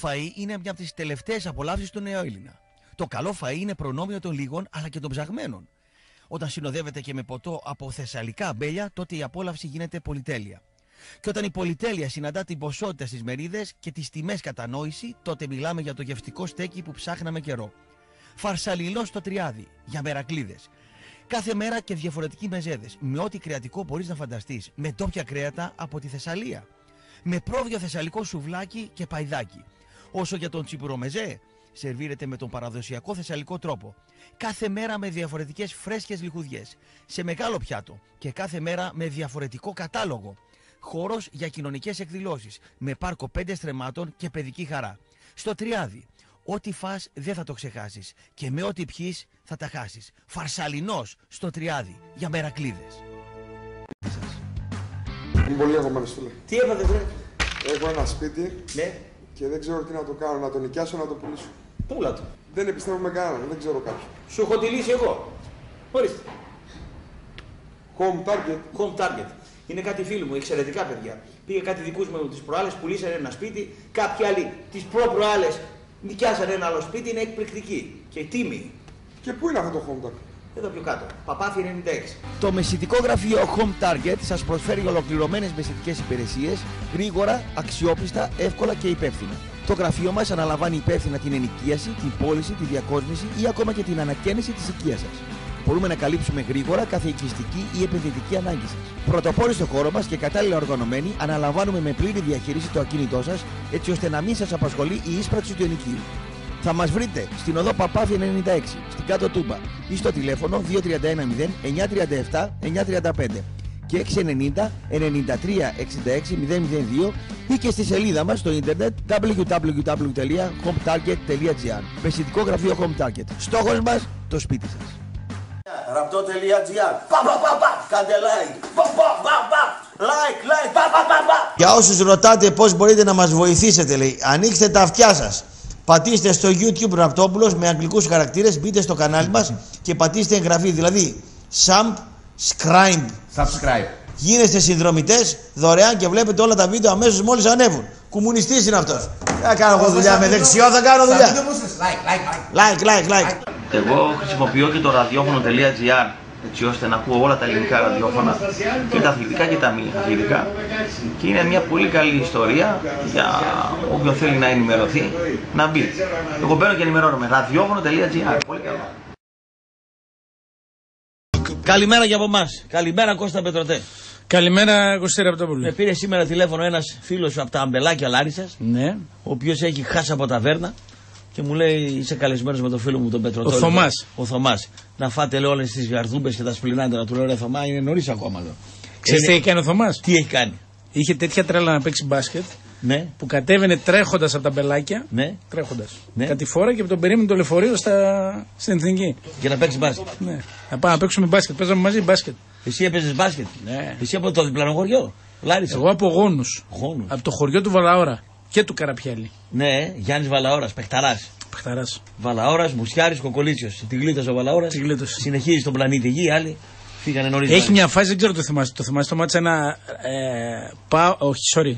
φαΐ είναι μια από τις τελευταίες απολαύσεις του νέου Έλληνα. Το καλό φαΐ είναι προνόμιο των λίγων αλλά και των ψαγμένων. Όταν συνοδεύεται και με ποτό από θεσσαλικά αμπέλια, τότε η απόλαυση γίνεται πολυτέλεια. Και όταν η πολυτέλεια συναντά την ποσότητα στις μερίδες και τις τιμές κατανόηση, τότε μιλάμε για το γευστικό στέκι που ψάχναμε καιρό. Φαρσαλιλό στο τριάδι, για μερακλίδες. Κάθε μέρα και διαφορετικοί μεζέδες, με ό,τι κρεατικό μπορείς να φανταστείς, με ντόπια κρέατα από τη Θεσσαλία. Με πρόβιο θεσσαλικό σουβλάκι και παϊδάκι. Όσο για τον τσιμπουρομεζέ, σερβίρεται με τον παραδοσιακό θεσσαλικό τρόπο. Κάθε μέρα με διαφορετικές φρέσκες λιχουδιές, σε μεγάλο πιάτο και κάθε μέρα με διαφορετικό κατάλογο. Χώρος για κοινωνικές εκδηλώσεις, με πάρκο 5 στρεμμάτων και παιδική χαρά. Στο τριάδι, ό,τι φας δεν θα το ξεχάσεις και με ό,τι πιείς θα τα χάσεις. Φαρσαλινός στο τριάδι, για μερακλίδες. Είμαι πολύ αγχωμένος, φίλε. Τι έπατε, βρε? Έχω ένα σπίτι. Ναι. Και δεν ξέρω τι να το κάνω, να το νοικιάσω, να το πουλήσω. Πούλα το. Δεν εμπιστεύομαι κανέναν, δεν ξέρω κάποιον. Σου έχω τη λύση εγώ. Ορίστε. Home Target. Home Target. Είναι κάτι φίλοι μου, εξαιρετικά παιδιά. Πήγε κάτι δικούς μου τις προάλλες, πουλήσανε ένα σπίτι. Κάποιοι άλλοι τις προ-προάλλες νοικιάσανε ένα άλλο σπίτι. Είναι εκπληκτική και τίμη. Και πού είναι αυτό το Home Target? Εδώ πιο κάτω. Παπάθη 96. Το μεσητικό γραφείο Home Target σας προσφέρει ολοκληρωμένες μεσητικές υπηρεσίες, γρήγορα, αξιόπιστα, εύκολα και υπεύθυνα. Το γραφείο μας αναλαμβάνει υπεύθυνα την ενοικίαση, την πώληση, τη διακόσμηση ή ακόμα και την ανακαίνιση της οικίας σας. Μπορούμε να καλύψουμε γρήγορα κάθε οικιστική ή επενδυτική ανάγκη σας. Πρωτοπόροι στο χώρο μας και κατάλληλα οργανωμένοι, αναλαμβάνουμε με πλήρη διαχείριση το ακίνητό σας, έτσι ώστε να μην σας απασχολεί η ίσπραξη του ενοικίου. Θα μας βρείτε στην οδό Παπάθη 96, στην κάτω Τούμπα ή στο τηλέφωνο 2310 937 935 και 690 93 66 002 ή και στη σελίδα μας στο ίντερνετ www.hometarget.gr. Μεσητικό γραφείο Home Target. Στόχος μας, το σπίτι σας. Ραπτό.gr. Κάντε like. Like. Για όσους ρωτάτε πώς μπορείτε να μας βοηθήσετε, λέει, ανοίξτε τα αυτιά σας. Πατήστε στο YouTube Ραπτόπουλος με αγγλικούς χαρακτήρες, μπείτε στο κανάλι μας και πατήστε εγγραφή, δηλαδή subscribe. Γίνεστε συνδρομητές δωρεάν και βλέπετε όλα τα βίντεο αμέσως μόλις ανέβουν. Κουμουνιστής είναι αυτός. Θα κάνω εγώ δουλειά με δεξιό, θα κάνω δουλειά. Like. Εγώ χρησιμοποιώ και το radiofono.gr έτσι ώστε να ακούω όλα τα ελληνικά ραδιόφωνα, και τα αθλητικά και τα μη αθλητικά, και είναι μια πολύ καλή ιστορία για όποιον θέλει να ενημερωθεί να μπει. Εγώ μπαίνω και ενημερώνομαι. Ραδιόφωνο.gr. Πολύ καλό. Καλημέρα και από εμάς. Καλημέρα Κώστα Πετρωτέ. Καλημέρα Κωστή Ραπτόπουλο. Με πήρε σήμερα τηλέφωνο ένας φίλος από τα αμπελάκια Λάρισσας, ναι, ο οποίος έχει χάσει από ταβέρνα. Και μου λέει: είσαι καλεσμένος με τον φίλο μου τον Πετροτόλη. Ο Θωμάς. Να φάτε, λέω, όλες τις γαρδούμπες και τα σπλινάντερα. Του λέω: ρε Θωμά, είναι νωρίς ακόμα. Ξέρεις τι έχει κάνει ο Θωμάς? Τι έχει κάνει? Είχε τέτοια τρέλα να παίξει μπάσκετ, ναι, που κατέβαινε τρέχοντας από τα μπελάκια. Ναι. Τρέχοντας. Ναι. Κάτι φορά και από τον περίμενε το λεωφορείο στην Εθνική. Για να παίξει μπάσκετ. Ναι. Να πάμε να παίξουμε μπάσκετ. Παίζαμε μαζί μπάσκετ. Εσύ έπαιζες μπάσκετ? Ναι. Εσύ από το διπλανό χωριό? Λάρισα. Εγώ από Γόνους. Από το χωριό του Βαλαώρα. Και του Καραπιέλη. Ναι, Γιάννης Βαλαώρας, παιχταράς. Βαλαώρας, Μουσιάρης, Κοκολίτσιος. Την γλίτωσε ο Βαλαώρας. Συνεχίζει στον πλανήτη Γη, άλλοι φύγανε νωρίς. Έχει μια φάση, δεν ξέρω το θυμάστε. Το θυμάστε, το μάτσα ένα.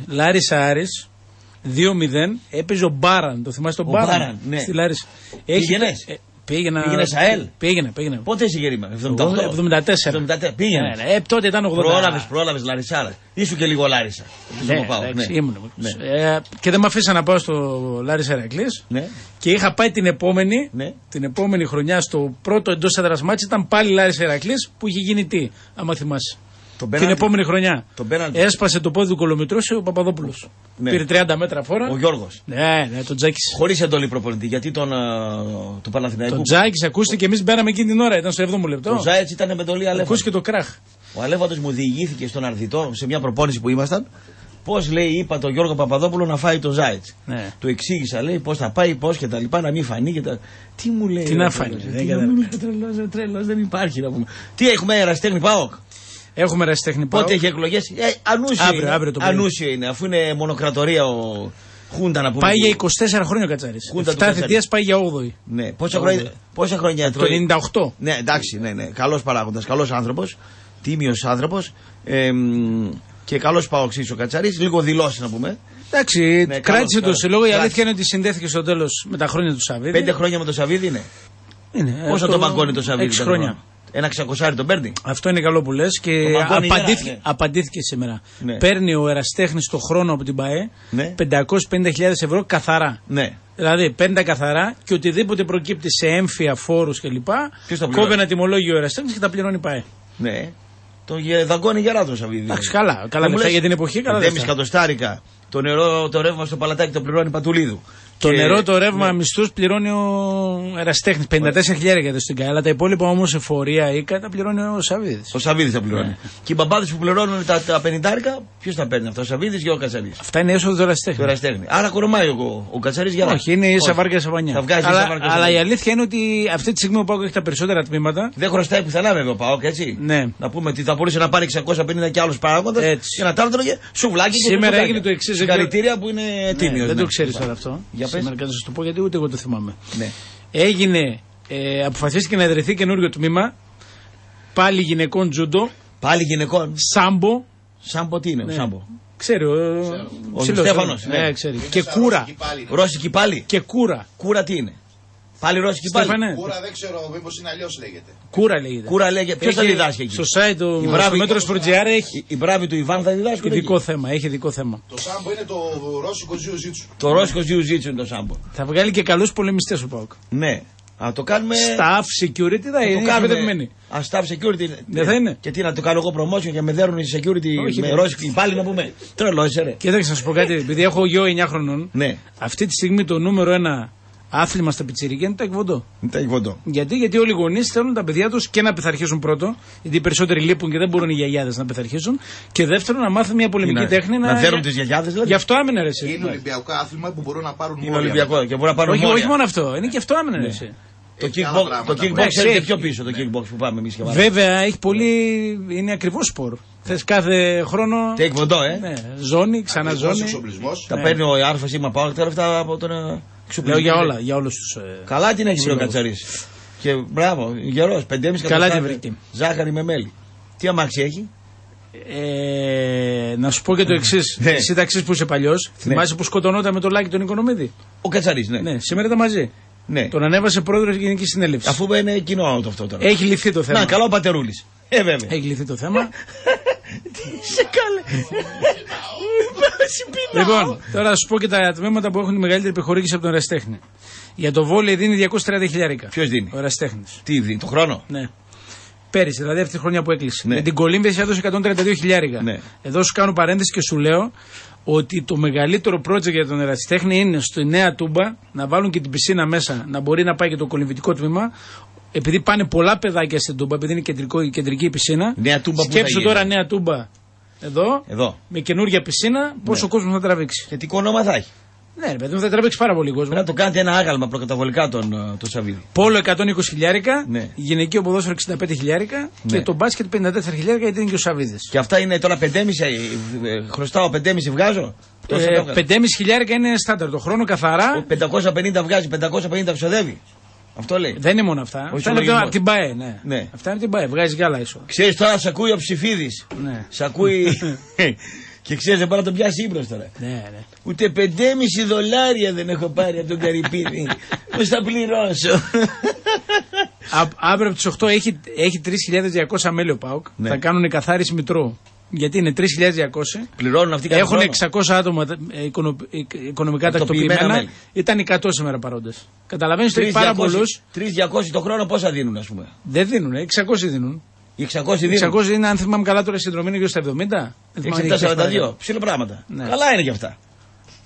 Λάρισα Άρης 2-0. Έπαιζε ο Μπάραν. Το θυμάστε τον Μπάραν? Ναι. Στη Λάρισα. Πήγαινες? Πήγαινε. Πότε εσύ γερήμα? 74. Πήγαινε. Τότε ήταν 80. Πρόλαβες Λαρισάρα. Ήσου και λίγο Λάρισα. Και δεν με αφήσα να πάω στο Λάρισα Ηρακλής. Και είχα πάει την επόμενη χρονιά στο πρώτο εντός έδρας μάτς. Ήταν πάλι Λάρισα Ηρακλής που είχε γίνει τι, άμα θυμάσαι? Την επόμενη χρονιά. Έσπασε το πόδι του Κολομητρώσεου ο Παπαδόπουλος. Ναι. Πήρε 30 μέτρα φόρα. Ο Γιώργος. Ναι, τον Τζάκης. Χωρίς εντολή προπονητή, γιατί του Παναθηναϊκού. Τον Τζάκης, ακούστε, και εμείς μπαίναμε εκείνη την ώρα, ήταν στο 7ο λεπτό. Ο Τζάκης ήταν με εντολή Αλέφαντος. Ακούστηκε το κράχ. Ο Αλέφαντος μου διηγήθηκε στον Αρδιτό σε μια προπόνηση που ήμασταν. Πώς, λέει, είπα τον Γιώργο Παπαδόπουλο να φάει τον Ζάιτς. Ναι. Του εξήγησα, λέει, πώς θα πάει, πώς και τα λοιπά, να μην φανεί και τα. Τι μου λέει? Τι να φανεί? Τρελός, δεν υπάρχει να πούμε. Τι έχουμε, Εραστέχνη ΠΑΟΚ? Έχουμε ερασιτέχνη ΠΑΟΚ. Πότε έχει εκλογές? Ανούσιο είναι, αφού είναι μονοκρατορία ο Χούντα, να πούμε. Πάει για 24 χρόνια ο Κατσάρης. 7 θητείας, πάει για 8η. Ναι. Πόσα χρόνια τρώει? Το 98. Ναι, εντάξει, ναι. Καλός παράγοντας, καλός άνθρωπος, τίμιος άνθρωπος, και καλός παοξής ο Κατσάρης. Λίγο δηλώσει να πούμε. Εντάξει, ναι, κράτησε το συλλόγο. Η αλήθεια είναι ότι συνδέθηκε στο τέλος με τα χρόνια του Σαββίδη. 5 χρόνια με το Σαββίδι είναι. Είναι. Πόσο το μαγκώνει το Σαββίδι. 6 χρόνια. Ένα 600 τον παίρνει. Αυτό είναι καλό που λες και απαντήθηκε, ναι. Απαντήθηκε σήμερα. Ναι. Παίρνει ο εραστέχνης το χρόνο από την ΠΑΕ, ναι. 550.000 ευρώ καθαρά. Ναι. Δηλαδή παίρνει καθαρά και οτιδήποτε προκύπτει σε έμφυα φόρους κλπ. Κόβει ένα τιμολόγιο ο εραστέχνης και τα πληρώνει η ΠΑΕ. Ναι. Το δαγκώνει γερά το Σαββίδι. Εντάξει, καλά. Καλά λεφτά για την εποχή. Καλά κατοστάρικα. Το νερό, το ρεύμα στο παλατάκι το πληρώνει Πατουλίδου. Το και... νερό, το ρεύμα, ναι. Μισθούς πληρώνει ο Εραστέχνης. 54.000 στην ΚΑΕ. Αλλά τα υπόλοιπα όμως εφορία ή τα πληρώνει ο Σαββίδης. Ο Σαββίδης τα πληρώνει. Ναι. Και οι μπαμπάδες που πληρώνουν τα 50, ποιος τα παίρνει αυτό, ο Σαββίδης και ο Κατσαρίς. Αυτά είναι έσοδο του Εραστέχνη. Άρα κορομάει ο Κατσαρίς για να. Όχι, είναι σαν βάρκα σαν πανιά. Αλλά η αλήθεια είναι ότι αυτή τη στιγμή ο ΠΑΟΚ έχει τα περισσότερα τμήματα. Δεν χρωστάει πουθενά βέβαια ο ΠΑΟΚ, έτσι. Ναι. Να πούμε ότι θα μπορούσε να πάρει 650 και άλλου παράγοντα και να τα έτρωγε σουβλάκι. Σήμερα έγινε το εξής. Συγχαρητήρια που είναι τίμιο. Δεν το ξέρεις τώρα αυτό. Σήμερα και να σας το πω γιατί ούτε εγώ το θυμάμαι. Ναι. Έγινε, αποφασίστηκε να ιδρυθεί καινούριο τμήμα πάλι γυναικών τζούντο. Πάλι γυναικών. Σάμπο. Σάμπο τι είναι, ναι. Σάμπο. Ξέρει ο Στέφανος. Ναι. Ναι, ξέρει. Και κούρα. Ρώσικη πάλι. Και κούρα. Κούρα τι είναι. Πάλι Ρώσικη πάλι. Κούρα δεν ξέρω, μήπως είναι αλλιώς λέγεται. Κούρα λέγεται. Κούρα λέγεται. Ποιος θα διδάσκει εκεί. Στο site του MotorSportGR έχει. Η μπράβη του Ιβάν θα διδάσκει. Ειδικό θέμα, έχει ειδικό θέμα. Το Σάμπο είναι το Ρώσικο Jiu-Jitsu. Το Ρώσικο Jiu-Jitsu είναι το Σάμπο. Θα βγάλει και καλούς πολεμιστές ο ΠΑΟΚ. Ναι. Α, το κάνουμε. Staff security θα είναι. Α, staff security. Δεν θα είναι. Και τι να το κάνω εγώ promotion και με δέρουν οι security με Ρώσικη πάλι να πούμε. Τρελό είσαι. Κοίταξε να σου πω κάτι, επειδή έχω γιο 9 χρονών. Αυτή τη στιγμή το νούμερο 1. Άθλημα στα πιτσιρίκια είναι τα εκβοντό. Γιατί όλοι οι γονείς θέλουν τα παιδιά τους και να πειθαρχήσουν πρώτο, γιατί οι περισσότεροι λείπουν και δεν μπορούν οι γιαγιάδες να πειθαρχήσουν. Και δεύτερον, να μάθουν μια πολεμική τέχνη. Να δέρουν τις γιαγιάδες, δηλαδή. Γι' αυτό άμυνα ρε. Είναι Ολυμπιακό άθλημα που μπορούν να πάρουν μόνο. Ολυμπιακό και μπορούν να πάρουν μόνο. Όχι μόνο αυτό, είναι και αυτό άμυνα ρε. Ναι. Το kickbox είναι πιο πίσω το kickbox που πάμε εμείς και βάζουμε. Βέβαια έχει πολύ. Είναι ακριβώς σπορ. Θες κάθε χρόνο. Τι εκβοντό, ναι. Ζώνη, ξαναζώνη. Τα παίρνει ο Άρφα ή Μαπάου και τα από τον. Λέω για όλα, για όλους τους. Καλά την έχει ο Κατσαρίς. Και μπράβο, γερός, 5,5 κατάσταση. Ζάχαρη με μέλι. Τι αμάξι έχει. Να σου πω και το εξής. Εσύ ταξίς που είσαι παλιός, θυμάσαι που σκοτωνόταν με το Λάκη τον Οικονομίδη. Ο Κατσαρίς, ναι. Σήμερα ήταν μαζί. Ναι. Τον ανέβασε πρόεδρος Γενικής Συνέλευσης. Αφού είναι κοινό το αυτό τώρα. Έχει λυθεί το θέμα. Να, καλό πατερούλης. Βέβαια. Έχει λυθεί το θέμα. Τι είσαι καλέ. Λοιπόν, τώρα θα σου πω και τα τμήματα που έχουν μεγαλύτερη επιχορήγηση από τον εραστέχνη. Για το βόλεϊ δίνει 230.000. Ποιος δίνει? Ο εραστέχνης. Τι δίνει, το χρόνο? Ναι. Πέρυσι, δηλαδή αυτή τη χρονιά που έκλεισε. Ναι. Με την Κολύμβια έδωσε 132.000. Ναι. Εδώ σου κάνω παρένθεση και σου λέω ότι το μεγαλύτερο project για τον εραστέχνη είναι στη Νέα Τούμπα να βάλουν και την πισίνα μέσα, να μπορεί να πάει και το κολυμβητικό τμήμα. Επειδή πάνε πολλά παιδάκια στην Τούμπα, επειδή είναι κεντρική η πισίνα. Σκέψου τώρα Νέα Τούμπα. Εδώ, με καινούργια πισίνα, πόσο κόσμο θα τραβήξει. Και τι όνομα θα έχει. Ναι, παιδί μου, θα τραβήξει πάρα πολύ κόσμο. Να το κάνετε ένα άγαλμα προκαταβολικά τον Σαββίδη. Πόλο 120.000, ναι. Γυναικείο ποδόσφαιρο 65.000 και το μπάσκετ 54.000 γιατί είναι και ο Σαββίδης. Και αυτά είναι τώρα 5,5, χρωστάω 5,5 βγάζω. 5,5 χιλιάρικα είναι στάνταρ το χρόνο καθαρά. 550 βγάζει, 550 ξοδεύει. Αυτό λέει. Δεν είναι μόνο αυτά. Αυτά είναι από την ΠΑΕ. Ναι. Ναι. Αυτά είναι από την ΠΑΕ. Βγάζει κι άλλα έσοδα. Ξέρεις τώρα, σ' ακούει ο Ψηφίδης. Ναι. Σ' ακούει. Και ξέρεις, δεν πάει να τον πιάσει ύπνος τώρα. Ναι, ναι. Ούτε 5,5 δολάρια δεν έχω πάρει από τον Καρυπίδη. Πώς θα πληρώσω. Αύριο από τις 8 έχει 3.200 μέλη ο ΠΑΟΚ. Ναι. Θα κάνουν καθάριση μητρώου. Γιατί είναι 3.200. Πληρώνουν αυτοί έχουν 600 άτομα οικονομικά τακτοποιημένα. Ήταν 100 σήμερα παρόντες. Καταλαβαίνεις ότι πάρα πολλούς. 3.200 το χρόνο πόσα δίνουν, ας πούμε. Δεν δίνουν, 600 δίνουν. 600 είναι, αν θυμάμαι καλά, τώρα η συνδρομή είναι γύρω στα 70. 642. Ψηλό πράγματα. Ναι. Καλά είναι και αυτά.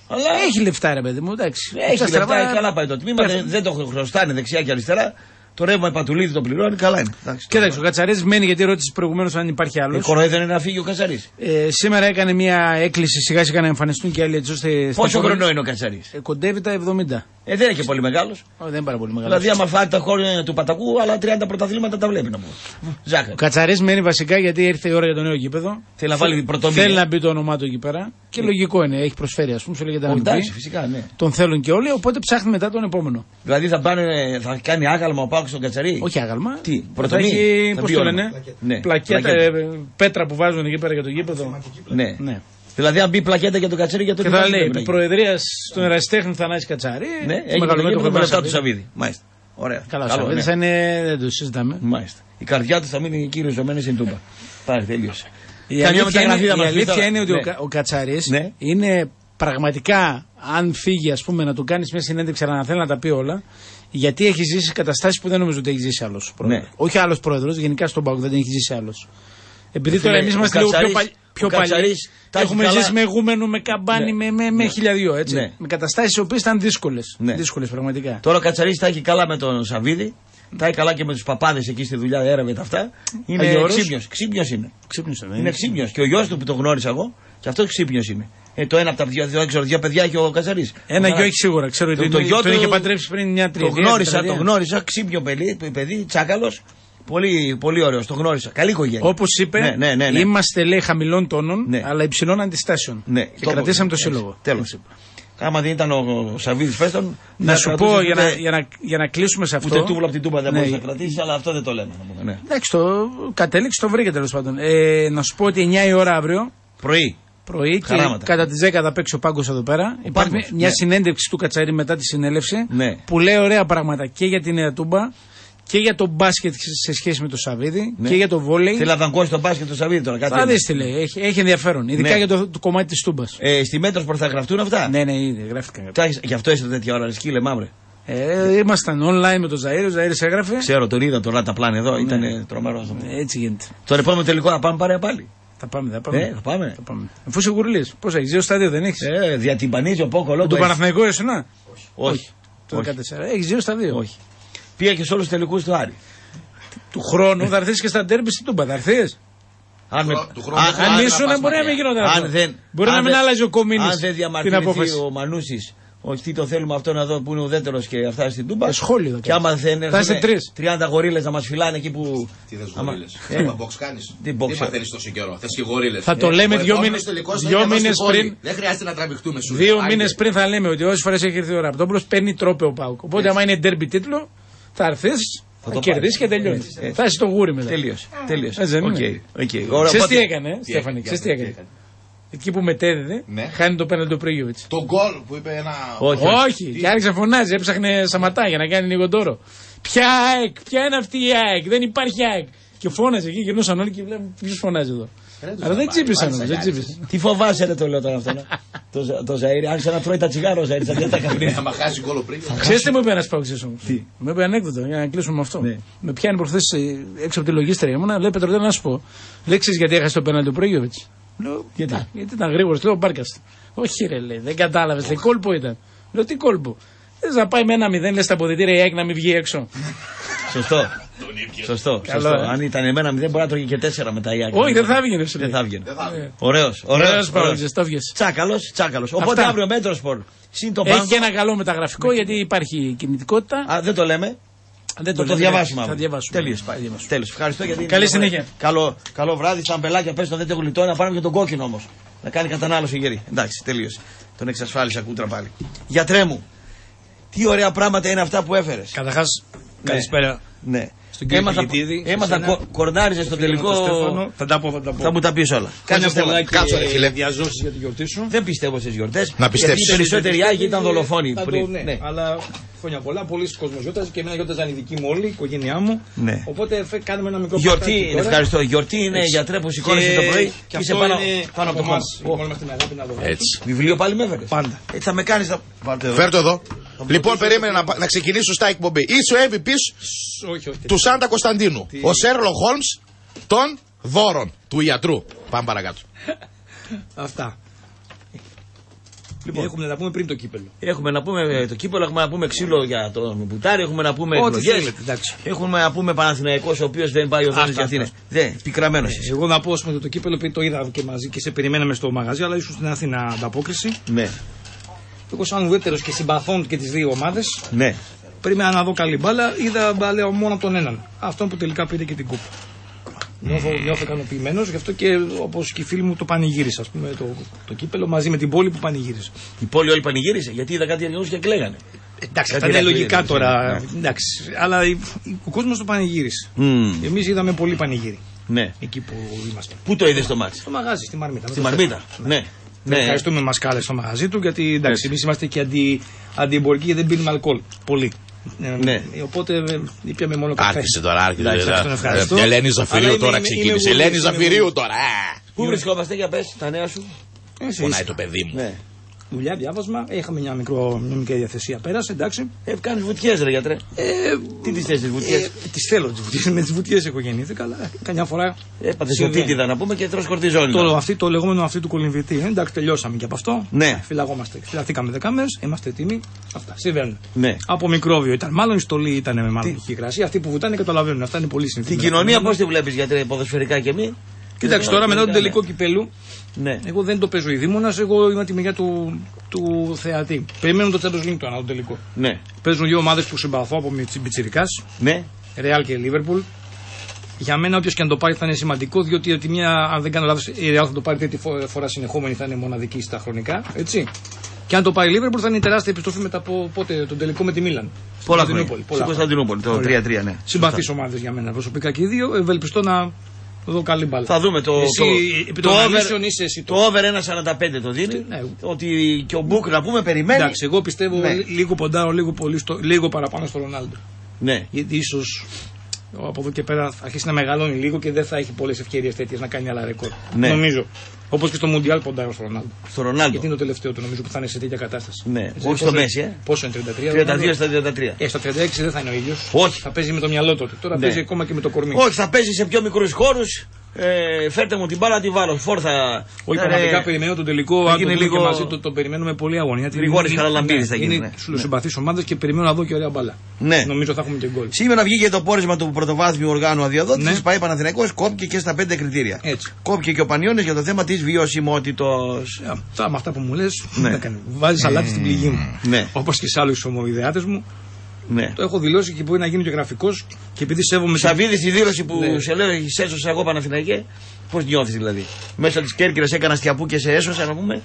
Αλλά... έχει λεφτά, ρε παιδί μου, εντάξει. Έχει λεφτά, καλά πάει το τμήμα. Δεν το χρωστάνε δεξιά και αριστερά. Το ρεύμα η Πατουλίδη το πληρώνει, καλά είναι. Κοίταξε, ο Κατσαρίς μένει γιατί ρώτησε προηγουμένως αν υπάρχει άλλο. Κοροϊδεύει να φύγει ο Κατσαρίς. Σήμερα έκανε μια έκκληση σιγά σιγά να εμφανιστούν και άλλοι έτσι ώστε. Πόσο χρονό είναι ο Κατσαρίς? Κοντεύει τα 70. Δεν είναι και πολύ μεγάλος. Δεν είναι πάρα πολύ μεγάλος. Δηλαδή, άμα φάει τα χώρια του Πατακού, αλλά 30 πρωταθλήματα τα βλέπει να πούμε. Ζάχαρη. Ο Κατσαρίς μένει βασικά γιατί ήρθε η ώρα για το νέο γήπεδο. Θέλει να βάλει πρωτομήνα. Θέλει να μπει το όνομά του εκεί πέρα. Και λογικό είναι, έχει προσφέρει α πούμε, λέγεται να μπει. Φυσικά, ναι. Τον θέλουν και όλοι, οπότε ψάχνει μετά τον επόμενο. Δηλαδή θα κάνει άγαλμα ο Πάκος στον Κατσαρί. Όχι άγαλμα. Τι, πρωτομήνα. Πώς το λένε, πλακέτα, πέτρα που βάζουν εκεί πέρα για το γήπεδο. Ναι. Δηλαδή, αν μπει πλακέτα για τον Κατσάρι, για τον Κατσάρι. Και θα λέει Προεδρία στον Ερασιτέχνη Θανάση Κατσάρι. Ναι, έχει του Σαββίδη. Μάλιστα. Ωραία. Καλά, καλό, ναι. Θα είναι, δεν το συζητάμε. Μάλιστα. Η καρδιά του θα μείνει κύριο ζωμένη στην Τούμπα. Πάρε, τέλειωσε. Η αλήθεια είναι ότι ο Κατσάρις είναι πραγματικά, αν φύγει, ας πούμε, να του κάνεις μια συνέντευξη, αλλά να θέλει να τα πει όλα, γιατί έχει ζήσει καταστάσεις που δεν νομίζω ότι έχει ζήσει άλλος πρόεδρος. Ναι. Όχι άλλος πρόεδρος, γενικά στον ΠΑΟΚ δεν έχει ζήσει άλλος. Επειδή τώρα εμείς είμαστε λίγο πιο παλιοί, έχουμε ζήσει με Γούμενο, με Καμπάνι, με χιλιαδιό, έτσι. Ναι. Με καταστάσεις οι οποίες ήταν δύσκολες. Ναι. Δύσκολες πραγματικά. Τώρα ο Κατσαρής τα έχει καλά με τον Σαββίδη. Τα καλά και με τους παπάδες εκεί στη δουλειά, έρευε τα αυτά. Είναι ξύπνιος. Ξύπνιος είναι. Είναι ξύπνιος. Και ο γιος του που το γνώρισα εγώ, και αυτό ξύπνιος είναι. Το ένα από τα παιδιά, δεν ξέρω, δύο παιδιά έχει ο Κατσαρής. Ένα γιο έχει σίγουρα. Ξέρω ότι το είχε παντρέψει πριν μια τριετία. Το γνώρισα, ξύπνιο παιδί, τσάκαλος. Πολύ ωραίος, το γνώρισα. Καλή οικογένεια. Όπως είπε, ναι. Είμαστε, λέει, χαμηλών τόνων, ναι, αλλά υψηλών αντιστάσεων. Ναι. Και κρατήσαμε το σύλλογο. Τέλος. Άμα δεν ήταν ο Σαββίδης Φέστον. Να σου πω για να κλείσουμε σε αυτό. Ούτε τούβλο από την Τούμπα δεν μπορείς να κρατήσεις, αλλά αυτό δεν το λέμε. Εντάξει, το κατέληξε, το βρήκε τέλος πάντων. Να σου πω ότι 9 η ώρα αύριο. Πρωί και κατά τις 10 θα παίξει ο Πάγκος εδώ πέρα. Υπάρχει μια συνέντευξη του Κατσαρή μετά τη συνέλευση που λέει ωραία πράγματα και για τη Νέα Τούμπα και για το μπάσκετ σε σχέση με το Σαββίδι, ναι, και για το βόλεϊ. Θέλει να δαγκώσει το μπάσκετ το Σαββίδι τώρα. Θα δεις τι λέει. Έχει ενδιαφέρον. Ειδικά για το κομμάτι της Τούμπας. Στη Metropolis θα γραφτούν αυτά. Ναι, ήδη γράφτηκαν. Γι' αυτό είστε τέτοια ώρα, σκύλε μαύρε. Ήμασταν online με τον Ζαΐρη, ο Ζαΐρης έγραφε. Ξέρω, τον είδα τον Ραταπλάν εδώ, ήταν τρομερός. Έτσι γίνεται. Τον επόμενο τελικό να πάμε παρέα πάλι. Θα πάμε. Αφού είσαι γουρλής, πώς έχεις, 2 στάδιο δεν έχεις. Διατυμπανίζει ο Πόκολο. Του Παναθηναϊκού ήσουν. Όχι. Το 14. Έχεις 2 στάδιο. Όχι. Πήγα και σε όλους τους τελικούς του Άρη. Του χρόνου θα έρθεις και στα ντέρμπι στην Τούμπα, θα έρθεις. Αν ήσουν, μπορεί να μην γινόταν αυτό. Μπορεί να μην άλλαζε ο Κομίνης. Αν δεν διαμαρτυρηθεί ο Μανούσης, όχι το θέλουμε αυτό να δω που είναι ουδέτερος και αυτά στην Τούμπα. Και άμα δεν έρθουν 30 γορίλες να μας φυλάνε εκεί που. Τι θες γορίλες? Μποξ κάνεις? Τι θέλεις τόσο καιρό? Θες και γορίλες? Θα το λέμε 2 μήνες πριν. Δεν χρειάζεται να τραβηχτούμε σου. 2 μήνες πριν θα λέμε ότι όσες φορές έχει έρθει ο Ραπτόπουλος παίρνει τρόπαιο ΠΑΟΚ. Οπότε άμα είναι ντέρμπι τίτλο, θα έρθεις, θα κερδίσεις και τελειώνεις. Θα είσαι το γούρι μετά. Τελείωσε. Ξέρεις τι έκανε, Στέφανη? Εκεί που μετέδιδε, χάνει το πέναλτι του Πρίγιοβιτς. Το γκολ που είπε ένα. Όχι. Και άρχισε να φωνάζει, έψαχνε Σαματά για να κάνει λίγο τόρο. Ποια ΑΕΚ, ποια είναι αυτή η ΑΕΚ, δεν υπάρχει ΑΕΚ. Και φώναζε εκεί, γυρνούσαν όλοι και βλέπουν ποιος φωνάζει εδώ. Αλλά δεν τσίπησαν. Τι φοβάσαι, ρε, το λέω τώρα αυτό. Το Ζαΐρι, άρχισε να τρώει τα τσιγάρα ο Ζαΐρις, δεν τα καπνίζει. Θα μα χάσει γκολ ο Πρίγιοβιτς. Ξέρεις τι μου είπε ένας Παοξής όμως? Μου είπε ανέκδοτο για να κλείσουμε με αυτό. Με πιάνει προχθές έξω από τη λογίστρια ήμουνα, λέει Πετροτέλα να σου πω. Λέξεις γιατί έχασε το πέναλτι του Πρίγιοβιτς? Λέω, γιατί ήταν γρήγορος, λέω μπάρκαστε. Όχι ρε, λέει, δεν κατάλαβες, λέει, κόλπο ήταν. Λέω, τι κόλπο? Θες να πάει με 1-0, λες τα αποδητήρια η ΑΕΚ να μην βγει έξω. Σωστό. Αν ήταν με 1-0 μπορεί να τρώγει και 4 μετά η ΑΕΚ. Όχι, δεν θα βγει. Ωραίος παρόλος, το βγες. Τσάκαλος. Οπότε αύριο Metrosport. Έχει και ένα καλό μεταγραφικό γιατί υπάρχει κινητικότητα. Δεν το λέμε. Το διαβάσουμε. Θα διαβάσουμε. Τέλος. Ευχαριστώ γιατί. Καλή συνέχεια. Καλό βράδυ. Στα αμπελάκια πες το δεν το γλιτώνει. Να πάρουμε και τον κόκκινο όμως. Να κάνει κατανάλωση γερή. Εντάξει, τελείωσε. Τον εξασφάλισα κούτρα πάλι. Γιατρέ μου, τι ωραία πράγματα είναι αυτά που έφερες. Καταρχάς, καλησπέρα. Ναι. Στον κύριο Κιλιτίδη. Έμαθα κορνάριζε στο τελικό. Θα μου τα πεις όλα. Κάτσε ρε φίλε. Διαζώσεις για τη γιορτή σου. Δεν πιστεύω στις γιορτές. Να πιστέψεις. Οι περισσότεροι Άγιοι ήταν δολοφόνοι πριν. Ναι, αλλά χρόνια πολλά. Πολλοί κόσμος γιόρταζε και εμένα γιόρταζαν η δική μου όλη, η οικογένειά μου. Οπότε κάνουμε ένα μικρό γιορτή. Ευχαριστώ. Γιορτή είναι γιατρέ που σηκώνεσαι το πρωί και είσαι πάνω από εμάς. Έτσι. Βιβλίο πάλι με έφερε. Πάντα. Θα με κάνει να. Φέρτο εδώ. Λοιπόν, περίμενε να ξεκινήσει σωστά η εκπομπή. Είσαι ο MVP του Σάντα Κωνσταντίνου. Ο Σέρλοκ Χόλμς των δώρων του ιατρού. Πάμε παρακάτω. Αυτά. Λοιπόν, έχουμε να πούμε πριν το κύπελο. Έχουμε να πούμε το κύπελο, έχουμε να πούμε ξύλο για τον Μπουτάρι, έχουμε να πούμε εκλογές. Έχουμε να πούμε Παναθηναϊκός, ο οποίος δεν πάει ο Δόνης για Αθήνα. Δεν, πικραμένος. Εγώ να πω ότι το κύπελο το είδα και μαζί και σε περιμέναμε στο μαγαζί, αλλά ίσως στην Αθήνα ανταπόκριση. Ναι. Εγώ σαν ουδέτερος και συμπαθών και τις δύο ομάδες, ναι, περίμενα να δω καλή μπάλα, είδα μπάλα μόνο από τον έναν. Αυτόν που τελικά πήρε και την κούπα. Νιώθω ικανοποιημένος, γι' αυτό και όπως και οι φίλοι μου το πανηγύρισα, ας πούμε, το κύπελο μαζί με την πόλη που πανηγύρισε. Η πόλη όλη πανηγύρισε, γιατί είδα κάτι αλλιώς και κλαίγανε. Εντάξει, αυτά είναι λογικά τώρα, εντάξει, αλλά ο κόσμος το πανηγύρισε. Εμείς είδαμε πολύ πανηγύρι. Ναι. Εκεί που είμαστε. Πού το είδες το μάτς? Στο μαγάζι, στη Μαρμίτα. Στη Μαρμίτα, ναι. Ναι. Ευχαριστούμε που μας κάλεσε στο μαγαζί του, γιατί εντάξει, εμείς είμαστε και αντιεμπορικοί και δεν πίνουμε αλκοόλ. Πολύ. Ναι. Οπότε ήπιαμε μόνο καφέ. Άρχισε τώρα, άρχισε. Ελένη Ζαφυρίου τώρα ξεκίνησε. Ελένη Ζαφυρίου τώρα. Πού βρισκόμαστε, για πες τα νέα σου. Πονάει το παιδί μου. Ναι. Δουλειά, διάβασμα. Είχαμε μια μικρή διαθεσία. Πέρασε, εντάξει. Κάνεις βουτιές, ρε γιατρέ. Τι τις θες τις βουτιές? Τις θέλω τις βουτιές. Με τις βουτιές έχω γεννήθηκα, αλλά καμιά φορά. Έπαθες κολυμβίτιδα να πούμε και τρως κορτιζόνη. Το λεγόμενο αυτή του κολυμβητή. Εντάξει, τελειώσαμε και από αυτό. Ναι. Φυλαγόμαστε. Φυλαχθήκαμε 10 μέρες. Είμαστε έτοιμοι. Αυτά συμβαίνουν. Ναι. Από μικρόβιο ήταν. Μάλλον η στολή ήταν με μάλλον η υγρασία. Αυτοί που βουτάνε καταλαβαίνουν. Αυτά είναι πολύ συνηθισμένα. Την κοινωνία πώς τη βλέπεις, γιατρέ, ποδοσφαιρικά κι εμείς? Κοίταξε τώρα μετά τον τελικό κυπέλου. Ναι. Εγώ δεν το παίζω ειδήμονας, εγώ είμαι τη μεριά του θεατή. Περιμένουν το Champions League το ανά τον τελικό. Ναι. Παίζουν δύο ομάδες που συμπαθώ από πιτσιρικάς. Ναι. Ρεάλ και Λίβερπουλ. Για μένα, όποιος και αν το πάρει θα είναι σημαντικό, διότι μια, αν δεν κάνω λάθος, η Ρεάλ θα το πάρει τρίτη φορά συνεχόμενη, θα είναι μοναδική στα χρονικά. Έτσι. Και αν το πάει η Λίβερπουλ θα είναι τεράστια επιστροφή μετά από πότε, τον τελικό με τη Μίλαν. Πολλά στην Κωνσταντινούπολη. Το 3-3, ναι. Συμπαθείς ομάδες για μένα προσωπικά και οι δύο. Ευελπιστώ να. Θα δούμε το over 1.45 το δίνει. Ναι. Ότι και ο Μπουκ να πούμε περιμένει. Εντάξει, εγώ πιστεύω λίγο ποντάρω, λίγο παραπάνω στο Ρονάλντο. Ναι. Γιατί ίσως από εδώ και πέρα θα αρχίσει να μεγαλώνει λίγο και δεν θα έχει πολλές ευκαιρίες τέτοιες να κάνει άλλα ρεκόρ. Ναι. Νομίζω. Όπως και στο Μουντιάλ ποντάρω στο Ρονάλντο. Στο Ρονάλντο. Γιατί είναι το τελευταίο του, νομίζω που θα είναι σε τέτοια κατάσταση. Ναι. Όχι στο Μέση, πόσο είναι, 32 στα 33. Στα 36 δεν θα είναι ο ίδιος. Όχι. Θα παίζει με το μυαλό του. Τώρα παίζει ακόμα και με το κορμί. Όχι, θα παίζει σε πιο μικρούς χώρους. Φέρτε μου την μπάλα, τη βάλω. Φόρθα. Όχι, πραγματικά περιμένω τον τελικό. Αν δεν λίγο μαζί το περιμένουμε πολύ αγωνία. Γρηγόρης Χαραλαμπίδης θα γίνει. Είναι συμπαθείς ομάδες και περιμένω να δω και ωραία μπάλα. Νομίζω θα έχουμε και γκολ. Σήμερα βγήκε το πόρισμα του πρωτοβάθμιου οργάνου αδειοδότησης. Πάει Παναθηναϊκός, κόπηκε και στα 5 κριτήρια. Κόπηκε και ο Πανιώνης για το θέμα τη βιωσιμότητος. Με αυτά που μου λες, βάζεις αλάτι στην πληγή μου. Όπως και σε άλλους ομοειδεάτες μου. Ναι. Το έχω δηλώσει και μπορεί να γίνει και γραφικός. Και επειδή σέβομαι. Σαββίδη, τη δήλωση που σε λέω, σε έσωσα εγώ Παναθηναϊκέ. Πώς νιώθεις δηλαδή? Μέσα τις Κέρκυρας έκανα στιαπού και σε έσωσα να πούμε.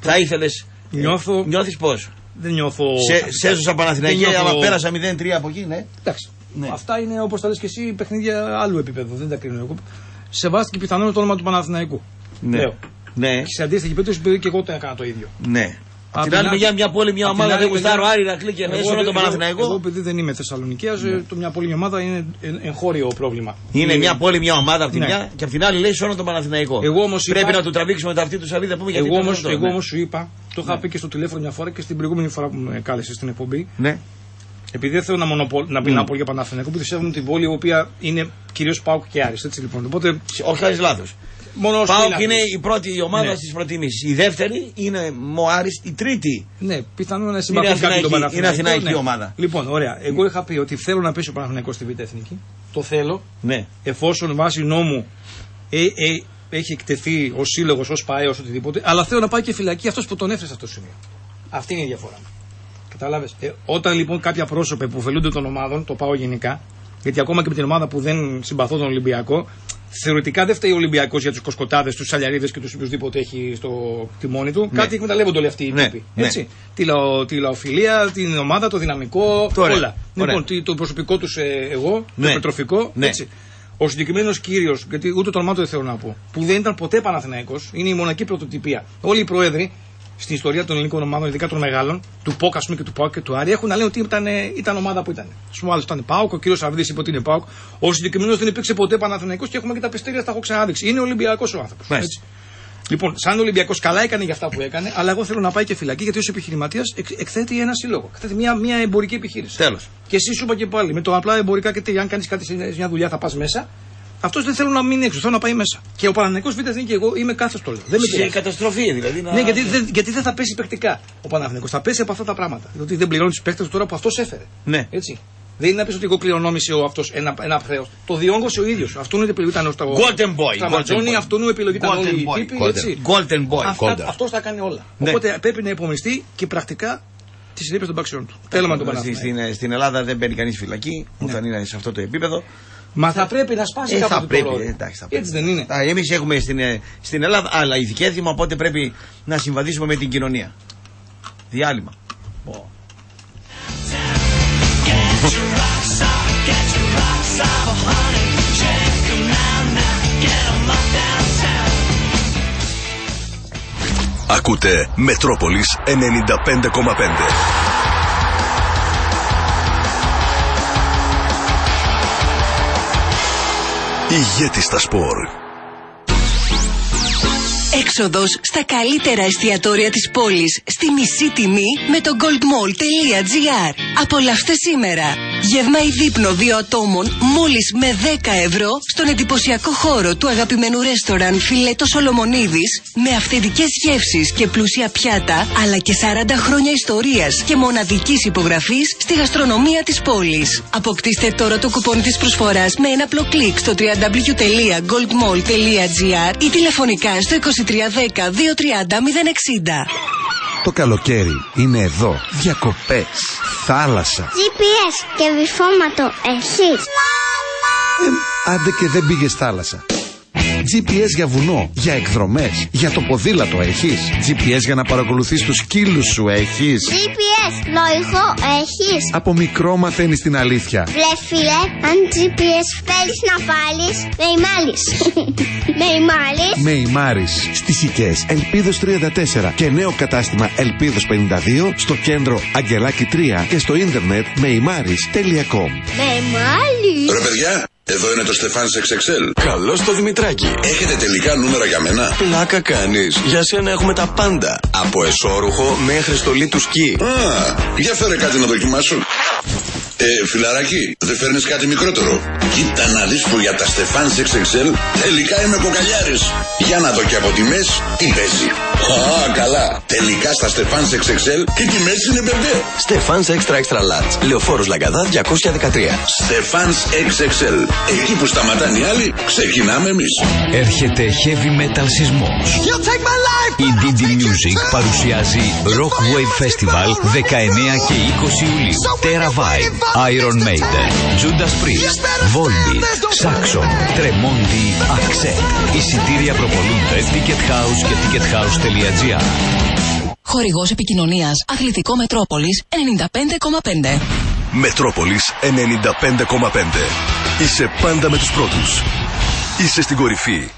Θα ήθελες. Νιώθω. Νιώθεις πώς? Δεν νιώθω. Σε έσωσα Παναθηναϊκέ, αλλά πέρασα 0-3 από εκεί, ναι. Εντάξει. Ναι. Αυτά είναι όπως τα λες και εσύ παιχνίδια άλλου επίπεδου. Δεν τα κρίνω εγώ. Σεβάστηκε πιθανόν το όνομα του Παναθηναϊκού. Ναι. Ναι. Και σε αντίστοιχη περίπτωση και εγώ το έκανα το ίδιο. Ναι. Απ' την άλλη μεριά, μια πόλη, μια ομάδα δεν γουστάρω, Άρη, Ηρακλή και έσωνα τον Παναθηναϊκό. Εγώ επειδή δεν είμαι Θεσσαλονικίας, το μια πόλη, μια ομάδα είναι εγχώριο πρόβλημα. Είναι μια πόλη, μια ομάδα από την μια και από την άλλη λέει έσωνα τον Παναθηναϊκό. Πρέπει να του τραβήξουμε τα αυτή του σαλίδα που πούμε. Εγώ όμως σου είπα, το είχα πει και στο τηλέφωνο μια φορά και στην προηγούμενη φορά που με κάλεσε στην εκπομπή. Επειδή δεν θέλω να πει να πω για Παναθηναϊκό, που πιστεύουν την πόλη η οποία είναι κυρίως ΠΑΟΚ και Άρης. Έτσι λοιπόν. Οπότε. Όχι, κάνεις λάθος. ΠΑΟΚ είναι η πρώτη ομάδα στις προτιμήσεις. Η δεύτερη είναι ο Άρης, η τρίτη. Ναι, πιθανόν να συμπαθούν κάποιοι τον Παναθηναϊκό. Είναι αθηναϊκή ομάδα. Λοιπόν, ωραία. Εγώ είχα πει ότι θέλω να πέσει ο Παναθηναϊκός στη Β' Εθνική. Το θέλω. Ναι. Εφόσον βάσει νόμου έχει εκτεθεί ο σύλλογος, ως ΠΑΕΟΣ, οτιδήποτε. Αλλά θέλω να πάει και φυλακή αυτός που τον έφερε σε αυτό το σημείο. Αυτή είναι η διαφορά. Κατάλαβες. Όταν λοιπόν κάποια πρόσωπα που ωφελούνται των ομάδων, το πάω γενικά. Γιατί ακόμα και με την ομάδα που δεν συμπαθώ τον Ολυμπιακό, θεωρητικά δεν φταίει ο Ολυμπιακός για τους κοσκοτάδες, τους σαλιαρίδες και τους οποιουσδήποτε έχει στο τιμόνι του. Ναι. Κάτι εκμεταλλεύονται όλοι αυτοί οι τύποι. Ναι. Έτσι. Τη λαοφιλία, την ομάδα, το δυναμικό, τώρα, όλα. Ωραία. Λοιπόν, το προσωπικό τους εγώ, το υπερτροφικό. Ναι. Έτσι. Ο συγκεκριμένος κύριος, γιατί ούτε το όνομά του δεν θέλω να πω, που δεν ήταν ποτέ Παναθηναϊκός, είναι η μοναδική πρωτοτυπία. Όλοι οι πρόεδροι στην ιστορία των ελληνικών ομάδων, ειδικά των μεγάλων, του ΠΟΚ ας πούμε και του ΠΑΟΚ και του Άρη, έχουν να λένε ότι ήταν ομάδα που ήταν. Ας πούμε, ο άλλος ήταν ΠΑΟΚ, ο κύριος Σαββίδης είπε ότι είναι ΠΑΟΚ, ο συγκεκριμένος δεν υπήρξε ποτέ Παναθηναϊκός και έχουμε και τα πιστήρια, τα έχω ξαναδείξει. Είναι Ολυμπιακός ο άνθρωπος. Έτσι. Λοιπόν, σαν Ολυμπιακός, καλά έκανε για αυτά που έκανε, αλλά εγώ θέλω να πάει και φυλακή γιατί ως επιχειρηματίας εκθέτει ένα σύλλογο. Εκθέτει μια εμπορική επιχείρηση. Τέλος. Και εσύ σου είπα και πάλι με το απλά εμπορικά και αν κάνεις κάτι σε μια δουλειά θα πας μέσα. Αυτός δεν θέλω να μείνει έξω, θέλω να πάει μέσα. Και ο Παναθηναϊκός Β' Εθνική, εγώ είμαι κάθε στόλο. Δεν με πειράζει. Καταστροφή δηλαδή. Ναι, γιατί δεν θα πέσει παικτικά ο Παναθηναϊκός. Θα πέσει από αυτά τα πράγματα. Δηλαδή δεν πληρώνει τους παίκτες τώρα που αυτός έφερε. Ναι. Έτσι. Δεν είναι να πει ότι εγώ κληρονόμησε ο αυτός ένα χρέος. Το διόγκωσε ο ίδιος. Αυτόν είναι επιλογή. Golden Boy. Ματζόνι, αυτόν είναι επιλογή. Golden Boy. Αυτός θα κάνει όλα. Οπότε πρέπει να υπομειστεί και πρακτικά τις συνέπειες των πραξιών του. Θέλουμε να τον παραδεχτούμε. Στην Ελλάδα δεν μπαίνει κανείς φυλακή όταν είναι σε αυτό το επίπεδο. Μα θα πρέπει να σπάσει κάποιο πρόβλημα. Έτσι δεν είναι. Εμείς έχουμε στην Ελλάδα άλλα ειδική έθιμα, οπότε πρέπει να συμβαδίσουμε με την κοινωνία. Διάλειμμα. Ακούτε Metropolis 95,5. Ηγέτης στα σπορ. Έξοδος στα καλύτερα εστιατόρια της πόλης, στη μισή τιμή με το goldmall.gr. Απολαύστε σήμερα. Γεύμα ή δείπνο 2 ατόμων μόλις με 10 ευρώ στον εντυπωσιακό χώρο του αγαπημένου ρέστοραν Φιλέτο Σολομονίδης, με αυθεντικές γεύσεις και πλούσια πιάτα, αλλά και 40 χρόνια ιστορίας και μοναδικής υπογραφής στη γαστρονομία της πόλης. Αποκτήστε τώρα το κουπόνι της προσφοράς με ένα απλό κλικ στο www.goldmall.gr ή τηλεφωνικά στο 2310 230 060. Το καλοκαίρι είναι εδώ. Διακοπές, θάλασσα, GPS και βυθόματο. Εσείς άντε και δεν πήγες θάλασσα. GPS για βουνό, για εκδρομές, για το ποδήλατο έχεις. GPS για να παρακολουθείς τους σκύλους σου έχεις. GPS λογικό έχεις. Από μικρό μαθαίνεις την αλήθεια. Βλέ φίλε, αν GPS θέλεις να βάλεις, με ημάλεις. Με ημάρεις. Στις οικές Ελπίδος 34 και νέο κατάστημα Ελπίδος 52 στο κέντρο Αγγελάκη 3 και στο ίντερνετ μεημάρεις.com. Μεημάλεις. Ρε παιδιά, εδώ είναι το Στεφάν Σεξεξέλ. Καλώς το Δημητράκη. Έχετε τελικά νούμερα για μένα? Πλάκα κάνεις. Για σένα έχουμε τα πάντα. Από εσώρουχο μέχρι στολή του σκι. Α, για φέρε κάτι να δοκιμάσω. Φιλαράκι, δεν φέρνεις κάτι μικρότερο? Κοίτα να δεις που για τα Στεφάν Σεξεξέλ τελικά είμαι κοκαλιάρης. Για να δω και από τιμές τι παίζει. Α, καλά. Τελικά στα Στεφάν Σεξεξέλ και τιμές είναι μπεμπέ. Στεφάν Extra Extra Large. Λεωφόρος Λαγκαδά 213. Στεφάν Εξεξέλ. Εκεί που σταματάνε οι άλλοι, ξεκινάμε εμείς. Έρχεται heavy metal σεισμός. Η DD Music παρουσιάζει Rockwave Festival 19 και 20 Ιουλίου. Terra Vibe, Iron Maiden, Judas Priest, Volbeat, Saxon, Tremonti, Accept. Εισιτήρια προπολούνται Ticket House και tickethouse.gr. Χορηγός επικοινωνίας Αθλητικό Μετρόπολης 95,5. Μετρόπολης 95,5. Είσαι πάντα με τους πρώτους. Είσαι στην κορυφή.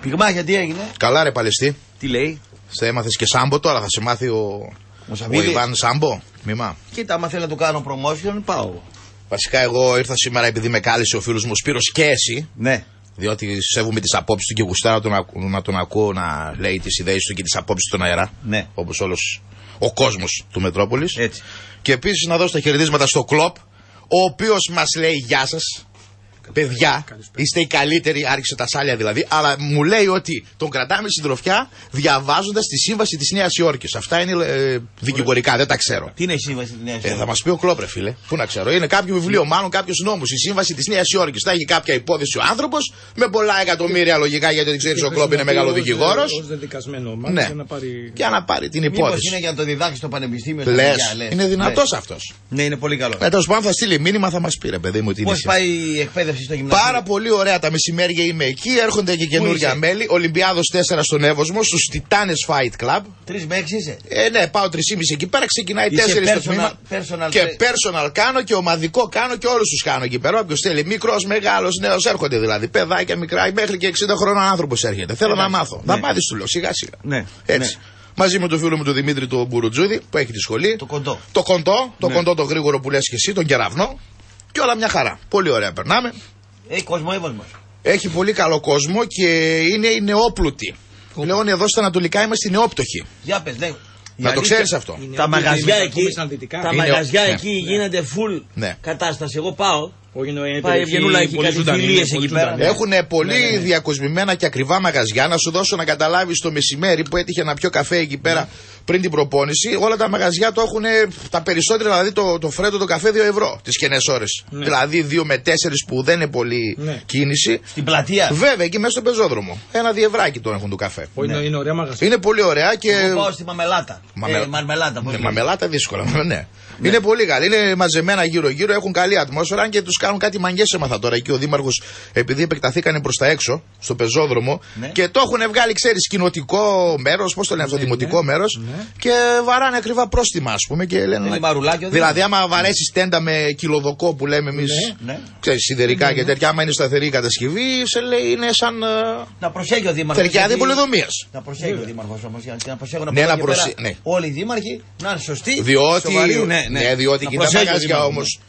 Πυγμάχια, τι έγινε? Καλά ρε Παλαιστή. Τι λέει? Σε έμαθες και σάμπο τώρα, θα σε μάθει ο Ιβάν Σάμπο. Μήμα. Κοίτα, άμα θέλει να του κάνω promotion, πάω. Βασικά, εγώ ήρθα σήμερα επειδή με κάλεσε ο φίλος μου Σπύρος και εσύ. Ναι. Διότι σέβομαι τις απόψεις του και γουστάρω να τον ακούω να λέει τις ιδέες του και τις απόψεις του στον αέρα. Ναι. Όπως όλος ο κόσμος του Μετρόπολης. Έτσι. Και επίσης να δώσω τα χαιρετίσματα στο Κλοπ, ο οποίος μας λέει γεια σας. Παιδιά, είστε οι καλύτεροι, άρχισε τα σάλια δηλαδή, αλλά μου λέει ότι τον κρατάμε στην τροφιά διαβάζοντας τη σύμβαση της Νέας Υόρκης. Αυτά είναι δικηγορικά, δεν τα ξέρω. Τι είναι η σύμβαση της Νέας Υόρκης? Θα μας πει ο Κλόπρε, φίλε. Πού να ξέρω, είναι κάποιο βιβλίο, μάλλον κάποιος νόμος. Η σύμβαση της Νέας Υόρκης. Θα έχει κάποια υπόθεση ο άνθρωπος με πολλά εκατομμύρια λογικά, γιατί δεν ξέρεις ο Κλόπ είναι μεγάλο δικηγόρος. Ως δεδικασμένο μάλλον, ναι. Για να πάρει την υπόθεση. Μήπως είναι για να το διδάξει στο πανεπιστήμιο. Είναι δυνατός αυτός. Ναι, είναι πολύ καλό. Τέλος πάντων, θα στείλει μήνυμα, θα μας πει ρε παιδί μου τι είναι. Πώς πάει η εκπαίδευση? Πάρα πολύ ωραία, τα μεσημέρια είμαι εκεί, έρχονται και καινούργια μέλη. Ολυμπιάδος 4 στον Εύωσμο, στους Titanes Fight Club. 3 με 6 είσαι? Ναι, πάω 3,5 εκεί πέρα, ξεκινάει 4 στο τμήμα. Και personal κάνω και ομαδικό κάνω και όλους τους κάνω εκεί πέρα. Όποιος θέλει, μικρός, μεγάλος, νέος, έρχονται δηλαδή. Παιδάκια, μικρά, μέχρι και 60 χρόνων άνθρωπος έρχεται. Θέλω να μάθω. Ναι. Θα μάθεις, του λέω, σιγά σιγά. Ναι. Έτσι. Ναι. Μαζί με τον φίλο μου τον Δημήτρη τον Μπουρουτζούδη που έχει τη σχολή. Το κοντό. Το κοντό, το γρήγορο που λες και εσύ, τον κεραυνό. Και όλα μια χαρά. Πολύ ωραία περνάμε. Έχει κόσμο Εύωσμος. Έχει πολύ καλό κόσμο και είναι οι νεόπλουτοι. Πλέον εδώ στα ανατολικά είμαστε οι νεόπτωχοι. Για πες, ναι. Να το ξέρεις αυτό. Τα μαγαζιά εκεί, εκεί γίνεται full κατάσταση. Εγώ πάω. Πάει Ευγενούλα, έχει κάτι φιλίες εκεί πέρα. Έχουν πολύ διακοσμημένα και ακριβά μαγαζιά. Να σου δώσω να καταλάβεις, το μεσημέρι που έτυχε να πιω καφέ εκεί πέρα πριν την προπόνηση, όλα τα μαγαζιά το έχουν τα περισσότερα, δηλαδή το φρέτο το καφέ 2 ευρώ τις κενές ώρες. Ναι. Δηλαδή 2 με 4 που δεν είναι πολύ κίνηση. Στην πλατεία. Βέβαια, εκεί μέσα στο πεζόδρομο. Ένα διευράκι τώρα έχουν το καφέ. Είναι ωραία μαγαζιά. Είναι πολύ ωραία και. Εγώ πάω στη Μαμελάτα. Μαμελάτα δύσκολα. Είναι πολύ καλή. Είναι μαζεμένα γύρω-γύρω, έχουν καλή ατμόσφαιρα και του κάνουν κάτι μαγκές, έμαθα τώρα. Εκεί ο δήμαρχος, επειδή επεκταθήκανε προς τα έξω, στο πεζόδρομο, ναι, και το έχουν βγάλει, ξέρεις, κοινοτικό μέρος, πώς το λένε αυτό, ναι, δημοτικό, ναι, μέρος, ναι, και βαράνε ακριβά πρόστιμα, ας πούμε. Και λένε, ναι, ναι, δηλαδή, άμα βαρέσεις τέντα με κιλοδοκό που λέμε εμείς, ναι, ναι, ξέρεις, σιδερικά, ναι, ναι, και τέτοια, άμα είναι σταθερή η κατασκευή, σε λέει, είναι σαν. Να προσέχει ο δήμαρχος. Τερκιάδη πολυδομίας. Να προσέχει ο δήμαρχος όμως, να προσέχουν όλοι οι δήμαρχοι να είναι σωστοί. Διότι και τα μαγαζιά όμως,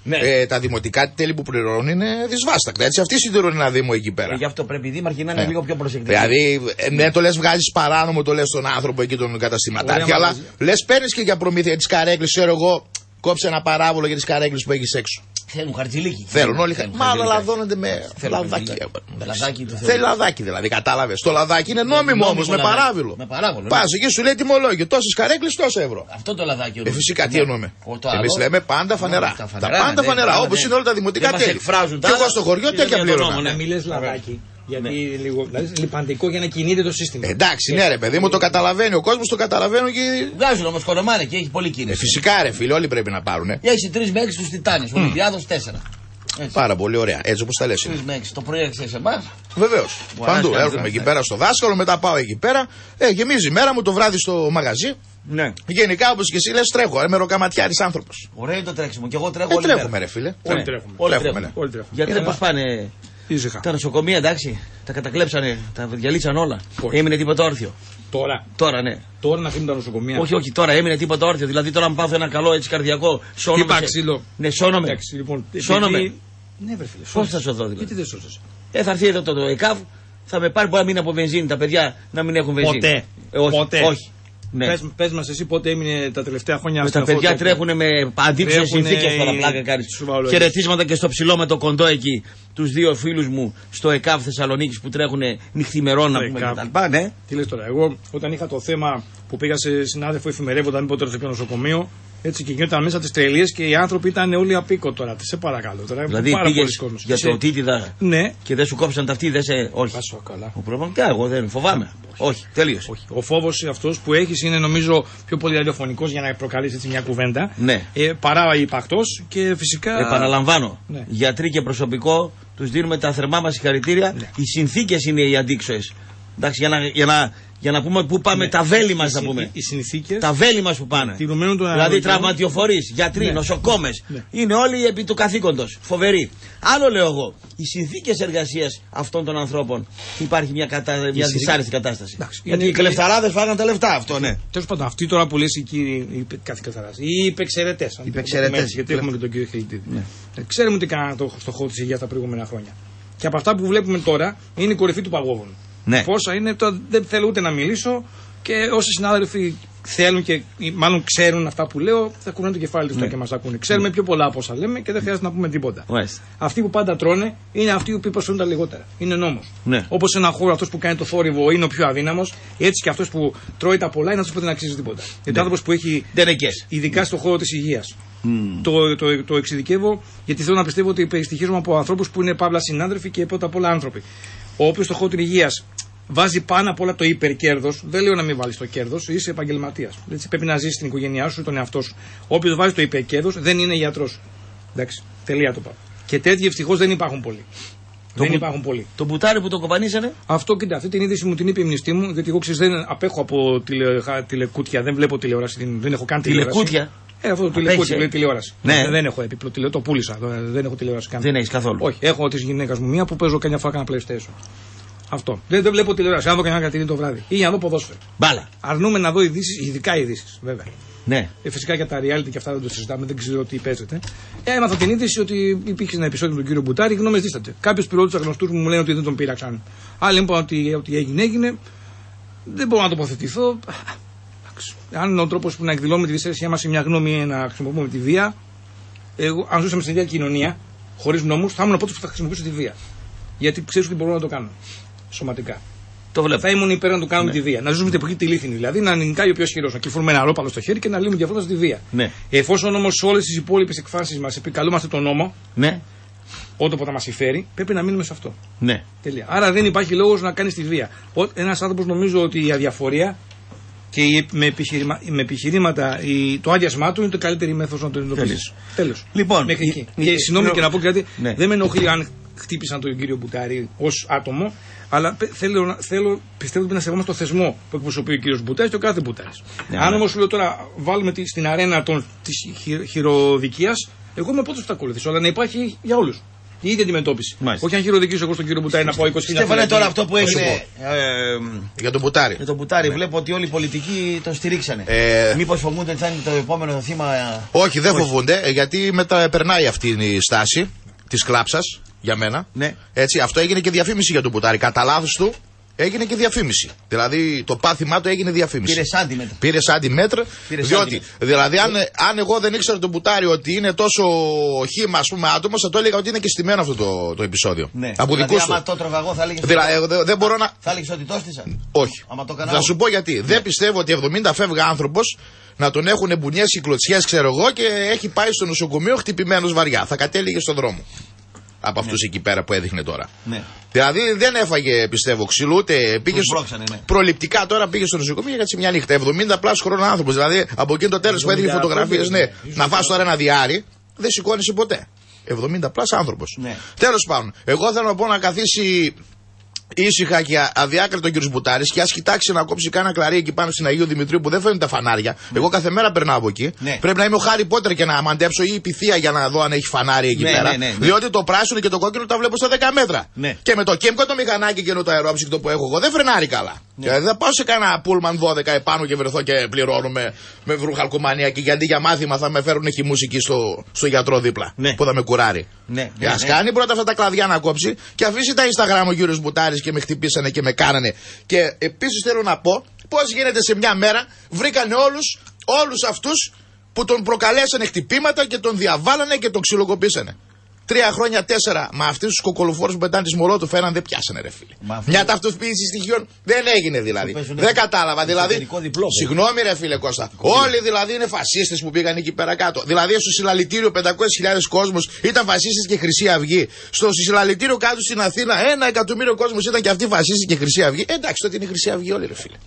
τα δημοτικά τέλη που πληρώνουν είναι δυσβάστακτα. Έτσι, αυτοί συντηρούν ένα δήμο εκεί πέρα. Γι' αυτό πρέπει οι δήμαρχοι να είναι λίγο πιο προσεκτικοί. Δηλαδή, ναι, το λες βγάζεις παράνομο, το λες τον άνθρωπο εκεί, τον καταστηματάρχη, αλλά λες παίρνεις και για προμήθεια της καρέκλης. Ξέρω εγώ, κόψε ένα παράβολο για τις καρέκλες που έχεις έξω. Θέλουν χαρτζηλίκι. Θέλουν όλοι χαρτζηλίκι. Μάλλον λαδώνονται με λαδάκι. Θέλει λαδάκι δηλαδή, κατάλαβες. Το λαδάκι είναι νόμιμο όμως, με παράβολο. Με παράβολο. Πας εκεί σου λέει τιμολόγιο. Τόσες καρέκλες, τόσο ευρώ. Αυτό το λαδάκι. Φυσικά τι εννοούμε. Εμείς λέμε πάντα φανερά. Τα πάντα φανερά. Όπως είναι όλα τα δημοτικά τέλη. Και εγώ στο χωριό τέτοια πλήρωνα. Να μιλες λαδάκι. Γιατί είναι λίγο λιπαντικό για να κινείται το σύστημα. Εντάξει, ναι, ρε παιδί μου, το καταλαβαίνει ο κόσμος, το καταλαβαίνουν και. Βγάζουν όμως κονομάνε και έχει πολύ κίνηση. Φυσικά, ρε φίλε, όλοι πρέπει να πάρουν. Έχει 3 μέχρι στους Τιτάνες, ο Ολυμπιάδος 4. Έτσι. Πάρα πολύ ωραία, έτσι όπως τα λες. 3 μέχρι το πρωί έρχεσαι σε εμάς. Βεβαίως. Παντού έρχομαι εκεί πέρα στο δάσκαλο, μετά πάω εκεί πέρα. Γεμίζει η μέρα μου, το βράδυ στο μαγαζί. Ναι. Γενικά όπως και εσύ λες, τρέχω. Μεροκαματιάρης άνθρωπος. Ωραίο το τρέξιμο, και εγώ τρέχω. Δεν τρέχουμε, ρε φίλε. Γιατί δεν μας πάνε. Ήσυχα. Τα νοσοκομεία, εντάξει, τα κατακλέψανε, τα διαλύσαν όλα. Όχι. Έμεινε τίποτα όρθιο. Τώρα. Τώρα, ναι. Τώρα να αφήνουν τα νοσοκομεία. Όχι, όχι, τώρα έμεινε τίποτα όρθιο. Δηλαδή τώρα, αν πάθω ένα καλό έτσι καρδιακό, σώνομαι. Είπα ξύλο. Ναι, σώνομαι. Εντάξει, λοιπόν. Σώνομαι. Επειδή... Ναι, βρε φίλε. Πώς θα σου δω, δηλαδή. Γιατί δεν σώζεσαι. Θα έρθει εδώ το ΕΚΑΒ, θα με πάρει, μπορεί να μείνει από βενζίνη. Τα παιδιά να μην έχουν βενζίνη. Ποτέ. Όχι. Ποτέ. Όχι. Ναι. Πες μας εσύ πότε έμεινε τα τελευταία χρόνια με τα παιδιά τότε. Τρέχουνε με αντίψεις συνθήκες τώρα, πλάκα κάνεις. Χαιρετίσματα και στο ψηλό με το κοντό εκεί. Τους δύο φίλους μου στο ΕΚΑΒ Θεσσαλονίκης που τρέχουνε νυχθημερών να πούμε κτλ. Ναι. Τι λες τώρα, εγώ όταν είχα το θέμα που πήγα σε συνάδελφο εφημερεύοντα, μην πω τώρα σε ποιο νοσοκομείο. Έτσι και γινόταν μέσα τις τρελίες και οι άνθρωποι ήταν όλοι απίκο τώρα. Σε παρακαλώ τώρα. Δηλαδή πήγες για το τίτιδα και δεν σου κόψαν τα αυτή, δεν σε. Όχι. Εγώ δεν φοβάμαι. Όχι, τελείως. Ο φόβος αυτός που έχεις είναι νομίζω πιο πολύ ραδιοφωνικός για να προκαλείς έτσι μια κουβέντα. Ναι. Παρά υπακτός και φυσικά. Επαναλαμβάνω. Ναι. Γιατροί και προσωπικό, τους δίνουμε τα θερμά μας συγχαρητήρια. Ναι. Οι συνθήκες είναι οι αντίξωες. Εντάξει, για να πούμε πού πάμε, ναι, τα βέλη μας να πούμε. Οι συνθήκες. Τα βέλη μας που πάνε. Δηλαδή τραυματιοφορείς, γιατροί, ναι, νοσοκόμες. Ναι. Είναι όλοι επί του καθήκοντος. Φοβεροί. Άλλο λέω εγώ. Οι συνθήκες εργασίας αυτών των ανθρώπων. Υπάρχει μια δυσάρεστη κατάσταση. Εντάξει, γιατί οι κλεφταράδες φάγανε τα λεφτά, αυτό, ναι. Τέλος πάντων, αυτοί τώρα που λες οι κύριοι καθηγητές, οι υπεξαιρετές. Γιατί έχουμε και τον κύριο Χελιτίδη. Ναι. Ξέρουμε τι κάνανε στο χώρο της υγείας τα προηγούμενα χρόνια. Και από αυτά που βλέπουμε τώρα είναι η κορυφή του παγόβουνου. Ναι. Πόσα είναι, τώρα δεν θέλω ούτε να μιλήσω και όσοι συνάδελφοι θέλουν και μάλλον ξέρουν αυτά που λέω, θα κουνάνε το κεφάλι τους, ναι, και μας ακούνε. Ξέρουμε, ναι, πιο πολλά από όσα λέμε και δεν χρειάζεται να πούμε τίποτα. Μάλιστα. Αυτοί που πάντα τρώνε είναι αυτοί που προσφέρουν τα λιγότερα. Είναι νόμος. Ναι. Όπως ένα χώρο, αυτός που κάνει το θόρυβο είναι ο πιο αδύναμος, έτσι και αυτός που τρώει τα πολλά είναι αυτός που δεν αξίζει τίποτα. Ναι. Γιατί ο άνθρωπος που έχει. Ειδικά στον χώρο της υγείας. Το εξειδικεύω γιατί θέλω να πιστεύω ότι περιστοιχίζουμε από ανθρώπους που είναι παύλα συνάδελφοι και πρώτα απ' όλα άνθρωποι. Όποιος στον χώρο της υγείας βάζει πάνω απ' όλα το υπερκέρδος, δεν λέω να μην βάλεις το κέρδος, είσαι επαγγελματίας. Έτσι πρέπει να ζεις την οικογένειά σου, τον εαυτό σου. Όποιος βάζει το υπερκέρδος δεν είναι γιατρός. Εντάξει, τελεία το πάω. Και τέτοιοι ευτυχώς δεν υπάρχουν πολλοί. Το μπουτάρι που το κομπανίσανε. Αυτό, κοίτα, αυτή την είδηση μου την είπε η μνηστή μου, διότι εγώ ξέρεις δεν απέχω από τηλεκούτια, δεν βλέπω τηλεόραση, δεν έχω καν τηλεόραση. Τηλεκούτια. Αυτό το τηλεόραση. Ναι. Δεν έχω έπιπλο τηλεόραση, το πούλησα. Δεν έχω τηλεόραση καν. Δεν έχεις καθόλου. Όχι, έχω τη γυναίκα μου μία που παίζω καμιά φορά κάνα PlayStation. Αυτό. Δεν βλέπω τηλεόραση. Αν δω κανένα κατηρί το βράδυ ή αν δω ποδόσφαιρο. Μπάλα. Αρνούμε να δω ειδήσεις, ειδικά ειδήσεις βέβαια. Ναι. Φυσικά για τα reality και αυτά δεν το συζητάμε, δεν ξέρω τι παίζεται. Έμαθα την είδηση ότι υπήρχε ένα επεισόδιο με τον κύριο Μπουτάρη, γνώμες δίστανται. Κάποιου πιλότους γνωστούς μου λένε ότι δεν τον πήραξαν. Άλλοι μου είπαν ότι έγινε. Δεν μπορώ να τοποθετηθώ. Αν είναι ο τρόπος που να εκδηλώνουμε τη δυσαρέσκειά μας σε μια γνώμη, να χρησιμοποιούμε τη βία. Εγώ, αν ζούσαμε στην ίδια κοινωνία, χωρίς νόμους, θα ήμουν από τους που θα χρησιμοποιήσω τη βία. Γιατί ξέρω ότι μπορώ να το κάνω. Σωματικά. Το βλέπω. Θα ήμουν υπέρ να το κάνουμε, ναι, τη βία. Να ζούμε την εποχή τη λίθινη. Δηλαδή να νικάει ο πιο ισχυρός. Να κυφούμε ένα ρόπαλο στο χέρι και να λύνουμε διαφορά στη βία. Ναι. Εφόσον όμως σε όλες τις υπόλοιπες εκφάνσεις μας επικαλούμαστε τον νόμο, ναι, όποτε μας υφέρει, πρέπει να μείνουμε σε αυτό. Ναι. Τελεία. Άρα δεν υπάρχει λόγος να κάνεις τη βία. Ένας άνθρωπος νομίζω ότι η αδιαφορία και με επιχειρήματα το άδειασμά του είναι το καλύτερη μέθοδος να το εντοπίσεις. Τέλος. Λοιπόν, και συγγνώμη και να πω κάτι, δεν με ενοχλεί αν χτύπησαν τον κύριο Μπουτάρη ως άτομο, αλλά πιστεύω ότι να σεβόμαστε το θεσμό που εκπροσωπεί ο κύριος Μπουτάρης και ο κάθε Μπουτάρης. Αν όμως λέω τώρα βάλουμε στην αρένα της χειροδικίας, εγώ είμαι πότε θα τα ακολουθήσω, αλλά να υπάρχει για όλους. Η ίδια αντιμετώπιση. Όχι αν χειροδικήσω εγώ στον κύριο Μπουτάρη να πάω 20 χρόνια. Στέφανε, τώρα αυτό που έγινε για τον Μπουτάρη. Για τον Μπουτάρη, βλέπω ότι όλοι οι πολιτικοί τον στηρίξανε. Μήπως φοβούνται ότι θα είναι το επόμενο θύμα. Όχι, δεν φοβούνται, γιατί μετά περνάει αυτή η στάση τη κλάψα για μένα. Ναι. Έτσι, αυτό έγινε και διαφήμιση για τον Μπουτάρη. Κατά λάθος του έγινε και διαφήμιση. Δηλαδή το πάθημά του έγινε διαφήμιση. Πήρε αντιμέτρα. Διότι, δηλαδή, αν εγώ δεν ήξερα τον Μπουτάρη ότι είναι τόσο χύμα, ας πούμε, άτομο, θα το έλεγα ότι είναι και στημένο αυτό το επεισόδιο. Ναι. Από δηλαδή, δικού σου. Αν το τρώγα εγώ, θα έλεγε. Δεν μπορώ να. Θα έλεγε ότι το στήσα. Όχι. Θα σου πω γιατί. Ναι. Δεν πιστεύω ότι 70 φεύγα άνθρωπο να τον έχουν μπουνιές ή κλωτσιές, ξέρω εγώ, και έχει πάει στο νοσοκομείο χτυπημένος βαριά. Θα κατέληγε στον δρόμο. Από αυτούς εκεί πέρα που έδειχνε τώρα. Ναι. Δηλαδή δεν έφαγε, πιστεύω, ξύλο, ούτε πήγε. Προληπτικά τώρα πήγε στο νοσοκομείο για κάτσε μια νύχτα. 70 πλάσου χρόνων άνθρωπος. Δηλαδή από εκείνο το τέλος που έδειχνε φωτογραφίες, ναι, να φας τώρα ένα διάρι, δεν σηκώνεσαι ποτέ. 70 πλάσου άνθρωπος. Ναι. Τέλος πάντων, εγώ θέλω να πω να καθίσει ήσυχα και αδιάκριτο ο κ. Μπουτάρης και α κοιτάξει να κόψει κάνα κλαρί εκεί πάνω στην Αγίου Δημητρίου που δεν φαίνουν τα φανάρια. Ναι. Εγώ κάθε μέρα περνάω από εκεί. Ναι. Πρέπει να είμαι ο Χάρι Πότερ και να μαντέψω ή η πυθία για να δω αν έχει φανάρι εκεί πέρα. Ναι. Διότι το πράσινο και το κόκκινο τα βλέπω στα 10 μέτρα. Ναι. Και με το κέμκο το μηχανάκι και το αερόψυκτο που έχω εγώ δεν φρενάρει καλά. Ναι. Δηλαδή δεν πάω σε κάνα πούλμαν 12 επάνω και βρεθώ και πληρώνουμε με βρουχαλκομανία και γιατί για μάθημα θα με φέρουν χυμουσική στο γιατρό δίπλα. Ναι. Που θα με κουράρει. Α κάνει πρώτα αυτά τα κλαδιά να κόψει και αφήσει τα Instagram ο κ. Μπουτάρης. Και με χτυπήσανε και με κάνανε. Και επίσης θέλω να πω πώς γίνεται σε μια μέρα βρήκανε όλους αυτούς που τον προκαλέσανε χτυπήματα και τον διαβάλανε και τον ξυλοκοπήσανε. 3 χρόνια 4 με αυτούς τους κοκολοφόρους που πετάνε τις Μολότοφ έναν δεν πιάσανε, ρε φίλε. Μια ταυτοποίηση στοιχείων δεν έγινε δηλαδή. Δεν κατάλαβα δηλαδή. Συγγνώμη, ρε φίλε Κώστα. Όλοι δηλαδή είναι φασίστες που πήγαν εκεί πέρα κάτω. Δηλαδή στο συλλαλητήριο 500.000 κόσμος ήταν φασίστες και Χρυσή Αυγή. Στο συλλαλητήριο κάτω στην Αθήνα 1 εκατομμύριο κόσμος ήταν και αυτοί φασίστες και Χρυσή Αυγή. Εντάξει, τότε είναι Χρυσή Αυγή όλοι, ρε φίλε.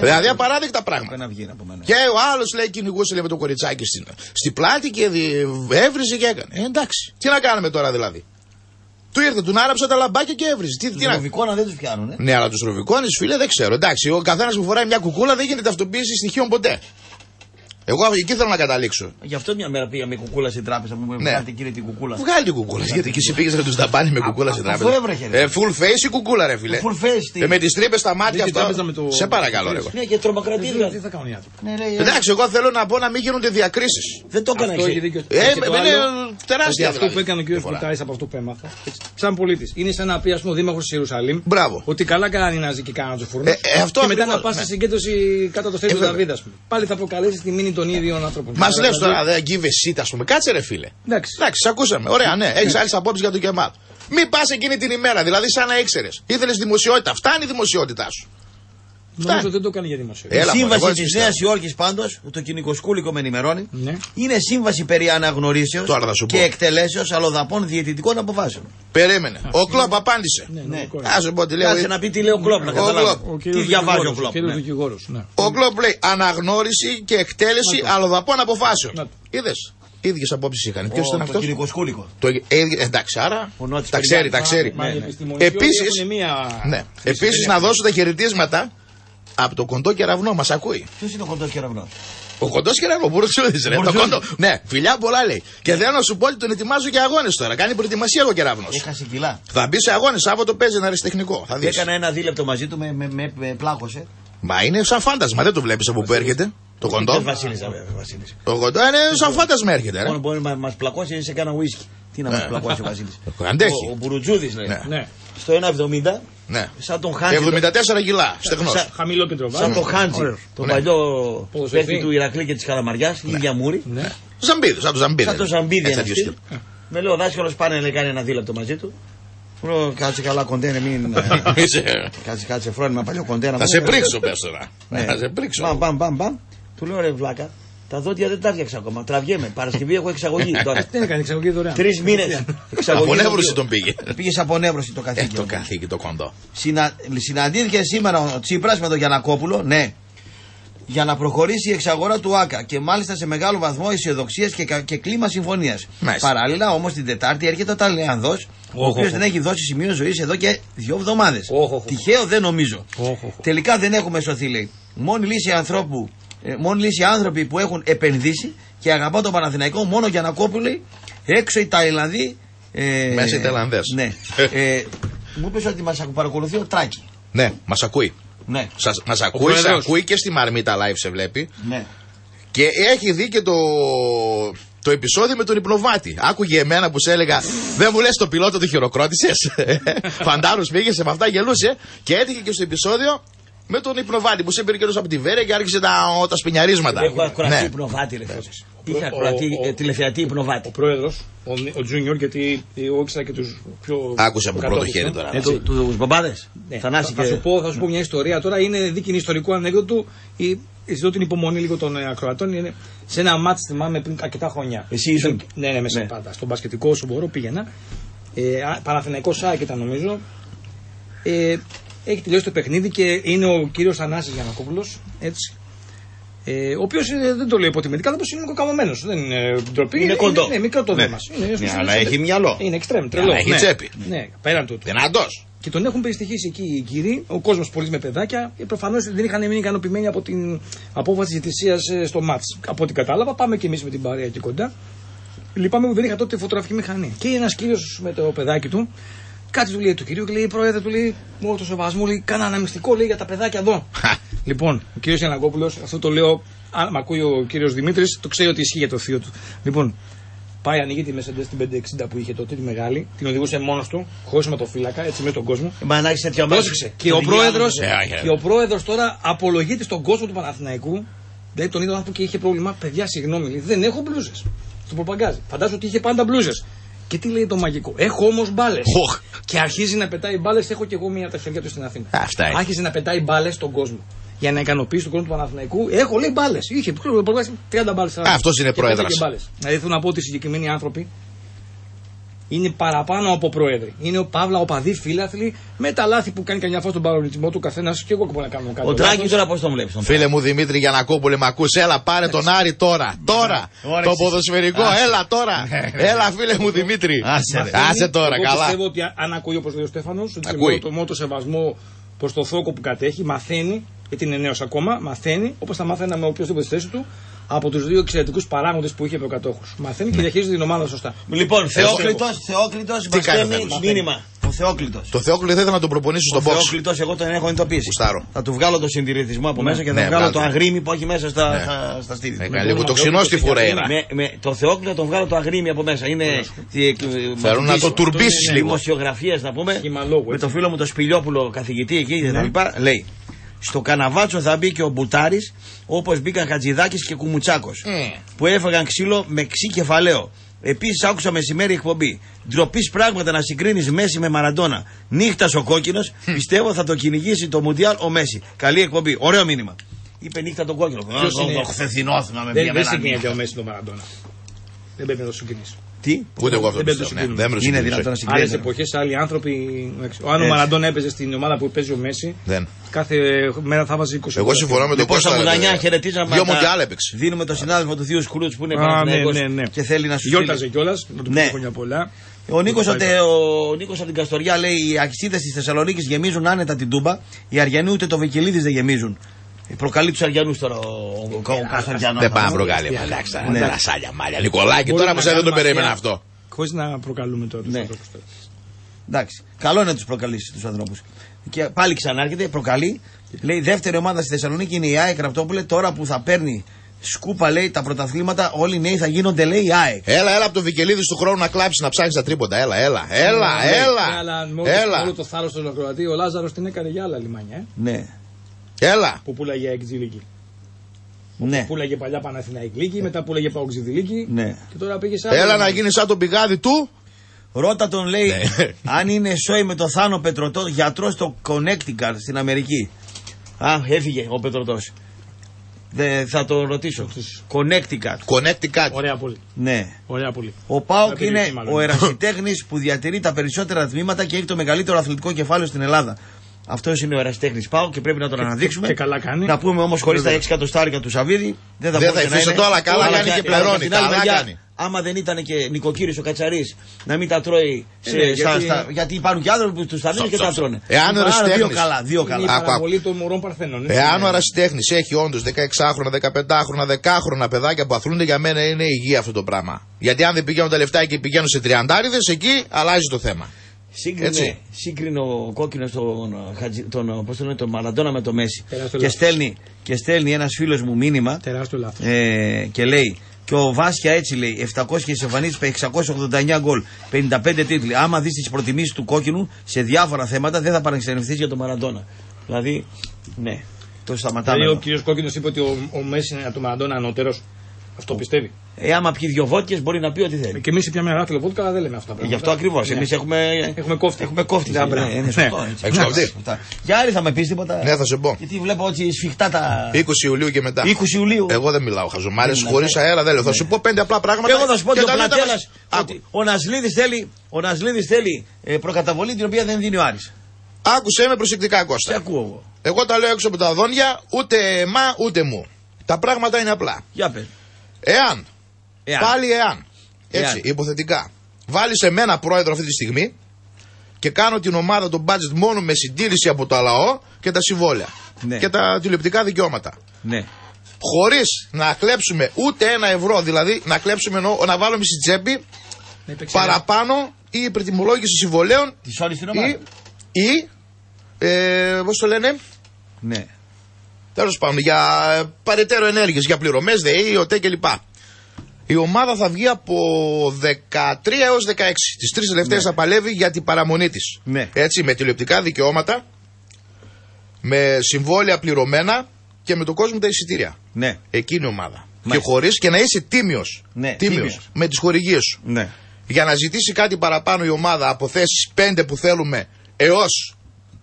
Δηλαδή απαράδεκτα πράγματα. Και ο άλλος λέει κυνηγούσε με το κοριτσάκι στην πλάτη και έβριζε και έκανε. Εντάξει. Τι να κάνουμε τώρα δηλαδή. Του ήρθε, του άρραψε τα λαμπάκια και έβριζε. Τους ροβικόνα δεν τους πιάνουν. Ναι, αλλά τους ροβικόνες, φίλε, δεν ξέρω. Εντάξει, ο καθένας που φοράει μια κουκούλα δεν γίνεται ταυτοποίηση στοιχείων ποτέ. Εγώ εκεί θέλω να καταλήξω. Γι' αυτό μια μέρα πήγαμε με κουκούλα στην τράπεζα που μου βγάλετε, κύριε, την κουκούλα. Βγάλει την κουκούλα. Γιατί εκεί πήγε να του ταμπάνει με κουκούλα στην τράπεζα. Αυτό έβρεχε. Full face η κουκούλα, ρε φίλε. Full face. Με τις τρύπες στα μάτια αυτά. Σε παρακαλώ, ρε. Ναι, και τρομοκρατία. Τι θα κάνουν οι άνθρωποι. Εντάξει, εγώ θέλω να πω να μην γίνονται διακρίσεις. Δεν το έκανα εκεί. Είναι τεράστια. Αυτό που έκανε ο κ. Μπουτάρης από αυτό που έμαθα. Σαν πολίτης. Είναι σαν να πει, α πούμε, ο δήμαρχος της Ιερουσαλήμ ότι καλά κάνει να ζει και κάνα του φούρνου. Και μετά να πα στη συγκέντρωση κατά το θέτο Δαβίδα. Πάλι θα προκαλέσει τη μήνυ των ίδιων ανθρώπων. Μας λες τώρα, δεν give a shit, ας πούμε. Κάτσε, ρε φίλε. Εντάξει, σ' ακούσαμε. Ωραία, ναι, έχεις άλλες απόψεις για το Κεμάλ. Μην πας εκείνη την ημέρα, δηλαδή σαν να ήξερες. Ήθελες δημοσιότητα. Φτάνει η δημοσιότητά σου. Νομίζω δεν το έκανε για δημοσιότητα. Η σύμβαση της Νέας Υόρκης πάντως, το κοινικοσκούλικο με ενημερώνει, είναι σύμβαση περί αναγνωρίσεως και εκτελέσεως αλλοδαπών διαιτητικών αποφάσεων. Περίμενε. Ο Κλόπ απάντησε. Άσε να πει τι λέει ο Κλόπ, να καταλάβει. Τι διαβάζει ο Κλόπ. Ο Κλόπ λέει αναγνώριση και εκτέλεση αλλοδαπών αποφάσεων. Είδες. Ίδιες απόψεις είχαν. Ποιος ήταν αυτός. Το κυνηγοσκούλικο. Εντάξει, άρα. Τα ξέρει, τα ξέρει. Επίσης να δώσω τα χαιρετίσματα. Από το κοντό κεραυνό μας ακούει. Ποιος είναι ο κοντός κεραυνός? Ο κοντός κεραυνός, Μπουρτσούδης, ρε. Ναι, φιλιά πολλά λέει. Και θέλω να σου πω ότι τον ετοιμάζω για αγώνες τώρα. Κάνει προετοιμασία ο κεραυνός. Έχασε κιλά. Θα μπει σε αγώνες, Σάββατο παίζει ένα αριστεχνικό. Θα δεις. Έκανα ένα δίλεπτο μαζί του, με πλάκωσε. Μα είναι σαν φάντασμα, δεν το βλέπεις από πού έρχεται. Το κοντό. Δεν το κοντό είναι σαν φάντασμα έρχεται. Μόνο μπορεί να μας πλακώσει σε κάνα ουίσκι. Τι να μας πλακώσει ο Βασίλης. Ο Μπουρτσούδης λέει. Στο 1,70. Ναι. Σαν τον Χάντζη. 74 κιλά. Στεγνός. Χαμηλό πετροβάρος. Σαν τον Χάντζη. Τον παλιό παίκτη του Ηρακλή και της Καλαμαριάς. Λίγια μούρη. Ζαμπίδι. Σαν τον Ζαμπίδι. Σαν τον Ζαμπίδι. Με λέει ο δάσκαλος πάνε να κάνει ένα δίλεπτο μαζί του. Κάτσε καλά κοντέινε, μην. Κάτσε φρόνημα παλιό κοντέινε. Θα σε πρίξω πες τώρα. Θα σε πρίξω. Μπαμπαμπαμπαμ. Του λέω ρε βλάκα. Τα δόντια δεν τα έφτιαξα ακόμα. Τραβιέμαι. Παρασκευή έχω εξαγωγή. Τι έκανε, εξαγωγή δωρεάν. 3 μήνες. Απονεύρωση τον πήγε. Πήγε σε απονεύρωση το καθήκη. Το καθήκη, το κοντό. Συναντήθηκε σήμερα ο Τσίπρας με τον Γιανακόπουλο. Ναι. για να προχωρήσει η εξαγορά του ΆΚΑ και μάλιστα σε μεγάλο βαθμό αισιοδοξίας και κλίμα συμφωνίας. Παράλληλα όμως την Τετάρτη έρχεται ο Ταλαιανδός, ο οποίος δεν έχει δώσει σημείο ζωής εδώ και 2 εβδομάδες. Τυχαίο δεν νομίζω. Τελικά δεν έχουμε σωθεί, λέει. Μόνη λύση άνθρωποι που έχουν επενδύσει και αγαπά τον Παναθηναϊκό μόνο για να κόπουν, λέει, έξω οι Ταϊλανδοί. Μέσα οι Ταϊλανδές. Ναι. Μου είπε ότι μας παρακολουθεί ο Τράκη. Ναι, μας ακούει. Ναι. Μας ακούει, σε ακούει και στη Μαρμίτα Live σε βλέπει. Ναι. Και έχει δει και το επεισόδιο με τον υπνοβάτη. Άκουγε εμένα που σε έλεγα δεν μου λες το πιλότο του χειροκρότησες. Φαντάρους πήγες με αυτά, γελούσε. Και έτυχε και στο επεισόδιο με τον υπνοβάτη που σε πήρε καιρός από τη Βέρεια και άρχισε τα σπινιαρίσματα. Έχω ακροατή υπνοβάτη, ρε φώσεις. Είχα τηλεθεατή υπνοβάτη. Ο πρόεδρος, ο Τζούνιορ, γιατί εγώ ήξερα και τους πιο. Άκουσα από πρώτο χέρι τώρα. Τους μπαμπάδες. Θα σου πω μια ιστορία τώρα. Είναι δίκαινη ιστορικού ανέκδοτου. Ζητώ την υπομονή λίγο των ακροατών. Είναι σε ένα μάτς, θυμάμαι, πριν αρκετά χρόνια. Εσύ ήσουν. Ναι, μέσα πάντα. Στον μπασκετικό όσο μπορώ πήγαινα. Παναθηναϊκός ΑΕΚ ήταν νομίζω. Έχει τελειώσει το παιχνίδι και είναι ο κύριος Ανάσης Γιαννακόπουλος, έτσι. Ο οποίος δεν το λέει υποτιμητικά, όπως είναι κοκαμωμένος. Δεν είναι ντροπή. Είναι κοντό. Είναι μικρό το δέμα. Αλλά έχει μυαλό. Είναι εξτρέμ, τρελό. Έχει τσέπη. Ναι, πέραν τούτου. Δυνατός. Και τον έχουν περιστοιχίσει εκεί οι κύριοι, ο κόσμος πολύ με παιδάκια. Προφανώς δεν είχαν μείνει ικανοποιημένοι από την απόφαση της διαιτησίας στο μάτς. Από ό,τι κατάλαβα, πάμε κι εμείς με την παρέα εκεί κοντά. Λυπάμαι που δεν είχα τότε φωτογραφική μηχανή. Και ένας κύριος με το παιδάκι του. Κάτι του λέει του κυρίου και λέει: Πρόεδρε, του λέει, μου όλο το σεβασμό, λέει, κάνα ένα μυστικό, λέει, για τα παιδάκια εδώ. Λοιπόν, ο κύριος Γιαννακόπουλος, αυτό το λέω, αν μ' ακούει ο κύριος Δημήτρης, το ξέρει ότι ισχύει για το θείο του. Λοιπόν, πάει, ανοίγει τη Mercedes την 560 που είχε τότε, τη μεγάλη, την οδηγούσε μόνος του, χωρίς ματοφύλακα, έτσι με τον κόσμο. Μα να έχει τέτοια μάτια. Και ο πρόεδρος τώρα απολογείται στον κόσμο του Παναθηναϊκού, δηλαδή τον είδα και είχε πρόβλημα, παιδιά, συγγνώμη, λέει, δεν έχω μπλούζες. Του προπαγκάζει. Φαντάζομαι ότι είχε πάντα μπλούζες. Και τι λέει το μαγικό. Έχω όμως μπάλες. Και αρχίζει να πετάει μπάλες. Έχω και εγώ μια ταξιδιωτική του στην Αθήνα. Άρχισε να πετάει μπάλες στον κόσμο. Για να ικανοποιήσει τον κόσμο του Παναθηναϊκού. Έχω, λέει, μπάλες. Είχε 30 μπάλες. Αυτός είναι πρόεδρος. Δηλαδή θέλω να πω ότι οι συγκεκριμένοι άνθρωποι είναι παραπάνω από πρόεδροι. Είναι ο Παύλα, οπαδοί, φίλαθλοι, με τα λάθη που κάνει καμιά φορά στον παρολογισμό του καθένα. Και εγώ μπορώ να κάνω κάτι. Ο Τράγκης τώρα πώς τον βλέπεις. Φίλε μου Δημήτρη Γιαννακόπουλε, μ' ακούς, έλα πάρε τον Άρη τώρα. Τώρα! Το ποδοσφαιρικό, έλα τώρα! Έλα, φίλε μου Δημήτρη. Άσε τώρα, καλά. Πιστεύω ότι αν ακούει, όπως λέει ο Στέφανος, το μόνο σεβασμό προς το θόκο που κατέχει, μαθαίνει, γιατί είναι νέος ακόμα, μαθαίνει, όπως θα μάθαινα με οποιοδήποτε στη θέση του, από τους δύο εξαιρετικούς παράγοντες που είχε προκατόχους. Μαθαίνει και διαχειρίζεται την ομάδα σωστά. Λοιπόν, Θεόκλητος μας στέλνει μήνυμα. Ο Θεόκλητος. Το Θεόκλητο θα ήθελα να τον προπονήσω στον box. Ο Θεόκλητος, εγώ τον έχω εντοπίσει. Θα του βγάλω το συντηρητισμό από μέσα και θα βγάλω το αγρίμι που έχει μέσα στα στήθη. Λίγο το ξινό στη φορέα. Το Θεόκλητο τον βγάλω το αγρίμι από μέσα. Θέλω να το τουρμπήσει λίγο. Δημοσιογραφία, να πούμε. Με το φίλο μου το Σπηλιόπουλο, καθηγητή εκεί κτλ. Λέει. Στο Καναβάτσο θα μπει και ο Μπουτάρης, όπως μπήκαν Χατζηδάκης και Κουμουτσάκος, που έφαγαν ξύλο με ξύ κεφαλαίο. Επίσης άκουσα μεσημέρι εκπομπή. Ντροπής πράγματα να συγκρίνεις Μέση με Μαραντόνα. Νύχτας ο κόκκινος, πιστεύω θα το κυνηγήσει το Μουντιάλ ο Μέση. Καλή εκπομπή, ωραίο μήνυμα. Είπε νύχτα τον κόκκινο. Το χθεθινό με μια μέρα νύχτα. Ο Μέση τον Μαραντόνα. Δεν πρέπει να το συγκρίνεις. Ούτε εγώ αυτό πιστεύω. Είναι δυνατόν να συγκρίνει. Άλλες εποχές, άλλοι άνθρωποι. Αν ο Μαραντών έπαιζε στην ομάδα που παίζει ο Μέση, κάθε μέρα θα βάζει 20. Εγώ συμφωνώ με τον Κώστα. Δίνουμε το συνάδελφο του Θείου Σκρούτς που είναι Παναθηναϊκός και θέλει να σου πει. Γιόρταζε κιόλας, να του πούμε χρόνια πολλά. Ο Νίκος από την Καστοριά λέει: Οι αξίδες της Θεσσαλονίκης γεμίζουν άνετα την Τούμπα. Οι Αριανοί ούτε το Βικελίδης δεν γεμίζουν. Προκαλεί τους Αριανούς τώρα ο Καστοριανός. Δεν πάμε να προκαλεί. Εντάξει, σάλια μάλια. Νικολάκη, τώρα που δεν το περίμενα αυτό. Χωρίς να προκαλούμε τώρα τους ανθρώπους. Εντάξει. Καλό είναι να τους προκαλείς τους ανθρώπους. Και πάλι ξανάρχεται, προκαλεί. Λέει: Δεύτερη ομάδα στη Θεσσαλονίκη είναι η ΑΕΚ, Ραπτόπουλε. Τώρα που θα παίρνει σκούπα, λέει, τα πρωταθλήματα, όλοι οι νέοι θα γίνονται, λέει, η ΑΕΚ. Έλα από το Βικελίδη του χρόνου να κλάψει, να ψάχνει τα τρίποντα. Έλα. Όλο το θάρρος του Ακροατή, ο Λάζαρος την έκανε για άλλα λιμάνια. Ναι. Έλα. Που πουλάγε Εξιλίκη. Ναι. Που πουλάγε παλιά Παναθηναϊκλίκη, μετά πουλάγε Παοξιδηλίκη. Ναι. Και τώρα πήγε σαν. Έλα να γίνει σαν τον πηγάδι του. Ρώτα τον, λέει, αν είναι σόι με τον Θάνο Πετρωτό, γιατρό στο Connecticut στην Αμερική. Α, έφυγε ο Πετρωτός. Θα το ρωτήσω. Connecticut. Ωραία πολύ. Ναι. Ωραία πολύ. Ο ΠΑΟΚ είναι ο ερασιτέχνης που διατηρεί τα περισσότερα τμήματα και έχει το μεγαλύτερο αθλητικό κεφάλαιο στην Ελλάδα. Αυτό είναι ο ερασιτέχνης ΠΑΟΚ και πρέπει να τον αναδείξουμε. Και καλά κάνει. Να πούμε όμως χωρίς τα 6 εκατοστάρικα του Σαββίδη. Δεν θα υφίσω το, αλλά καλά κάνει και πληρώνει. Άμα δεν ήταν και νοικοκύρης ο Κατσαρίς να μην τα τρώει. Γιατί υπάρχουν και άνθρωποι που τους τα δίνουν και τα τρώνε. Εάν ο ερασιτέχνης έχει όντως 16χρονα, 15χρονα, 10χρονα παιδάκια που αθλούνται, για μένα είναι υγεία αυτό το πράγμα. Γιατί αν δεν πηγαίνουν τα λεφτά και πηγαίνουν σε 30ριδες, εκεί αλλάζει το θέμα. Σύγκρινε ο κόκκινος τον Μαραντόνα με το Μέση. Και στέλνει ένας φίλος μου μήνυμα και λέει: και ο Βάσια έτσι λέει, 700 εμφανίσεις, 689 γκολ, 55 τίτλοι. Άμα δεις τις προτιμήσεις του κόκκινου σε διάφορα θέματα, δεν θα παραξενευτείς για τον Μαραντόνα. Δηλαδή, ναι, το σταματάμε. Δηλαδή, ο κύριος Κόκκινος είπε ότι ο Μέση είναι από τον Μαραντόνα ανώτερος. Αυτό πιστεύει. Άμα πιει δύο βότκες μπορεί να πει ό,τι θέλει. Και εμείς πιάμε ένα γάτελο βότκα, αλλά δεν λέμε αυτά. Γι' αυτό ακριβώς. Εμείς έχουμε κόφτη. Έχουμε κόφτη. Για άλλη θα με πεις τίποτα. Ναι, θα σε πω. Γιατί βλέπω ότι σφιχτά τα. 20 Ιουλίου και μετά. 20 Ιουλίου. Εγώ δεν μιλάω χαζομάρες, χωρίς αέρα δεν λέω. Θα σου πω 5 απλά πράγματα. Εγώ θα σου πω ότι ο Νασλίδης θέλει προκαταβολή την οποία δεν δίνει ο Άρης. Άκουσε με προσεκτικά, Κώστα. Εγώ τα λέω έξω από τα δόντια, ούτε μα ούτε μου. Τα πράγματα είναι απλά. Εάν, υποθετικά, βάλεις εμένα πρόεδρο αυτή τη στιγμή και κάνω την ομάδα των budget μόνο με συντήρηση από το λαό και τα συμβόλαια και τα τηλεοπτικά δικαιώματα. Ναι. Χωρίς να κλέψουμε ούτε ένα ευρώ, δηλαδή να κλέψουμε να βάλουμε στην τσέπη παραπάνω ή υπερτιμολόγηση συμβολέων ή τέλος πάντων, για παρετέρω ενέργειες, για πληρωμές, ΔΕΗ, ΟΤΕ κλπ. Η ομάδα θα βγει από 13 έως 16. Τις τρεις τελευταίες θα παλεύει για την παραμονή της. Ναι. Έτσι, με τηλεοπτικά δικαιώματα, με συμβόλαια πληρωμένα και με το κόσμο τα εισιτήρια. Ναι. Εκείνη η ομάδα. Μάλιστα. Και χωρίς και να είσαι τίμιος. Ναι, τίμιος. Με τις χορηγίες σου. Ναι. Για να ζητήσει κάτι παραπάνω η ομάδα από θέσεις 5 που θέλουμε έως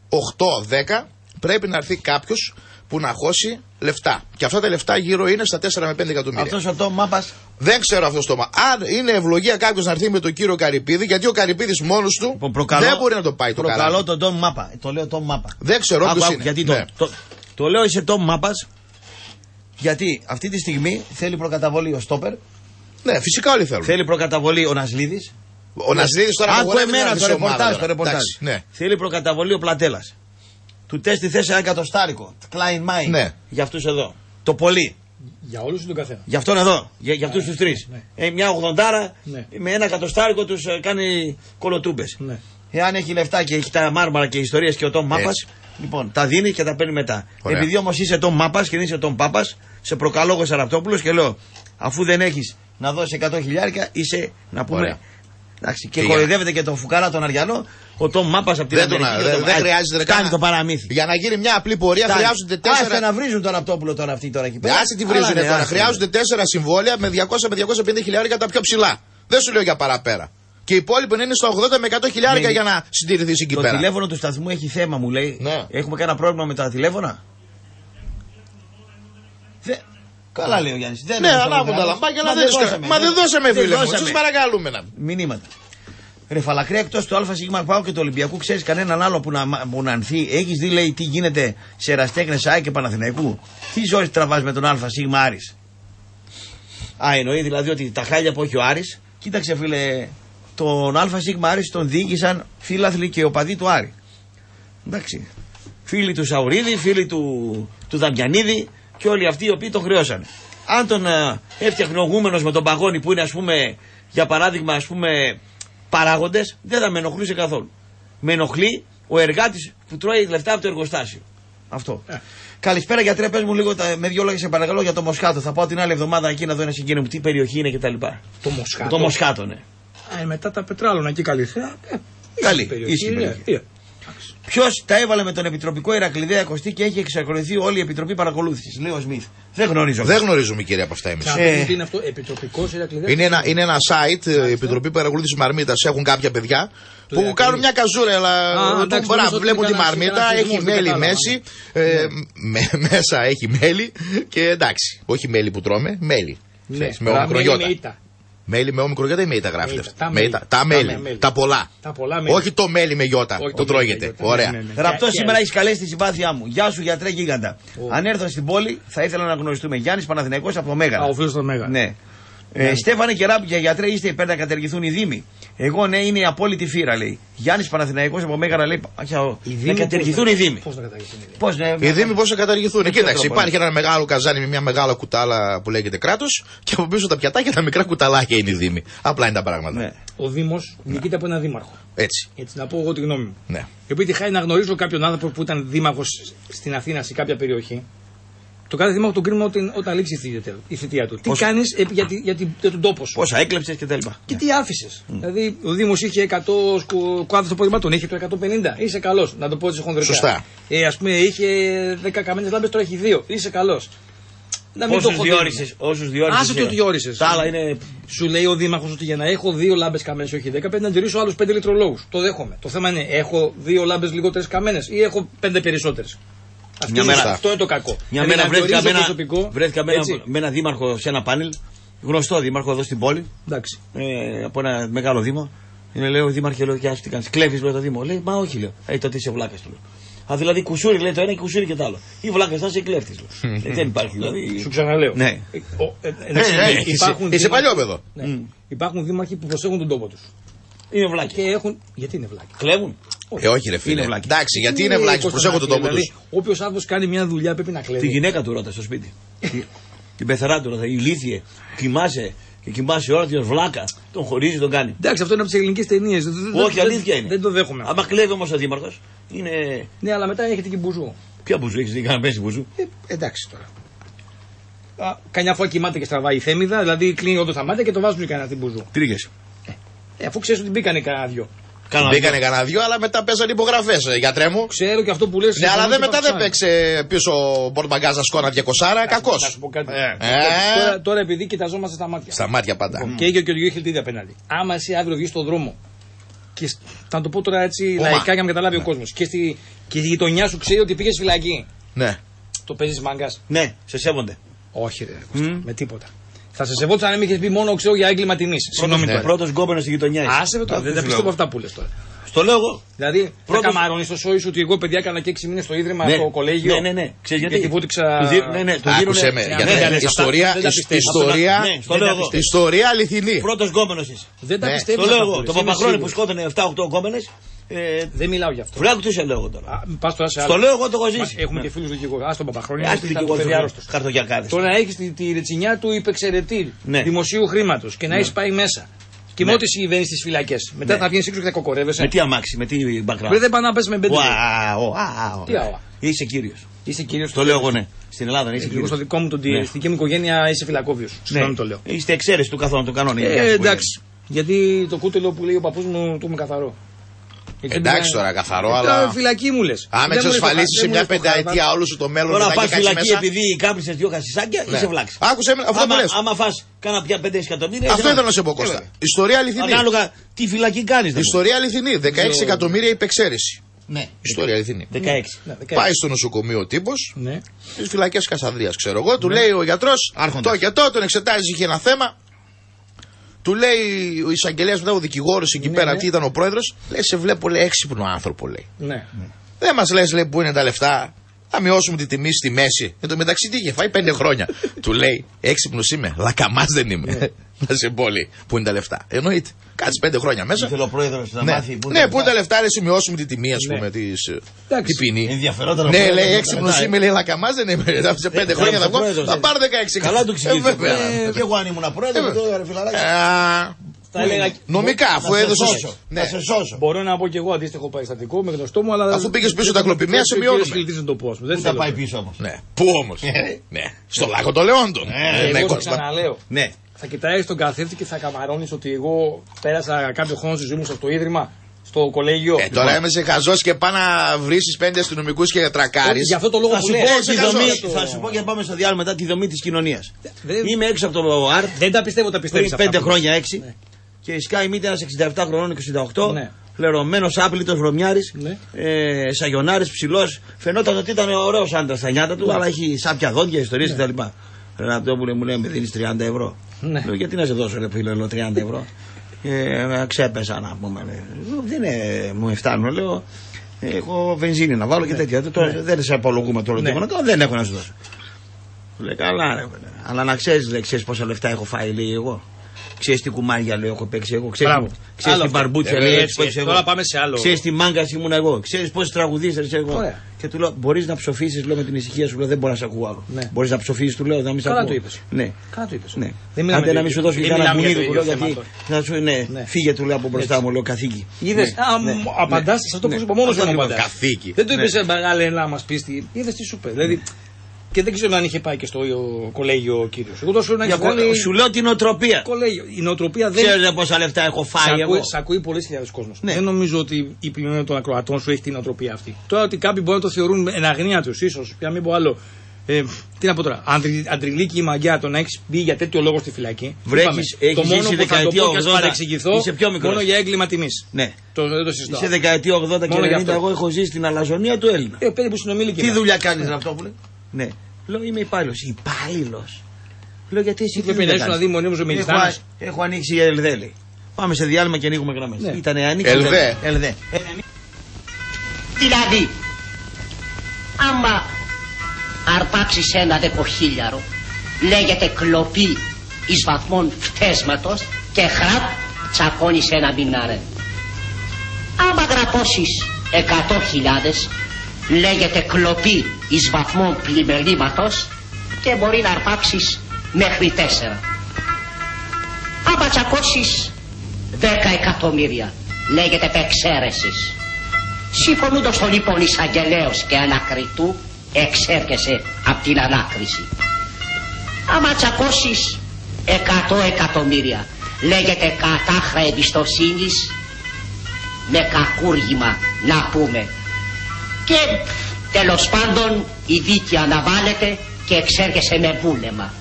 8-10, πρέπει να έρθει κάποιος που να χώσει λεφτά. Και αυτά τα λεφτά γύρω είναι στα 4 με 5 εκατομμύρια. Αυτός αυτό μάπας. Δεν ξέρω αυτό το μάπα. Αν είναι ευλογία κάποιος να έρθει με τον κύριο Καρυπίδη, γιατί ο Καρυπίδης μόνος του δεν μπορεί να το πάει το καλά. Προκαλώ τον Τόμ Μάπα. Το λέω Τόμ Μάπα. Δεν ξέρω ποιος είναι. Γιατί το λέω είσαι Τόμ Μάπας, γιατί αυτή τη στιγμή θέλει προκαταβολή ο Στόπερ. Ναι, φυσικά όλοι θέλουν. Θέλει προκαταβολή ο Νασλίδης. Ο Νασλίδης τώρα που το ρεπορτάζ. Θέλει προκαταβολή ο Πλατέλας. Του τέστη θέση ένα εκατοστάρικο. Klein Mind. Ναι. Για αυτούς εδώ. Το πολύ. Για όλους ή τον καθένα. Για αυτόν εδώ. Για αυτούς τους τρεις. Ναι. Μια ογδοντάρα με ένα εκατοστάρικο τους κάνει κολοτούμπες. Ναι. Εάν έχει λεφτά και έχει τα μάρμαρα και ιστορίες και ο Τόμ Μάπας, λοιπόν, τα δίνει και τα παίρνει μετά. Ωραία. Επειδή όμως είσαι Τόμ Μάπας και δεν είσαι Τόμ Πάπας, σε προκαλώ εγώ Ραπτόπουλος και λέω, αφού δεν έχεις να δώσεις 100 χιλιάρικα, είσαι να πούμε. Ωραία. Και κοροϊδεύεται και τον Φουκάρα τον Αριανό, ο Τόμ Μάπας από την Αμερική. Δεν χρειάζεται να κάνει το παραμύθι. Για να γίνει μια απλή πορεία χρειάζονται 4. Άσε να βρίζουν τον Ραπτόπουλο τώρα αυτοί τώρα εκεί πέρα. Άσε τη βρίζουν τώρα. Χρειάζονται 4 συμβόλαια με 200 με 250 χιλιάρικα τα πιο ψηλά. Δεν σου λέω για παραπέρα. Και οι υπόλοιποι είναι στο 80 με 100 χιλιάρικα για να συντηρηθείς εκεί πέρα. Το τηλέφωνο του σταθμού έχει θέμα, μου λέει. Έχουμε κανένα πρόβλημα με τα τηλέφωνα. Καλά λέει ο Γιάννης. Ναι, ανάβουν τα λαμπάκια, αλλά δεν δώσαμε. Μα δεν δώσαμε, φίλε μου. Σας παρακαλούμε να. Μηνύματα. Ρε Φαλακρέα, εκτός του ΑΣ ΠΑΟΚ και του Ολυμπιακού, ξέρεις κανέναν άλλο που να ανθεί? Έχεις δει, λέει, τι γίνεται σε ερασιτέχνες ΑΕΚ και Παναθηναϊκού? Τι ζώρες τραβάς με τον ΑΣ Άρης? Α, εννοεί δηλαδή ότι τα χάλια που έχει ο Άρης. Κοίταξε, φίλε, τον ΑΣ Άρης τον διοίκησαν φίλαθλοι και οπαδοί του Άρη. Εντάξει. Φίλοι του Σαουρίδη, φίλοι του Δαμιανίδη. Και όλοι αυτοί οι οποίοι τον χρεώσαν. Αν τον έφτιαχνε με τον παγόνι που είναι, ας πούμε, για παράδειγμα, ας πούμε, παράγοντες, δεν θα με ενοχλούσε καθόλου. Με ενοχλεί ο εργάτης που τρώει λεφτά από το εργοστάσιο. Αυτό. Καλησπέρα, γιατρέ, πες μου λίγο με δυο λόγια, σε παρακαλώ, για το Μοσχάτο. Θα πάω την άλλη εβδομάδα εκεί να δω ένα συγγένειο μου τι περιοχή είναι κτλ. Το Μοσχάτο. Το Μοσχάτο, ναι. Μετά τα Πετράλωνα εκεί, Καλυθέα. Καλή. Ποιος τα έβαλε με τον επιτροπικό Ηρακλειδέα Κωστή και έχει εξακολουθεί όλη η επιτροπή παρακολούθησης? Λέει ο Σμιθ. Δεν γνωρίζουμε. Δεν γνωρίζουμε, κύριε, από αυτά εμείς. Τι είναι αυτό, επιτροπικός Ηρακλειδέας? Είναι ένα site, η επιτροπή παρακολούθησης Μαρμίτας. Έχουν κάποια παιδιά που κάνουν μια καζούρα, αλλά βλέπουν τη Μαρμίτα, έχει μέλι μέση. Μέσα έχει μέλι και εντάξει. Όχι μέλι που τρώμε, μέλι. Με οκρογιώτα. Μέλι με όμικρο γιατί με ήττα γράφεται. Τα μέλι. Τα πολλά. Όχι το μέλι με γιώτα που τρώγεται. Ωραία. Ραπτό, σήμερα έχει καλέσει τη συμπάθειά μου. Γεια σου, γιατρέ γίγαντα. Αν έρθω στην πόλη, θα ήθελα να γνωριστούμε. Γιάννη Παναθηναϊκός από το Μέγαρα. Ο φίλο του Μέγαρα. Ναι. Στέφανε και Ράπτια, γιατρέ, είστε υπέρ να καταργηθούν οι Δήμοι. Εγώ ναι, είναι η απόλυτη φύρα, λέει. Γιάννη Παναθηναϊκός από Μέγαρα, λέει. Να καταργηθούν οι Δήμοι. Οι Δήμοι πώς θα καταργηθούν. Κοίταξε, υπάρχει ένα μεγάλο καζάνι με μια μεγάλα κουτάλα που λέγεται κράτος και από πίσω τα πιατάκια τα μικρά κουταλάκια είναι οι Δήμοι. Απλά είναι τα πράγματα. Ναι. Ο Δήμος νικείται από έναν δήμαρχο. Έτσι. Να πω εγώ τη γνώμη μου. Ναι. Επειδή χάρη να γνωρίζω κάποιον άνθρωπο που ήταν δήμαρχος στην Αθήνα σε κάποια περιοχή. Το κάθε δήμαρχο τον κρίνουμε όταν λήξει η θητεία του. Πώς... Τι κάνεις για τον τόπο σου. Πόσα έκλεψες και τέλμα. Και τι άφησες. Δηλαδή ο Δήμος είχε 100 κουάδες στο πόδι, τον είχε το 150. Είσαι καλός. Να το πω έτσι χονδρικά. Σωστά. Ας πούμε είχε 10 καμένες λάμπες, τώρα έχει 2. Είσαι καλός. Να μην όσους το διόρισες. Άσε το διόρισες. Τα άλλα είναι... Σου λέει ο δήμαρχος ότι για να έχω 2 λάμπες καμένες, όχι 10, πρέπει να τηρήσω άλλους 5 ηλεκτρολόγους. Το δέχομαι. Το θέμα είναι έχω 2 λάμπες λιγότερες καμένες ή έχω 5 περισσότερες. Αυτό είναι το κακό. Μια μέρα βρέθηκα με ένα δήμαρχο σε ένα πάνελ, γνωστό δήμαρχο εδώ στην πόλη, από ένα μεγάλο δήμο. Λέω: Δήμαρχε, λέω, τι κάνεις, κλέβεις το δήμο. Λέει: Μα όχι, λέω. Τότε είσαι βλάκας, του λέω. Α, δηλαδή κουσούρι, λέει το ένα και κουσούρι και το άλλο. Ή βλάκας, θα είσαι κλέφτης. Δεν υπάρχει, δηλαδή. Σου ξαναλέω. Είσαι παλιόπαιδο. Υπάρχουν δήμαρχοι που προσέχουν τον τόπο τους. Είναι βλάκοι. Και έχουν. Γιατί είναι βλάκοι. Κλέβουν. Όχι, ρε φίλε. Εντάξει, γιατί είναι βλάκοι. Προσέχω τον τόπο του. Όποιο άνθρωπο κάνει μια δουλειά πρέπει να κλέβει. Τη γυναίκα του ρώτα στο σπίτι. Την πεθερά του ρώτα. Ηλίθιε. Κοιμάσαι. Και κοιμάσαι ώρα τη βλάκα. Τον χωρίζει, τον κάνει. Εντάξει, αυτό είναι από τι ελληνικέ ταινίε. Όχι, αλήθεια είναι. Δεν το δέχομαι. Άμα κλέβει όμω ο δήμαρχο. Είναι. Ναι, αλλά μετά έχετε και μπουζού. Ποια μπουζού, έχει την καναπέση μπουζού. Εντάξει τώρα. Κανιά φορά κοιμάται και στραβάει η θέμιδα. Δηλαδή κλείνει όντω τα μάτια και το βάζουν κανένα την μπουζού. Τρίγε. Αφού ξέρει ότι μπήκανε κανένα δυο. Μπήκανε κανένα δυο, αλλά μετά πέσανε υπογραφές, γιατρέ μου. Ξέρω και αυτό που λες. Ναι, αλλά μετά δεν παίξε πίσω μπορμπαγκάζα σκόνα 200. Κακός. Τώρα επειδή κοιταζόμαστε στα μάτια. Στα μάτια πάντα. Και έγινε και ο Γιώργη απέναντι. Άμα εσύ αύριο βγει στον δρόμο. Και θα το πω τώρα έτσι λαϊκά για να καταλάβει ο κόσμος. Και στη γειτονιά σου ξέρει ότι πήγε φυλακή. Ναι. Το παίζει μάγκα. Ναι, σε σέβονται. Όχι, με τίποτα. Θα σε σεβόταν αν μην είχε πει μόνο ξέρω για έγκλημα τιμή. Συγγνώμη. Ναι. Πρώτο γκόμενο στη γειτονιά. Άσε με το. Δεν πιστεύω από αυτά που λες τώρα. Στο λέω εγώ. Δηλαδή, πρώτα καμαρώνει το σόι σου ότι εγώ παιδιά έκανα και 6 μήνες στο ίδρυμα, στο κολέγιο. Ναι. Ξέρεις γιατί. Άκουσε με. Ιστορία. Ιστορία αληθινή. Πρώτο γκόμενο είσαι. Δεν τα πιστεύω. Το λέω εγώ. Το παπαχρόνι που σκότωνε 7-8 γκόμενες. Δεν μιλάω γι' αυτό. Φράκου τι σε λέω τώρα. Στο λέω εγώ το έχω ζήσει. Έχουμε και φίλους δικηγόρους. Άστον Παπαχρόνια. Άστον δικηγόρους. Χαρτογιακάδες. Το να έχεις τη ρετσινιά του υπεξαιρετή δημοσίου χρήματος και να έχεις πάει μέσα. Και μόνο τι συμβαίνει στις φυλακές. Μετά θα βγαίνεις έξω και θα κοκορεύεσαι. Με τι αμάξι, με τι background. Δεν πάει να πες με μπεντζίνη. Είσαι κύριος. Το λέω εγώ, ναι. Στην Ελλάδα δεν είσαι κύριος. Στο δικό μου τον τύριο. Στην δική μου οικογένεια είσαι φυλακόβιος. Συγγνώμη το λέω. Είστε εξαίρεση του καθόλου του κανόνα. Εντάξει. Γιατί το κούτελο που λέει ο παππούς μου το είμαι καθαρό. Εντάξει τώρα, καθαρό, αλλά. Φυλακή μου λες. Αν εξασφαλίσει σε μια πενταετία όλο σου το μέλλον. Τώρα πα φυλακή επειδή κάπνισε 2 χασισάκια, είσαι βλάξ. Άκουσε με αυτό που λες. Άμα φας κάνα πια 5 εκατομμύρια. Αυτό ήθελα να σε πω, Κώστα. Ιστορία αληθινή. Ανάλογα τι φυλακή κάνεις. Ιστορία αληθινή. 16 εκατομμύρια υπεξαίρεση. Ναι. Ιστορία αληθινή. 16. Πάει στο νοσοκομείο ο τύπος. Στις φυλακές Κασανδρίας, ξέρω εγώ. Του λέει ο γιατρός. Το και το, τον εξετάζει, είχε ένα θέμα. Του λέει ο εισαγγελέας μετά ο δικηγόρος εκεί πέρα, τι ήταν ο πρόεδρος, λέει σε βλέπω λέει έξυπνο άνθρωπο λέει. Ναι. Δεν μας λες λέει που είναι τα λεφτά, θα μειώσουμε τη τιμή στη μέση. Εν τω μεταξύ τι είχε φάει 5 χρόνια. Του λέει έξυπνος είμαι, λακαμάς δεν είμαι. Να σε πω λέει που είναι τα λεφτά. Εννοείται. Κάτσε 5 χρόνια μέσα. Ήθελε ο πρόεδρος να μάθει που είναι τα λεφτά. Ναι, που είναι τα λεφτά, λέει σημειώσουμε τη τιμή ας πούμε τη ποινή. Ενδιαφερόταν. Ναι, λέει έξυπνος είμαι, λέει λακαμάς δεν είμαι. Σε 5 χρόνια θα βγω, θα πάρω 16. Καλά του ξυπνήθηκε. Και εγώ αν ήμουν πρόεδρος, τότε ρε φιλαράκι. Νομικά, αφού έδωσε. Να σε σώσω. Μπορώ να πω κι εγώ αντίστοιχο περιστατικό με γνωστό μου, αλλά. Αφού πήγε πίσω τα κλοπημία, σημειώνω. Δεν θα πάει πίσω όμω. Πού όμω. Στο λάκκο των Λεόντων. Ναι. Θα κοιτάει τον καθρέφτη και θα καμαρώνει ότι εγώ πέρασα κάποιο χρόνο στη ζωή μου σε αυτό το ίδρυμα, στο κολέγιο. Τώρα είμαι σε χαζός και πάω να βρήσεις 5 αστυνομικούς και τρακάρεις. Για αυτό το λόγο θα σου πω και να πάμε στο διάλειμμα μετά τη δομή της κοινωνίας. Είμαι έξω από το ΑΡΤ. Δεν τα πιστεύω, τα πιστεύω. 5 χρόνια 6. Ναι. Και η Sky Meet ένας 67 χρονών, 68. Ναι. Φλερωμένος, άπλητος, βρωμιάρης, σαγιονάρης, ψηλός. Φαινόταν ότι ήταν ωραίος άντρας στα νιάτα του, αλλά έχει σάπια δόντια, ιστορίες κτλ. Ραπτόπουλε μου λέει: Με δίνεις 30 ευρώ. Ναι. Γιατί να σε δώσω ρε φίλε 30 ευρώ. Ξέπεσα να πούμε. Δεν μου φτάνουν, λέω. Έχω βενζίνη να βάλω και τέτοια. Δεν σε απολογούμε το λογικό. Δεν έχω να σου δώσω. Λέει καλά, ρε. Αλλά να ξέρει πόσα λεφτά έχω φάει, λέει εγώ. Ξέρει τι κουμάρια λέω, έχω παίξει εγώ. Ξέρει την μπαρμπούτσα, λέει έτσι. Τώρα πάμε σε άλλο. Ξέρει τη μάγκα ήμουν εγώ. Ξέρει πόσε τραγουδίστρε εγώ. Ωραία. Και του λέω: Μπορεί να ψοφήσει, λέω με την ησυχία σου, λέω, δεν μπορώ να σε ακούω άλλο. Ναι. Μπορεί να ψοφήσει, του λέω, να μην σε ακούω. Καλά το είπε. Ναι. Άντε να μην σου δώσω και κανένα μουνίδι που λέω γιατί. Φύγε, του λέω από μπροστά μου, λέω καθήκη. Είδε. Απαντά σε αυτό που σου είπα μόνο όταν απαντά. Δεν το είπε μεγάλε να μα πει. Είδε τι σου είπε. Και δεν ξέρω αν είχε πάει και στο κολέγιο ο κύριος. Εγώ σου λέω, σου λέω την νοοτροπία. Κολέγιο. Η νοοτροπία δεν. Ξέρετε πόσα λεφτά έχω φάει. Σ' ακούει πολλές χιλιάδες κόσμος. Ναι. Δεν νομίζω ότι η πλειονότητα των ακροατών σου έχει την νοοτροπία αυτή. Τώρα ότι κάποιοι μπορεί να το θεωρούν εν αγνία τους, ίσως, για να μην πω άλλο. Τι να πω τώρα, αντριλίκη η μαγιά, το να έχεις μπει για τέτοιο λόγο στη φυλακή. Βρέχεις, έχεις το μόνο που θα το πω και ας παρεξηγηθώ, μόνο για έγκλημα τιμής. Ναι. Δεν το συζητάω. Σε δεκαετία 80 και 90 εγώ έχω ζήσει στην αλαζονία του Έλληνα. Τι δουλειά κάνεις Ραπτόπουλε? Ναι, λέω είμαι υπάλληλος. Υπάλληλος. Λέω γιατί εσύ δεν πειράζει να δει μονίμως ο Μιλιστάνης. Έχω ανοίξει η ΕΛΔΕ, λέει. Πάμε σε διάλειμμα και ανοίγουμε γραμμές. Ναι. Ήτανε ανοίξει ΕΛΔΕ. Δηλαδή, άμα αρπάξεις ένα δεκοχίλιαρο, λέγεται κλοπή εις βαθμών φτέσματος και χραπ τσακώνεις ένα μηνάρε. Άμα γραπώσεις 100.000, λέγεται κλοπή εις βαθμό πλημελήματος και μπορεί να αρπάξεις μέχρι 4. Άμα τσακώσεις 10 εκατομμύρια, λέγεται επεξαίρεσης. Συμφωνούντος το λοιπόν εισαγγελέος και ανακριτού, εξέρχεσαι από την ανάκριση. Άμα τσακώσεις 100 εκατομμύρια, λέγεται κατάχρα εμπιστοσύνης, με κακούργημα να πούμε. Και τέλος πάντων η δίκη αναβάλλεται και εξέρχεσαι με βούλεμα.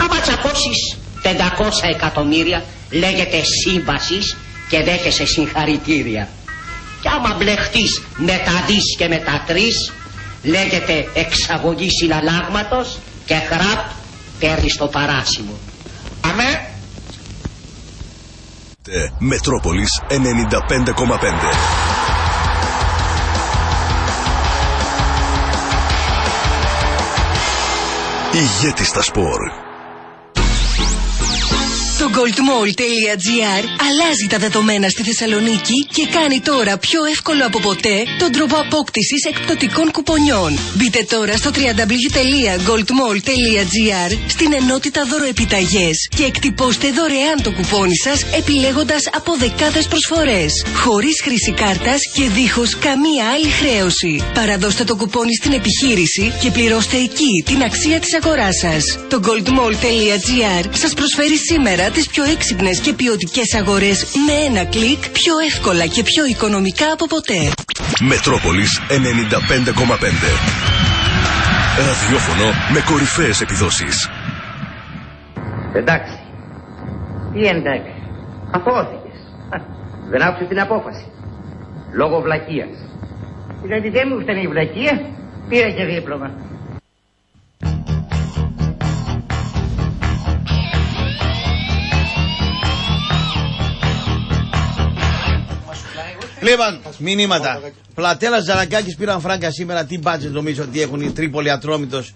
Άμα τσακώσεις 500 εκατομμύρια, λέγεται σύμβασης και δέχεσαι συγχαρητήρια. Και άμα μπλεχτείς με τα δις και με τα τρεις, λέγεται εξαγωγή συναλλάγματος και χραπ παίρνεις το παράσημο. Αμέ. Μετρόπολης 95,5. Ηγέτη στα σπορ. Το goldmall.gr αλλάζει τα δεδομένα στη Θεσσαλονίκη και κάνει τώρα πιο εύκολο από ποτέ τον τρόπο απόκτησης εκπτωτικών κουπονιών. Μπείτε τώρα στο www.goldmall.gr στην ενότητα δωροεπιταγές και εκτυπώστε δωρεάν το κουπόνι σας επιλέγοντας από δεκάδες προσφορές, χωρίς χρήση κάρτας και δίχως καμία άλλη χρέωση. Παραδώστε το κουπόνι στην επιχείρηση και πληρώστε εκεί την αξία της αγοράς σας. Το goldmall.gr σας προσφέρει σήμερα τις πιο έξυπνες και ποιοτικές αγορές με ένα κλικ, πιο εύκολα και πιο οικονομικά από ποτέ. Μετρόπολης 95,5. Ραδιόφωνο με κορυφαίες επιδόσεις. Εντάξει. Τι εντάξει. Αθώθηκες. Δεν άκουσες την απόφαση. Λόγω βλακείας. Δηλαδή δεν μου φτάνει η βλακεία. Πήρα και δίπλωμα. Λοιπόν, μηνύματα. Πλατέλα Ζαρακάκη πήραν φράγκα σήμερα. Τι μπάτζετ νομίζω ότι έχουν οι Τρίπολη Ατρόμητος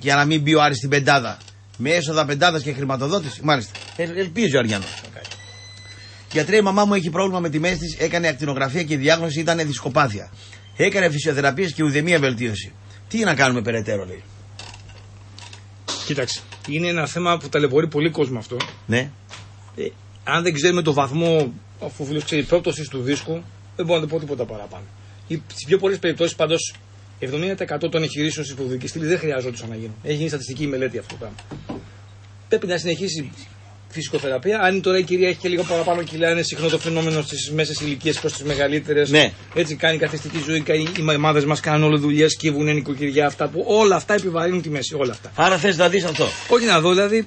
για να μην μπει ο Άρης στην πεντάδα. Με έσοδα πεντάδας και χρηματοδότηση. Μάλιστα. Ελπίζει ο Αριανός. Γιατρέ, η μαμά μου έχει πρόβλημα με τιμές της. Έκανε ακτινογραφία και η διάγνωση ήταν δισκοπάθεια. Έκανε φυσιοθεραπείες και ουδέμια βελτίωση. Τι να κάνουμε περαιτέρω, λέει. Κοίταξε. Είναι ένα θέμα που ταλαιπωρεί πολύ κόσμο αυτό. Ναι. Αν δεν ξέρουμε το βαθμό. Αφού ο φίλος ξέρει πρόπτωση του δίσκου, δεν μπορώ να το πω τίποτα παραπάνω. Στις πιο πολλές περιπτώσεις πάντως 70% των εγχειρήσεων στην προδοτική στήλη δεν χρειάζονταν να γίνουν. Έχει γίνει στατιστική μελέτη αυτό το πράγμα. Πρέπει να συνεχίσει φυσικοθεραπεία. Αν τώρα η κυρία έχει και λίγο παραπάνω κιλά, είναι συχνό το φαινόμενο στις μέσες ηλικίες προς τις μεγαλύτερες. Ναι. Έτσι κάνει καθιστική ζωή. Οι μαμάδες μας κάνουν όλες δουλειές, σκύβουν νοικοκυριά. Αυτά που όλα αυτά επιβαρύνουν τη μέση. Όλα αυτά. Άρα θες να δεις αυτό. Όχι να δω δηλαδή.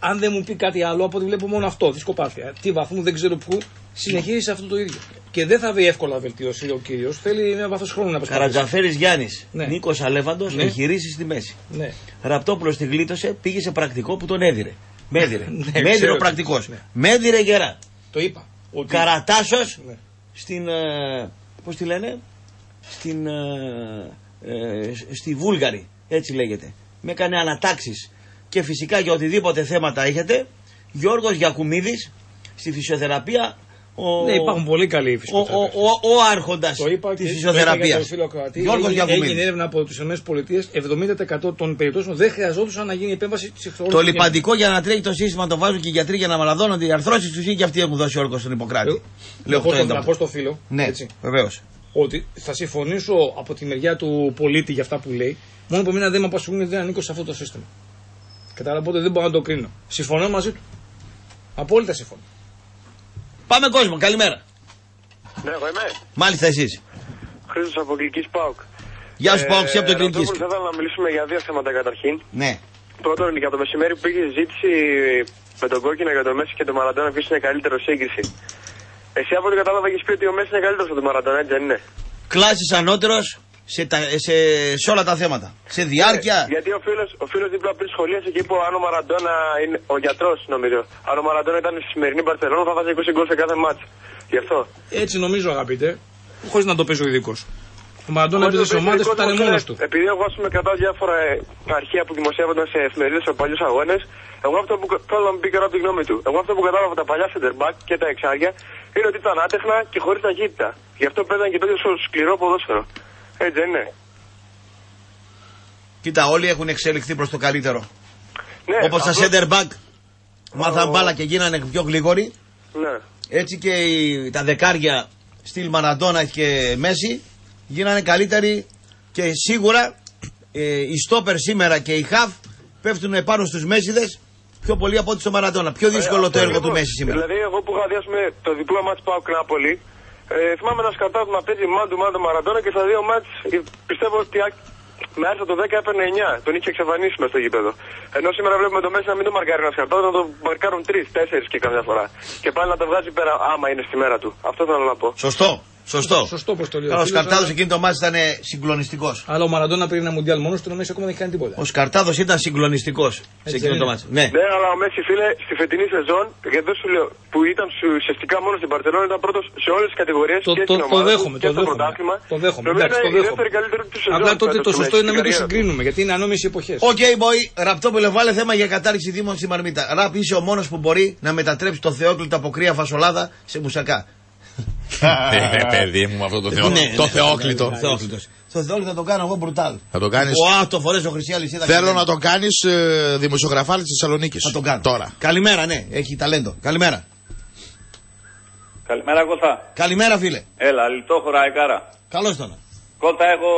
αν δεν μου πει κάτι άλλο, από ό,τι βλέπω μόνο αυτό, δισκοπάθεια. Τι βαθμού, δεν ξέρω πού, συνεχίζει αυτό το ίδιο. Και δεν θα βρει εύκολα βελτίωση ο κύριος. Θέλει ένα βαθμό χρόνου να προσπαθήσει. Καρατζαφέρης Γιάννης, ναι. Νίκος Αλέφαντος, ναι. Εγχειρήσει στη μέση. Ναι. Ραπτόπουλος τη γλίτωσε, πήγε σε πρακτικό που τον έδιρε. Μέδιρε. Ναι, μέδιρε ο πρακτικός. Ναι. Μέδιρε γερά. Το είπα. Ότι... Καρατάσος, ναι. Στην. Πώς τη λένε, στην. Στη Βούλγαρη. Έτσι λέγεται. Με έκανε ανατάξεις. Και φυσικά για οτιδήποτε θέματα είχετε, Γιώργος Γιακουμίδης στη φυσιοθεραπεία. Ναι, υπάρχουν πολύ καλοί φυσιοθεραπευτές. Ο άρχοντας της φυσιοθεραπείας. Γιώργος Γιακουμίδης. Έγινε έρευνα από τις ΗΠΑ. 70% των περιπτώσεων δεν χρειαζόντουσαν να γίνει επέμβαση της εχθρολόγησης. Το λιπαντικό για να τρέχει το σύστημα το βάζουν και οι γιατροί για να μαλαδώνονται. Οι αρθρώσεις τους είναι και αυτοί έχουν δώσει όρκο στον Ιπποκράτη. Λέω εγώ στο φίλο. Ναι, βεβαίως. Ότι θα συμφωνήσω από τη μεριά του πολίτη για αυτά που λέει. Μόνο που μένα δεν με απασχολούν, δεν ανήκω σε αυτό το σύστημα. Κατάλαβα, οπότε δεν μπορώ να το κρίνω. Συμφωνώ μαζί του. Απόλυτα συμφωνώ. Πάμε κόσμο, καλημέρα. Ναι, εγώ είμαι. Μάλιστα, εσείς. Χρήστος από Κλικής ΠΑΟΚ. Γεια σου, ΠΑΟΚ, εσύ από το Κλικής. Θα ήθελα να μιλήσουμε για δύο θέματα καταρχήν. Ναι. Πρώτον, για το μεσημέρι που είχε ζήτηση με τον κόκκινο για το Μέση και τον Μαραντόνα, ποιος είναι καλύτερο σύγκριση. Εσύ από ό,τι κατάλαβα, έχεις πει ότι ο Μέση είναι καλύτερος από τον Μαραντόνα, έτσι δεν είναι? Κλάσης ανώτερος. Σε όλα τα θέματα. Σε διάρκεια. Γιατί ο φίλος δίπλα πριν σχολίασε και είπε: αν ο Μαραντόνα είναι ο γιατρός, νομίζω. Αν ο Μαραντόνα ήταν στη σημερινή Μπαρσελόνα, θα βάζει 20 γκολ σε κάθε μάτς. Γι' αυτό. Έτσι νομίζω, αγαπητέ, χωρίς να το παίζω ειδικός. Ο Μαραντόνα έπαιζε σε ομάδες που ήταν μόνος του. Επειδή εγώ κρατάω διάφορα αρχεία που δημοσιεύονταν σε εφημερίδες από παλιούς αγώνες, εγώ αυτό που θέλω να πει κατά τη γνώμη του. Εγώ αυτό που κατάλαβα τα παλιά center back και τα εξάρια είναι ότι ήταν άτεχνα και χωρίς ταχύτητα. Γι' αυτό παίζαν και τόσο σκληρό ποδόσφαιρο. Έτσι δεν είναι? Κοίτα, όλοι έχουν εξελιχθεί προς το καλύτερο. Ναι, όπως τα center back μάθαν μπάλα και γίνανε πιο γλίγοροι. Ναι. Έτσι και τα δεκάρια στυλ Μαραντόνα και Μέση γίνανε καλύτεροι και σίγουρα οι στόπερ σήμερα και οι χαφ πέφτουν επάνω στους Μέσιδες πιο πολύ από ό,τι στο Μαραντόνα. Πιο δύσκολο το έργο του Μέση σήμερα. Δηλαδή, εγώ που είχα διάσουμε το διπλό μάτς ΠΑΟΚ Νάπολη. Θυμάμαι ένα σκατάδο να παίζει μάντου Μαραντόνα και στα δύο μάτς πιστεύω ότι με άρθρο το 10 έπαιρνε 9. Τον είχε εξαφανίσει μες στο γήπεδο. Ενώ σήμερα βλέπουμε το Μέση να μην το μαρκάρει ένα σκατάδο, να το μαρκάρουν 3-4 και καμιά φορά. Και πάλι να τα βγάζει πέρα άμα είναι στη μέρα του. Αυτό θέλω να πω. Σωστό πως το λέω. Ο Σκαρτάδος εκείνη το μάτς ήταν συγκλονιστικός. Αλλά ο Μαραντόνα πήρε ένα μουντιάλ μόνος του, νομίζω ακόμα δεν έχει κάνει τίποτα. Ο Σκαρτάδος ήταν συγκλονιστικός σε εκείνο το μάτς. Ναι. Ναι, αλλά ο Μέση, φίλε, στη φετινή σεζόν, γιατί δεν σου λέω, που ήταν ουσιαστικά μόνος στην Μπαρσελόνα, ήταν πρώτος σε όλες τις κατηγορίες και στην ομάδα. Το πρωτάθλημα. Το δέχομαι. Απλά τότε το σωστό είναι να μην το συγκρίνουμε, γιατί είναι ανώμιες οι εποχές. Οκ, boy, Ραπτόπουλε, βάλε θέμα για κατάρριξη δήμων στη Μαρμίτα. Ραπ, είσαι ο μόνος που μπορεί να μετατρέψει το Θεόκλητο από κρύα φασολάδα σε μουσακά. Παιδί μου, αυτό το Θεόκλητο. Το Θεόκλητο θα το κάνω εγώ μπρουτάλ. Θα το κάνεις. Το φορές ο Χρυσιάλης. Θέλω να το κάνεις δημοσιογραφάλι της Θεσσαλονίκης. Θα το κάνω τώρα. Καλημέρα, ναι, έχει ταλέντο. Καλημέρα. Καλημέρα, Κώστα. Καλημέρα, φίλε. Έλα, λιτόχωρα, εκάρα. Καλώς τον. Κώστα, έχω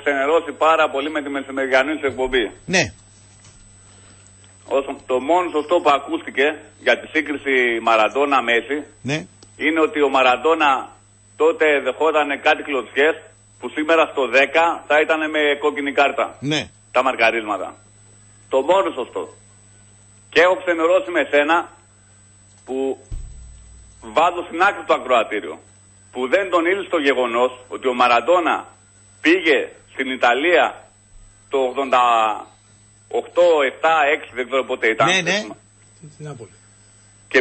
ξενερώσει πάρα πολύ με τη μεσημεριανή σου εκπομπή. Ναι. Το μόνο σωστό που ακούστηκε για τη σύγκριση Μαραντόνα-Μέση. Ναι. Είναι ότι ο Μαραντόνα τότε δεχόταν κάτι κλωτσιές που σήμερα στο 10 θα ήταν με κόκκινη κάρτα. Ναι. Τα μαρκαρίσματα. Το μόνο σωστό. Και έχω ξενερώσει με σένα που βάζω στην άκρη το ακροατήριο. Που δεν τον ήλθε το γεγονός ότι ο Μαραντόνα πήγε στην Ιταλία το 88, 7, 6, δεν ξέρω πότε ήταν. Ναι, ναι. Και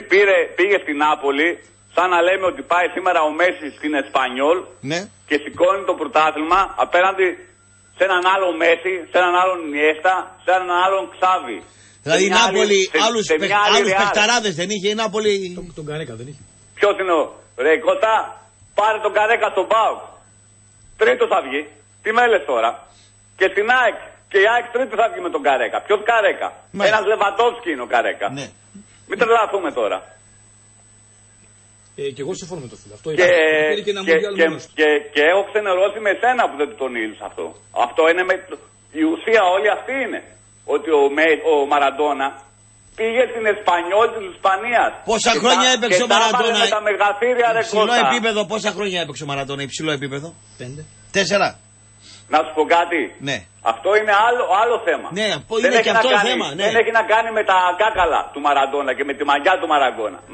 πήγε στην Νάπολη. Σαν να λέμε ότι πάει σήμερα ο Μέση στην Εσπανιόλ, ναι, και σηκώνει το πρωτάθλημα απέναντι σε έναν άλλο Μέση, σε έναν άλλον Ινιέστα, σε έναν άλλον Ξάβη. Δηλαδή η Νάπολη, άλλους παιχταράδες δεν είχε η Νάπολη. Τον Καρέκα δεν είχε. Ποιος είναι ο ρε Κώστα, πάρε τον Καρέκα στον ΠΑΟΚ. Τρίτος θα βγει. Τι με λες τώρα. Και στην ΑΕΚ. Και η ΑΕΚ τρίτη θα βγει με τον Καρέκα. Ποιος Καρέκα? Ένας Λεβαντόφσκι είναι ο Καρέκα. Ναι. Μην τρελαθούμε τώρα. Και εγώ συμφωνώ με το φίλο. Αυτό και έχω ξενερώσει με σένα που δεν του τον ήλθε αυτό. Αυτό είναι η ουσία όλη αυτή είναι. Ότι ο Μαραντόνα πήγε στην Εσπανιόλ της Ισπανίας. Πόσα χρόνια έπαιξε ο Μαραντόνα. Με τα μεγαθύρια ρεκόρτα. Υψηλό επίπεδο, πόσα χρόνια έπαιξε ο Μαραντόνα. Υψηλό επίπεδο. 5. 4. Να σου πω κάτι. Ναι. Αυτό είναι άλλο θέμα. Ναι, δεν είναι και αυτό κάνει, θέμα. Ναι. Δεν έχει να κάνει με τα κάκαλα του Μαραντόνα και με τη μαγιά του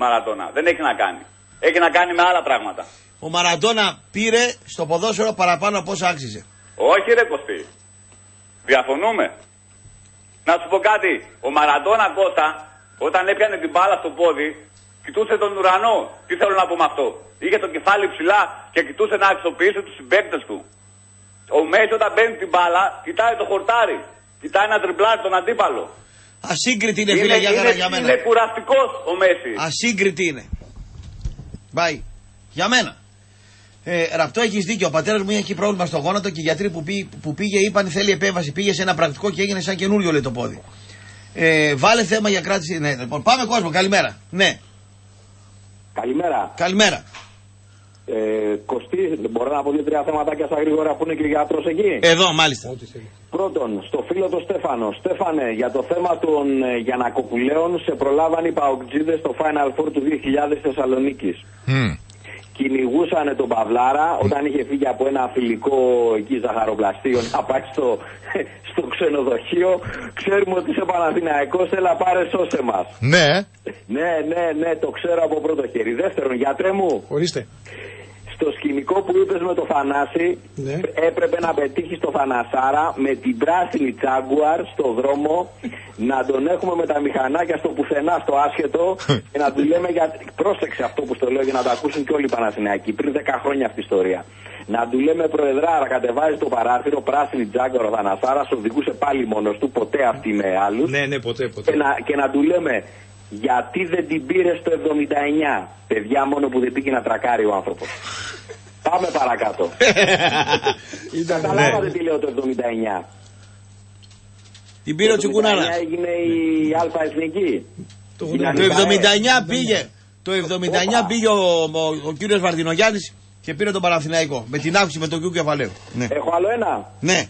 Μαραντόνα. Δεν έχει να κάνει. Έχει να κάνει με άλλα πράγματα. Ο Μαραντόνα πήρε στο ποδόσφαιρο παραπάνω από όσα άξιζε. Όχι, ρε Κωστή. Διαφωνούμε. Να σου πω κάτι. Ο Μαραντόνα Κώστα, όταν έπιανε την μπάλα στο πόδι, κοιτούσε τον ουρανό. Τι θέλω να πω με αυτό. Είχε το κεφάλι ψηλά και κοιτούσε να αξιοποιήσει τους συμπαίκτες του. Ο Μέση όταν μπαίνει την μπάλα, κοιτάει το χορτάρι. Κοιτάει να τριμπλάρει τον αντίπαλο. Ασύγκριτη είναι, φίλε, για μένα. Είναι κουραστικός ο Μέση. Ασύγκριτη είναι. Bye. Για μένα. Ραπτό, έχεις δίκιο. Ο πατέρας μου είχε πρόβλημα στο γόνατο και οι γιατροί που πήγε είπαν θέλει επέμβαση. Πήγε σε ένα πρακτικό και έγινε σαν καινούριο, λέει, το πόδι. Βάλε θέμα για κράτηση. Ναι, λοιπόν, πάμε κόσμο. Καλημέρα. Ναι. Καλημέρα. Καλημέρα. Κωστή, μπορώ να πω δύο-τρία θεματάκια στα γρήγορα που είναι και γιατρός εκεί. Εδώ, μάλιστα. Πρώτον, στο φίλο του Στέφανο. Στέφανε, για το θέμα των Γιανακοπουλαίων σε προλάβαν οι Παοκτζίδες στο Final Four του 2000 Θεσσαλονίκης. Κυνηγούσανε τον Παυλάρα όταν είχε φύγει από ένα φιλικό εκεί ζαχαροπλαστείο να πάει στο ξενοδοχείο. Ξέρουμε ότι είσαι Παναθηναϊκός, έλα πάρε σώσε μας. Ναι. Ναι, το ξέρω από πρώτο χέρι. Δεύτερον, γιατρέ μου. Ορίστε. Στο σκηνικό που είπες με το Θανάση, ναι, έπρεπε να πετύχεις το Θανασάρα με την πράσινη Jaguar στο δρόμο, να τον έχουμε με τα μηχανάκια στο πουθενά, στο άσχετο, και να του λέμε για... Πρόσεξε αυτό που στο λέω για να το ακούσουν και όλοι οι Παναθηναϊκοί, πριν 10 χρόνια αυτή η ιστορία. Να του λέμε προεδράρα, κατεβάζει το παράθυρο, πράσινη Jaguar ο Θανασάρας, οδηγούσε πάλι μόνος του, ποτέ αυτή με άλλους. Ναι, ποτέ. Και να του λέμε... Γιατί δεν την πήρε στο 79, παιδιά, μόνο που δεν πήγε να τρακάρει ο άνθρωπος. Πάμε παρακάτω. Καταλάβατε τι λέω το 79. Την πήρε ο Τσιγκουνάρας. Το 79 έγινε η Αλφα Εθνική. Το 79 πήγε. Το 79 πήγε ο κύριος Βαρδινογιάννης και πήρε τον Παναθηναϊκό. Με την άφηση με τον Κιού Κεφαλαίου. Έχω άλλο ένα. Ναι.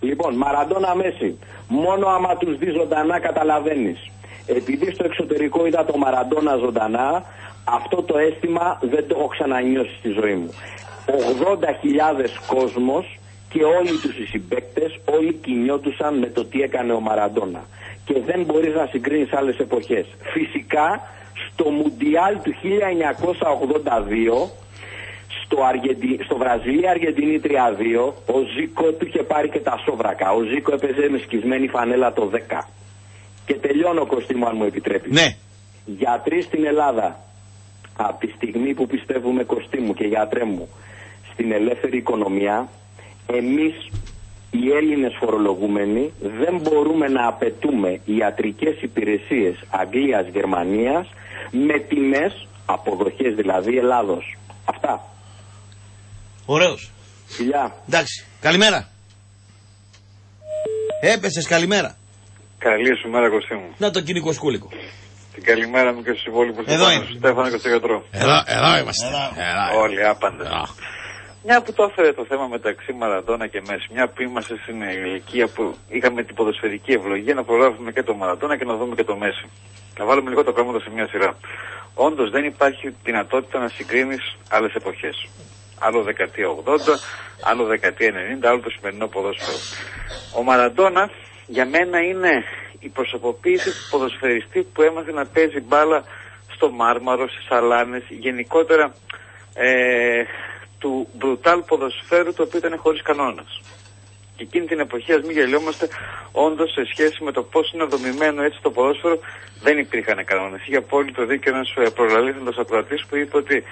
Λοιπόν, Μαραντόνα Μέση. Μόνο άμα τους δει ζωντανά καταλαβαίνεις. Επειδή στο εξωτερικό είδα το Μαραντόνα ζωντανά, αυτό το αίσθημα δεν το έχω ξανανιώσει στη ζωή μου. 80.000 κόσμος και όλοι τους οι συμπαίκτες, όλοι κινιόντουσαν με το τι έκανε ο Μαραντόνα. Και δεν μπορείς να συγκρίνεις άλλες εποχές. Φυσικά, στο Μουντιάλ του 1982, στο Βραζιλία-Αργεντινή 3-2, ο Ζίκο του είχε πάρει και τα σόβρακα. Ο Ζίκο έπαιζε με σκισμένη φανέλα το 10. Και τελειώνω, Κωστή μου, αν μου επιτρέπεις. Ναι. Γιατροί στην Ελλάδα, από τη στιγμή που πιστεύουμε, Κωστή μου και γιατρέ μου, στην ελεύθερη οικονομία, εμείς οι Έλληνες φορολογούμενοι δεν μπορούμε να απαιτούμε ιατρικές υπηρεσίες Αγγλίας, Γερμανίας με τιμές, αποδοχές δηλαδή, Ελλάδος. Αυτά. Ωραίος. Φιλιά. Εντάξει. Καλημέρα. Έπεσες, καλημέρα. Καλή σου μέρα, Κωστή μου. Να το κυνικό σκούλικο. Την καλημέρα μου και στους υπόλοιπους. Εδώ είναι. Στον Στέφανο και στον γιατρό. Εδώ είμαστε. Όλοι άπαντα. Μια που το έφερε το θέμα μεταξύ Μαραντόνα και Μέση, μια που είμαστε στην ηλικία που είχαμε την ποδοσφαιρική ευλογία να προλάβουμε και το Μαραντόνα και να δούμε και το Μέση. Να βάλουμε λίγο τα πράγματα σε μια σειρά. Όντως δεν υπάρχει δυνατότητα να συγκρίνεις άλλες εποχές. Άλλο δεκαετία 80, άλλο δεκαετία 90, άλλο το σημερινό ποδόσφαιρο. Ο Μαραντόνα. Για μένα είναι η προσωποποίηση του ποδοσφαιριστή που έμαθε να παίζει μπάλα στο μάρμαρο, στις σαλάνες, γενικότερα του μπρουτάλ ποδοσφαίρου, το οποίο ήταν χωρίς κανόνας. Και εκείνη την εποχή, ας μην γελιόμαστε, όντως σε σχέση με το πώς είναι δομημένο έτσι το ποδόσφαιρο, δεν υπήρχαν κανόνες. Είχε απόλυτο δίκιο ένας προλαλήθεντος ακροατής που είπε ότι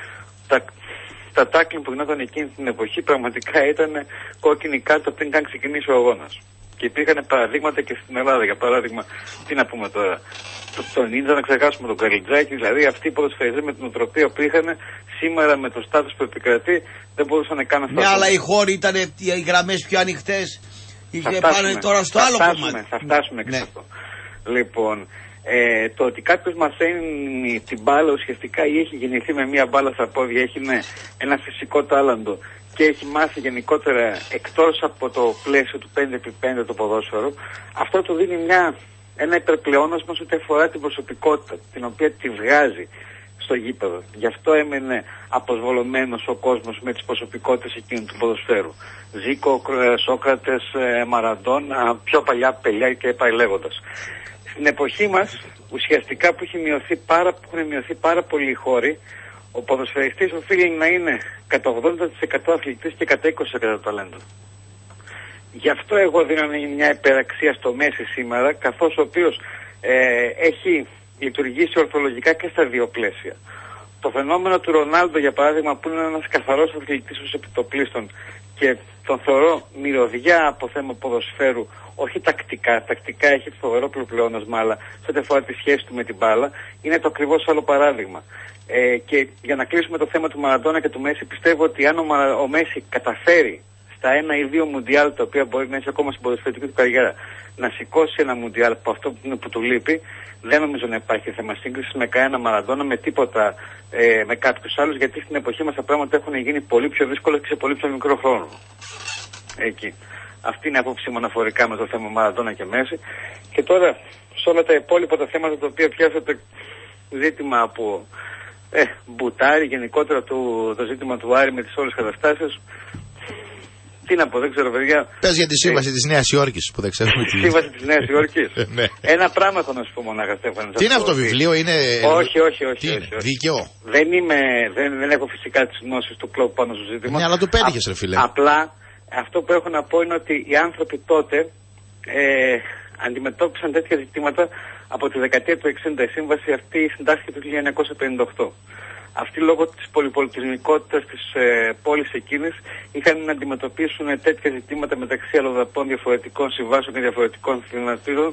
τα τάκλιν που γινόταν εκείνη την εποχή πραγματικά ήταν κόκκινη κάρτα πριν καν ξεκινήσει ο αγώνας. Και υπήρχαν παραδείγματα και στην Ελλάδα. Για παράδειγμα, τι να πούμε τώρα, τον Ίντζα, να ξεχάσουμε τον Καριτζάκη. Δηλαδή, αυτοί οι ποδοσφαιριστές με την οτροπία που είχαν σήμερα με το στάτους που επικρατεί δεν μπορούσαν καν να φτάσουν. Ναι, αλλά οι χώροι ήταν οι γραμμές πιο ανοιχτές. Πάνε τώρα στο άλλο κομμάτι. Θα φτάσουμε και σε αυτό. Λοιπόν, το ότι κάποιος μαθαίνει την μπάλα ουσιαστικά ή έχει γεννηθεί με μία μπάλα στα πόδια, έχει ένα φυσικό τάλαντο. Και έχει μάθει γενικότερα εκτός από το πλαίσιο του 5x5 το ποδόσφαιρο, αυτό του δίνει ένα υπερπλεόνασμα σε ό,τι αφορά την προσωπικότητα, την οποία τη βγάζει στο γήπεδο. Γι' αυτό έμενε αποσβολωμένος ο κόσμος με τις προσωπικότητες εκείνου του ποδοσφαίρου. Ζήκο, Σόκρατες, Μαραντόνα, πιο παλιά παιδιά και πάει λέγοντας. Στην εποχή μας, ουσιαστικά που έχουν μειωθεί πάρα πολλοί οι χώροι, ο ποδοσφαιριστής οφείλει να είναι κατά 80% αθλητής και κατά 20% ταλέντο. Γι' αυτό εγώ δίνω μια υπεραξία στο Μέση σήμερα, καθώς ο οποίος έχει λειτουργήσει ορθολογικά και στα δύο πλαίσια. Το φαινόμενο του Ρονάλντο, για παράδειγμα, που είναι ένας καθαρός αθλητής ως επιτοπλίστων και τον θεωρώ μυρωδιά από θέμα ποδοσφαίρου, όχι τακτικά. Τακτικά έχει φοβερό πλεονάσμα, αλλά σε ό,τι αφορά τη σχέση του με την μπάλα, είναι το ακριβώς άλλο παράδειγμα. Και για να κλείσουμε το θέμα του Μαραντόνα και του Μέση, πιστεύω ότι αν ο Μέση καταφέρει τα ένα ή δύο μουντιάλ τα οποία μπορεί να έχει ακόμα στην ποδοσφαιρική του καριέρα να σηκώσει ένα μουντιάλ από αυτό που του λείπει, δεν νομίζω να υπάρχει θέμα σύγκριση με κανένα Μαραντόνα, με τίποτα, με κάποιους άλλους, γιατί στην εποχή μας τα πράγματα έχουν γίνει πολύ πιο δύσκολα και σε πολύ πιο μικρό χρόνο. Εκεί. Αυτή είναι η απόψη μου αναφορικά με το θέμα Μαραντόνα και Μέση. Και τώρα σε όλα τα υπόλοιπα τα θέματα τα οποία πιάσε το ζήτημα από μπουτάρι, γενικότερα το ζήτημα του Άρη με τις όλες τις καταστάσεις. Τι να πω, δεν ξέρω, παιδιά. Πες για τη σύμβαση της Νέας Υόρκης που δεν ξέρουμε. Τη σύμβαση της Νέας Υόρκης. Ένα πράγμα θα να σου πω μονάχα, Στέφανε. Τι είναι αυτό το βιβλίο, είναι. Όχι. Δίκαιο. Δεν έχω φυσικά τις γνώσεις του κλόπου πάνω στο ζήτημα. Ναι, αλλά το πέτυχες, ρε φίλε. Απλά αυτό που έχω να πω είναι ότι οι άνθρωποι τότε αντιμετώπισαν τέτοια ζητήματα από τη δεκαετία του 60. Η σύμβαση αυτή συντάχθηκε του 1958. Αυτοί λόγω της πολυπολιτισμικότητας της πόλης εκείνης είχαν να αντιμετωπίσουν τέτοια ζητήματα μεταξύ αλλοδαπών διαφορετικών συμβάσεων και διαφορετικών θρηνατήρων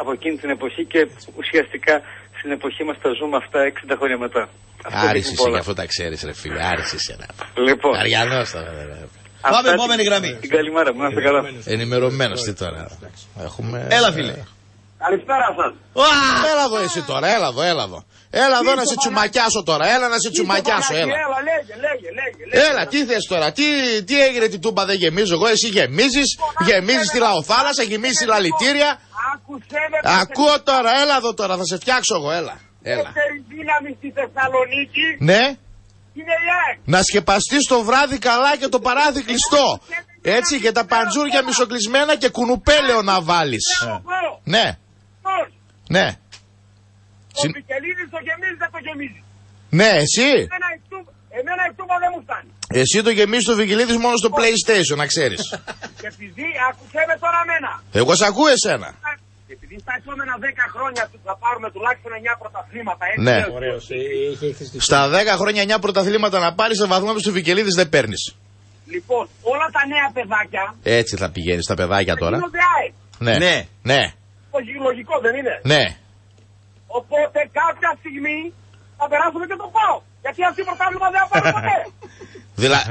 από εκείνη την εποχή και ουσιαστικά στην εποχή μας τα ζούμε αυτά 60 χρόνια μετά. Άρης είσαι, γι' αυτό τα ξέρεις ρε φίλε, Άρης είσαι. Λοιπόν. Αριανός τα βέβαια. Πάμε επόμενη γραμμή. Την καλημέρα μου, να είστε καλά. Ενημερωμένος τι τώρα. Έχουμε... Έλα φίλε. Καλησπέρα σας. Έλα εδώ εσύ τώρα, έλα εδώ. Έλα εδώ να σε τσουμακιάσω τώρα, έλα. Λέγε. Έλα, τι θες τώρα, τι έγινε, την τούμπα δεν γεμίζω εγώ, εσύ γεμίζεις τη λαοθάλασσα, γεμίζεις τη λαλητήρια. Ακούω τώρα, έλα εδώ τώρα, θα σε φτιάξω εγώ, έλα. Δεύτερη δύναμη στη Θεσσαλονίκη. Ναι. Να σκεπαστείς το βράδυ καλά και το παράδειγμα κλειστό. Έτσι και τα παντζούρια μισοκλεισμένα και κουνουπέλαιο να βάλεις. Ναι. Ναι. Ο Μικελίδης το γεμίζει, δεν το γεμίζει. Ναι, εσύ. Εμένα η τούμπα δεν μου φτάνει. Εσύ το γεμίζεις το Μικελίδης μόνο στο PlayStation, να ξέρεις. Και επειδή ακούσέ με τώρα εμένα. Εγώ σ' ακούω εσένα. Επειδή στα επόμενα 10 χρόνια θα πάρουμε τουλάχιστον 9 πρωταθλήματα. Ναι. Στα 10 χρόνια 9 πρωταθλήματα να πάρεις, σε βαθμό του Μικελίδης δεν παίρνεις. Λοιπόν, όλα τα νέα παιδάκια. Έτσι θα πηγαίνεις τα παιδάκια τώρα. Ναι. Λογικό δεν είναι. Ναι. Οπότε κάποια στιγμή θα περάσουμε και το πάω. Γιατί αυτή η πρωτάθλημα δεν θα πάρει ποτέ. Δηλαδή.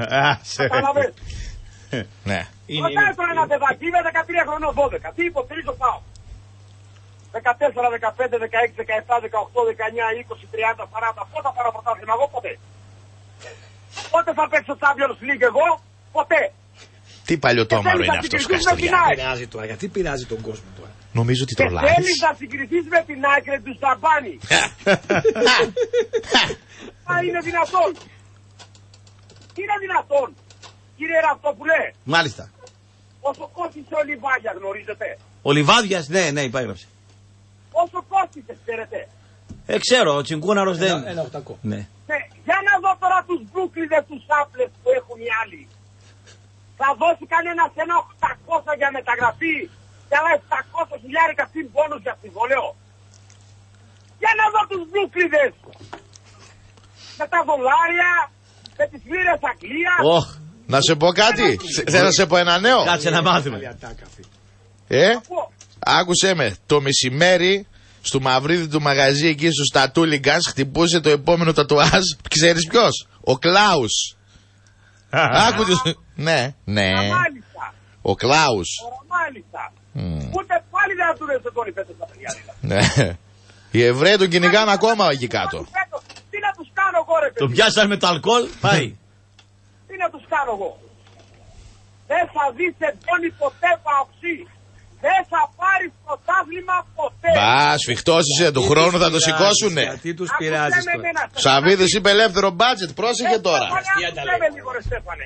Καταλαβαίνεις. Ναι. Ρωτάει τώρα ένα παιδάκι, είμαι 13 χρονών, 12. Τι υποστηρίζω πάω. 14, 15, 16, 17, 18, 19, 20, 30, 40. Πότε πάρω πρωτάθλημα εγώ ποτέ. Πότε θα παίξω Champions League εγώ ποτέ. Τι παλιωτόμαρο είναι αυτός, Καστοριά. Γιατί πειράζει τον κόσμο τώρα. Νομίζω ότι τρολάει. Θέλει να συγκριθεί με την άκρη του Σαμπάνη. Μα είναι δυνατόν. Είναι δυνατόν, κύριε Ραπτόπουλε. Μάλιστα. Όσο κόστησε ο Λιβάδια, γνωρίζετε. Ο Λιβάδια, ναι, υπάγραψε. Όσο κόστησε, ξέρετε. Ξέρω, ο Τσιγκούναρος δεν. Ένα 800. Ναι. Για να δω τώρα του μπρούκλιδες, του άπλες που έχουν οι άλλοι. Θα δώσει κανένας ένα 800 για μεταγραφή. Και άλλα 700 χιλιάρικα στην πόνους για συμβόλαιο. Για να δω τους μπλουκλίδες. Με τα δολάρια, με τις λίρες Αγγλίας. Να σε πω κάτι. Θέλω να σε πω ένα νέο. Κάτσε να μάθουμε. Άκουσέ με. Το μεσημέρι στο μαυρίδι του μαγαζί εκεί στους Τατούλιγκας χτυπούσε το επόμενο τατουάζ. Ξέρεις ποιος? Ο Κλάους. Άκουσες. Ναι. Ο Κλάους. Ούτε πάλι δεν ατούρεσε τον Ιππέτος τα παιδιά. Οι Εβραίοι τον κυνηγάνε ακόμα εκεί κάτω. Τι να τους κάνω εγώ ρε παιδί. Τον πιάσαν με το αλκοόλ, πάει. Τι να τους κάνω εγώ. Δεν θα δεις εντόνι ποτέ παοξύ. Δεν θα πάρεις πρωτάθλημα ποτέ. Μπα, σφιχτό είσαι, του χρόνου θα το σηκώσουνε. Γιατί του πειράζει. Σαββίδη είπε ελεύθερο μπάτζετ, πρόσεχε τώρα.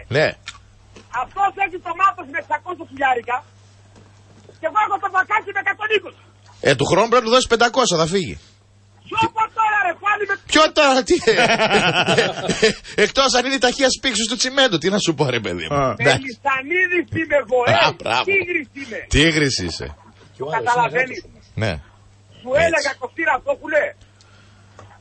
Ναι. Αυτό έχει το μάθος με 600 χιλιάρικα και εγώ έχω το βακάκι με 120. Του χρόνου πρέπει να του δώσει 500, θα φύγει. Ποιο τώρα, τι. Εκτός αν είναι η ταχεία σπίξου του τσιμέντου, τι να σου πω, ρε παιδί μου. Μελισανίδης είμαι εγώ, τίγρης είμαι. Τίγρης είσαι. Καταλαβαίνεις. Ναι. Σου έλεγα Κωστή Ραπτόπουλε.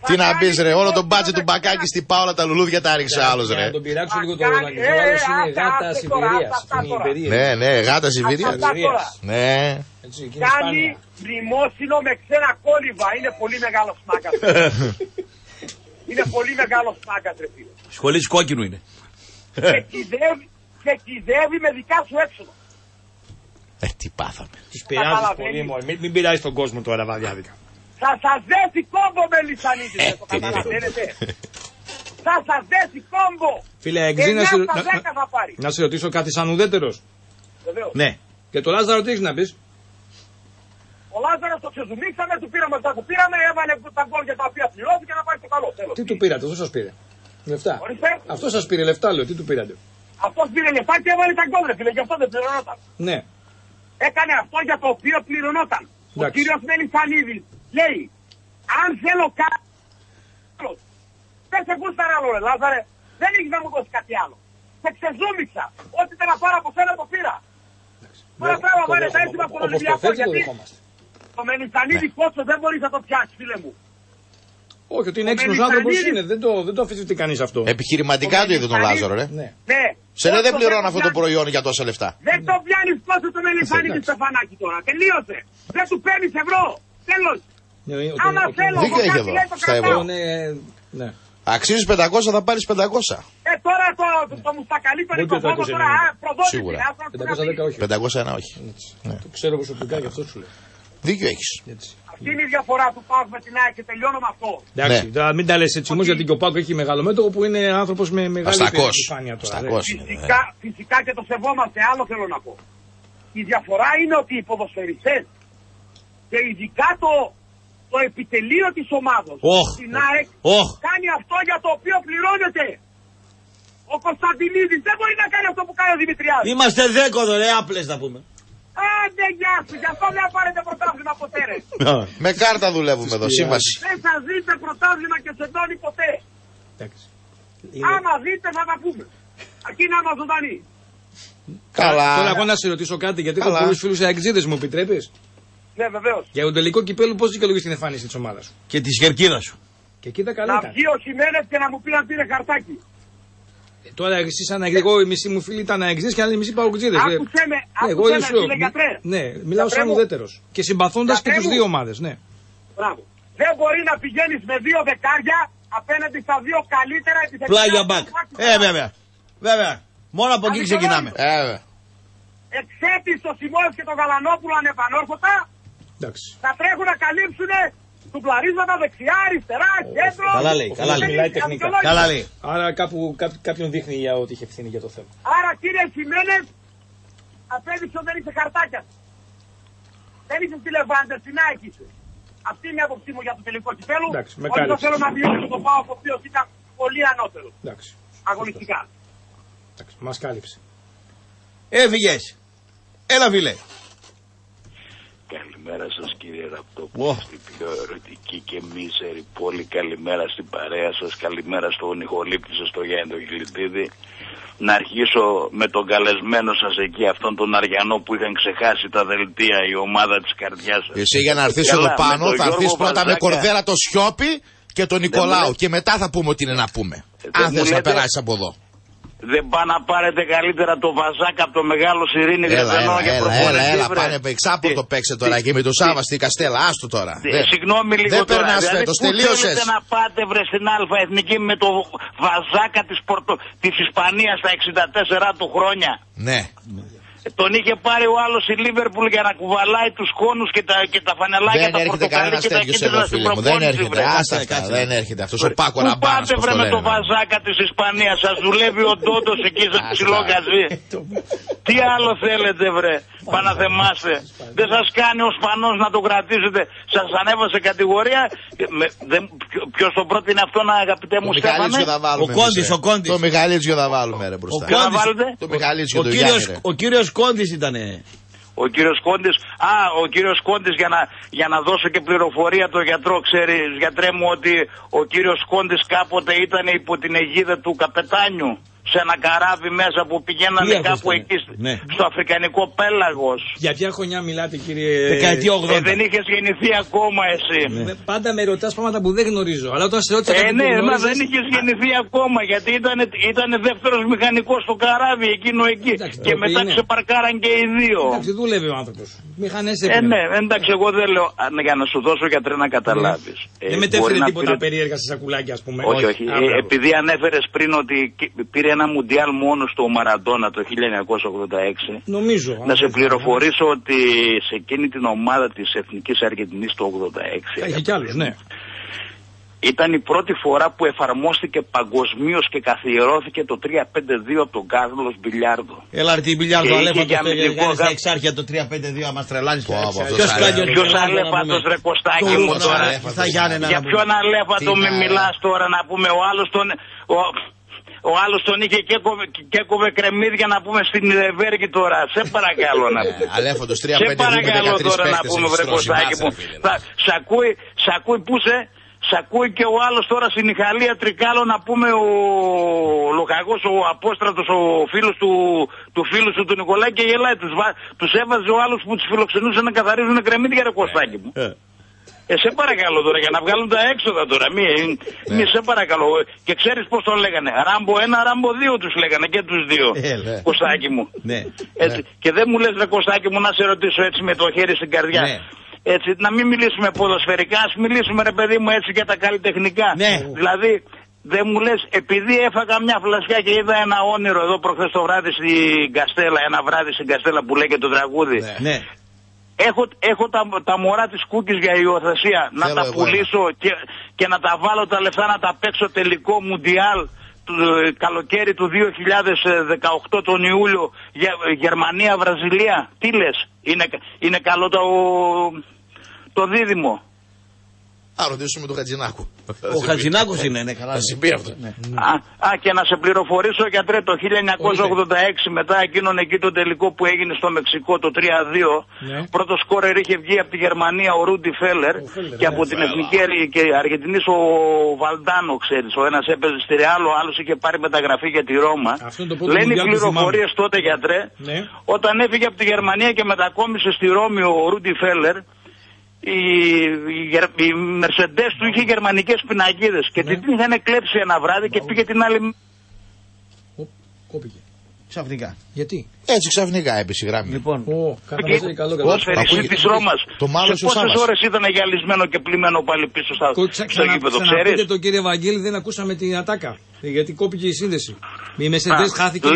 Τι να μπεις ρε, όλο το μπάτζι του μπακάκι στη Πάολα, τα λουλούδια τα ρίξα άλλος ρε. Να τον πειράξω λίγο το ρολάκι. Ο άλλος είναι γάτα Σιβηρίας. Ναι, ναι, γάτα Σιβηρίας. Ναι. Κάνει πριμόσινο με ξένα κόλυβα. Είναι πολύ μεγάλος μάγκας. Είναι πολύ μεγάλος μάγκας ρε φίλε. Σχολής κόκκινου είναι. Και κυδεύει με δικά σου έξοδα. Τι πάθαμε. Τους πειράζεις πολύ μόνο. Μην πειράζεις τον κόσμο τώρα βαδιάδικα. Θα σας δέσει κόμπο με Μελισανίδη, το καταλαβαίνετε. Θα σας δέσει κόμπο. Φίλε, Εξή, να σε ρωτήσω κάτι σαν ουδέτερος. Βεβαίως. Ναι. Και το Λάζαρο τι έχεις να πεις? Ο Λάζαρος το ξεζουμίξαμε, του πήραμε αυτά που πήραμε, έβαλε τα γκολ για τα οποία πληρώθηκε να πάρει το καλό. Τέλος. Τι του πήρατε, αυτό σας πήρε. Λεφτά. Αυτό σας πήρε λεφτά, λέω, τι του πήρατε. Αυτό πήρε λεφτά και έβαλε τα γκολ, φίλε, γι' αυτό δεν πληρωνόταν. Ναι. Έκανε αυτό για το οποίο πληρωνόταν. Ο κύριος Μελισανίδης λέει, αν θέλω κάτι άλλο, δεν σε γούσταρα άλλο ρε Λάζαρε, δεν έχεις να μου δώσει κάτι άλλο. Σε ξεζούμιξα, ό,τι ήταν να πάρω από σένα το πήρα. Τώρα πρέπει να βάλει τα αίσθημα από τον Ολυμπιακό, γιατί το Μελισανίδη Κότσο δεν μπορείς να το πιάσεις, φίλε μου. Όχι, ότι είναι έξυπνος άνθρωπος είναι, δεν το αφισβητεί κανείς αυτό. Επιχειρηματικά το είδε τον Λάζαρο, ρε. Σε λέει δεν πληρώνω αυτό το προϊόν για τόσα λεφτά. Δεν το πιάνεις πόσο το Μελισανίδη στο φανάκι τώρα, τελείωσε. Δεν του παίρνεις ευρώ, τέλος. Άμα θέλω, εγώ κάτι. Αξίζεις 500, θα πάρεις 500. Τώρα το μουστακαλί περίπου τώρα προδότηση. 510 όχι. 501 όχι. Το ξέρω προσωπικά γι' αυτό σου λέω. Δίκιο έχεις. Αυτή είναι η διαφορά του ΠΑΟΚ με την ΑΕΚ και τελειώνω με αυτό. Εντάξει, τώρα μην τα λες έτσι όμως, γιατί και ο ΠΑΟΚ έχει μεγάλο μέτωπο που είναι άνθρωπος με μεγάλη επιφάνεια τώρα. Φυσικά και το σεβόμαστε, άλλο θέλω να πω. Η διαφορά είναι ότι οι ποδοσφαιριστές και ειδικά το επιτελείο της ομάδος στην ΑΕΚ κάνει αυτό για το οποίο πληρώνεται. Ο Κωνσταντινίδης δεν μπορεί να κάνει αυτό που κάνει ο Δημητριάδης. Είμαστε δέκοδο ρε, άπλες να πούμε. Άντε γεια σου, γι' αυτό δεν πάρετε πρωτάθλημα ποτέ ρε. Με κάρτα δουλεύουμε εδώ, σύμβαση. Δεν θα δείτε πρωτάθλημα και σε τόνι ποτέ. Άμα δείτε θα τα πούμε. Αρκεί να είμαστε ζωντανοί. Καλά. Τώρα εγώ να σε ρωτήσω κάτι, γιατί έχω πολλούς φίλους αεξίδες, μου επιτρέπεις? Ναι, βεβαίως. Για τον τελικό κυπέλου, πώς δικαιολογείς την εμφάνιση της ομάδας σου και της Χερκίδας σου? Και κοίτα καλά. Να βγει ο Χιμένες και να μου πει να πήρε χαρτάκι. Τώρα εσύ σαν εγώ, οι μισοί μου φίλοι ήταν αεξίδες και άλλοι μισοί παοξίδες. Άκουσε με, ναι, μιλάω σαν ουδέτερος. Και συμπαθώντας και τους δύο ομάδες, ναι. Μπράβο. Δεν μπορεί να πηγαίνεις με δύο δεκάρια απέναντι στα δύο καλύτερα επιθετικά. Πλάγια μπακ. Βέβαια. Βέβαια. Μόνο από εκεί ξεκινάμε. Εξαίτης το Σιμόες και τον Γαλανόπουλο ανεπανόρθωτα. Θα τρέχουν να καλύψουν τουμπλαρίσματα δεξιά, αριστερά, κέντρο. Καλά λέει, μιλάει τεχνικά. Καλά λέει. Άρα κάποιον δείχνει για ό,τι είχε ευθύνη για το θέμα. Άρα κύριε Χιμένες, απέδειξε ότι δεν είσαι χαρτάκια. Δεν είσαι στη Λεβάντα, στην ΑΕΚ είσαι. Αυτή είναι η άποψή μου για το τελικό κυπέλλου. Όχι το θέλω να βιώσω το ΠΑΟΚ, ο οποίος ήταν πολύ ανώτερο. Αγωνιστικά. Μας κάλυψε. Έφυγες. Έλα φίλε. Καλημέρα σας κύριε Ραπτόπουλο, στην πιο ερωτική και μίζερη πόλη. Καλημέρα στην παρέα σας, καλημέρα στον Νιχολίπτη σας, στον Γιάννη τον Γλιτίδη. Να αρχίσω με τον καλεσμένο σας εκεί, αυτόν τον Αριανό που είχαν ξεχάσει τα δελτία, η ομάδα της καρδιάς σας. Εσύ για να έρθεις εδώ πάνω θα έρθεις πρώτα με Κορδέρα το Σιώπη και τον Νικολάου και μετά θα πούμε ότι είναι να πούμε. Αν θες να περάσεις από εδώ. Δεν πά να πάρετε καλύτερα το Βαζάκα από το Μεγάλο Σιρήνη Γρεβενό και προχωρήστε. Έλα, πάνε εξάπλο το παίξε τώρα και με τον Σάβα στη Καστέλα, άστο τώρα. Συγγνώμη λίγο δεν τώρα, δηλαδή φέτος, που θέλετε να πάτε βρε στην Αλφα Εθνική με το Βαζάκα της Ισπανίας στα 64 του χρόνια. Ναι. Τον είχε πάρει ο άλλος η Λίβερπουλ για να κουβαλάει τους κόνους και τα φανελάκια τα πορτοκαλί και τα κίτρινα στην προπόνηση. Δεν έρχεται, άστα αυτά, δεν έρχεται αυτός ο Πάκο Ραμπάνας. Πού πάτε βρε με το βαζάκα της Ισπανίας, σας δουλεύει ο Ντόντος εκεί σε ψηλό καζί. Τι άλλο θέλετε βρε, παναθεμάστε. Δεν σας κάνει ο Σπανός να το κρατήσετε. Σας ανέβασε κατηγορία. Ποιος το πρότεινε αυτό να αγαπητέ μου Στέφανε. Ο Κόντης, ο Κόντης. Το Μιχαλίτσιο θα βάλουμε ρε μπροστά. Το Μιχαλίτσιο το Γιάννη. Ο κύριος Κόντης ήτανε. Ο κύριος Κόντης, για να δώσω και πληροφορία το γιατρό, ξέρεις γιατρέ μου ότι ο κύριος Κόντης κάποτε ήταν υπό την αιγίδα του καπετάνιου σε ένα καράβι μέσα που πηγαίνανε κάπου εκεί ναι. Στο Αφρικανικό πέλαγος. Για ποια χρονιά μιλάτε κύριε? Δεκαετία 80. Δεν είχες γεννηθεί ακόμα εσύ. Ναι. Πάντα με ρωτάς πράγματα που δεν γνωρίζω. Αλλά όταν σε ρώτησα ναι, μα δεν είχες γεννηθεί ακόμα γιατί ήταν δεύτερος μηχανικός στο καράβι εκείνο εκεί. Εντάξει, και μετά ξεπαρκάραν και οι δύο. Εντάξει, δούλευε ο άνθρωπος. Μηχανές έπαιρνε. Εντάξει, εγώ δεν λέω για να σου δώσω γιατρέ να καταλάβεις. Δεν μετέφερε τίποτα περίεργα σε σακουλάκια ας πούμε. Όχι. Επειδή ανέφερες πριν ότι πήρε ένα μουντιάλ μόνο στο Μαραντόνα το 1986. Νομίζω. Να σε πληροφορήσω ότι σε εκείνη την ομάδα της Εθνικής Αργεντινής το 86. Έχει κι άλλους, ναι. Ήταν η πρώτη φορά που εφαρμόστηκε παγκοσμίως και καθιερώθηκε το 3-5-2 από τον Κάρλος Μπιλιάρδο. Έλα, τι Μπιλιάρδο, αλέφατος, στα εξάρχεια το 3-5-2, άμα τρελάνεις το άβατος. Ποιος αλέφατος, ρε Κωστάκη μου τώρα. Για ποιον αλέφατο με μιλάς τώρα, να πούμε, ο άλλος τον... Ο άλλος τον είχε και έκοβε κρεμμύδια να πούμε στην Ιδεβέργη τώρα. Σε παρακαλώ να πούμε. Αλέφοντος 3-5-2 με 13 παίκτες. Σ' ακούει πού σε... Σ' ακούει και ο άλλος τώρα στην Ιχαλία Τρικάλο να πούμε ο Λοχαγός, ο Απόστρατος, ο φίλος του φίλου του Νικολάκη και γελάει. Τους έβαζε ο άλλος που τους φιλοξενούσε να καθαρίζουν κρεμμύδια ρε Κωστάκη μου. Σε παρακαλώ τώρα για να βγάλουν τα έξοδα τώρα. Μη σε παρακαλώ. Και ξέρεις πώς τον λέγανε. Ράμπο 1, Ράμπο 2 τους λέγανε και τους δύο. Κωστάκι μου. Έτσι. Και δεν μου λες ρε Κωστάκι μου να σε ρωτήσω έτσι με το χέρι στην καρδιά. Έτσι, να μην μιλήσουμε ποδοσφαιρικά, ας μιλήσουμε ρε παιδί μου έτσι για τα καλλιτεχνικά. Δηλαδή δεν μου λες επειδή έφαγα μια φλασιά και είδα ένα όνειρο εδώ προχθές το βράδυ στην Καστέλα. Ένα βράδυ στην Καστέλα που λέει και το τραγούδι. Έχω τα μωρά της Κούκης για υιοθεσία. Να τα πουλήσω και να τα βάλω τα λεφτά να τα παίξω τελικό Μουντιάλ του καλοκαίρι του 2018 τον Ιούλιο Γερμανία-Βραζιλία. Τι λες, είναι καλό το δίδυμο? Να ρωτήσουμε τον Χατζηνάκο. Ο Χατζηνάκος είναι καλά. Και να σε πληροφορήσω γιατρέ το 1986 μετά εκείνον εκεί το τελικό που έγινε στο Μεξικό το 3-2. Πρώτο σκόρερ είχε βγει από τη Γερμανία ο Ρούντι Φέλλερ και από την Εθνική Αργεντινή ο Βαλντάνο, ξέρεις. Ο ένας έπαιζε στη Ρεάλ, ο άλλος είχε πάρει μεταγραφή για τη Ρώμα. Λένε οι πληροφορίες τότε γιατρέ όταν έφυγε από τη Γερμανία και μετακόμισε στη Ρώμη ο Ρούντι Φέλλερ. Η Mercedes του είχε γερμανικές πινακίδες και την είχαν κλέψει ένα βράδυ και πήγε την άλλη. Κόπηκε. Ξαφνικά. Γιατί? Έτσι ξαφνικά έπεσε η γράμμη. Λοιπόν, ποδοσφαιριστή της Ρώμας. Σε πόσες ώρες ήταν γυαλισμένο και πλημμένο πάλι πίσω στο γήπεδο, ξέρεις? Ξαναπείτε τον κύριο Βαγγέλη, δεν ακούσαμε την ατάκα. Γιατί κόπηκε η σύνδεση. Η Mercedes χάθηκε.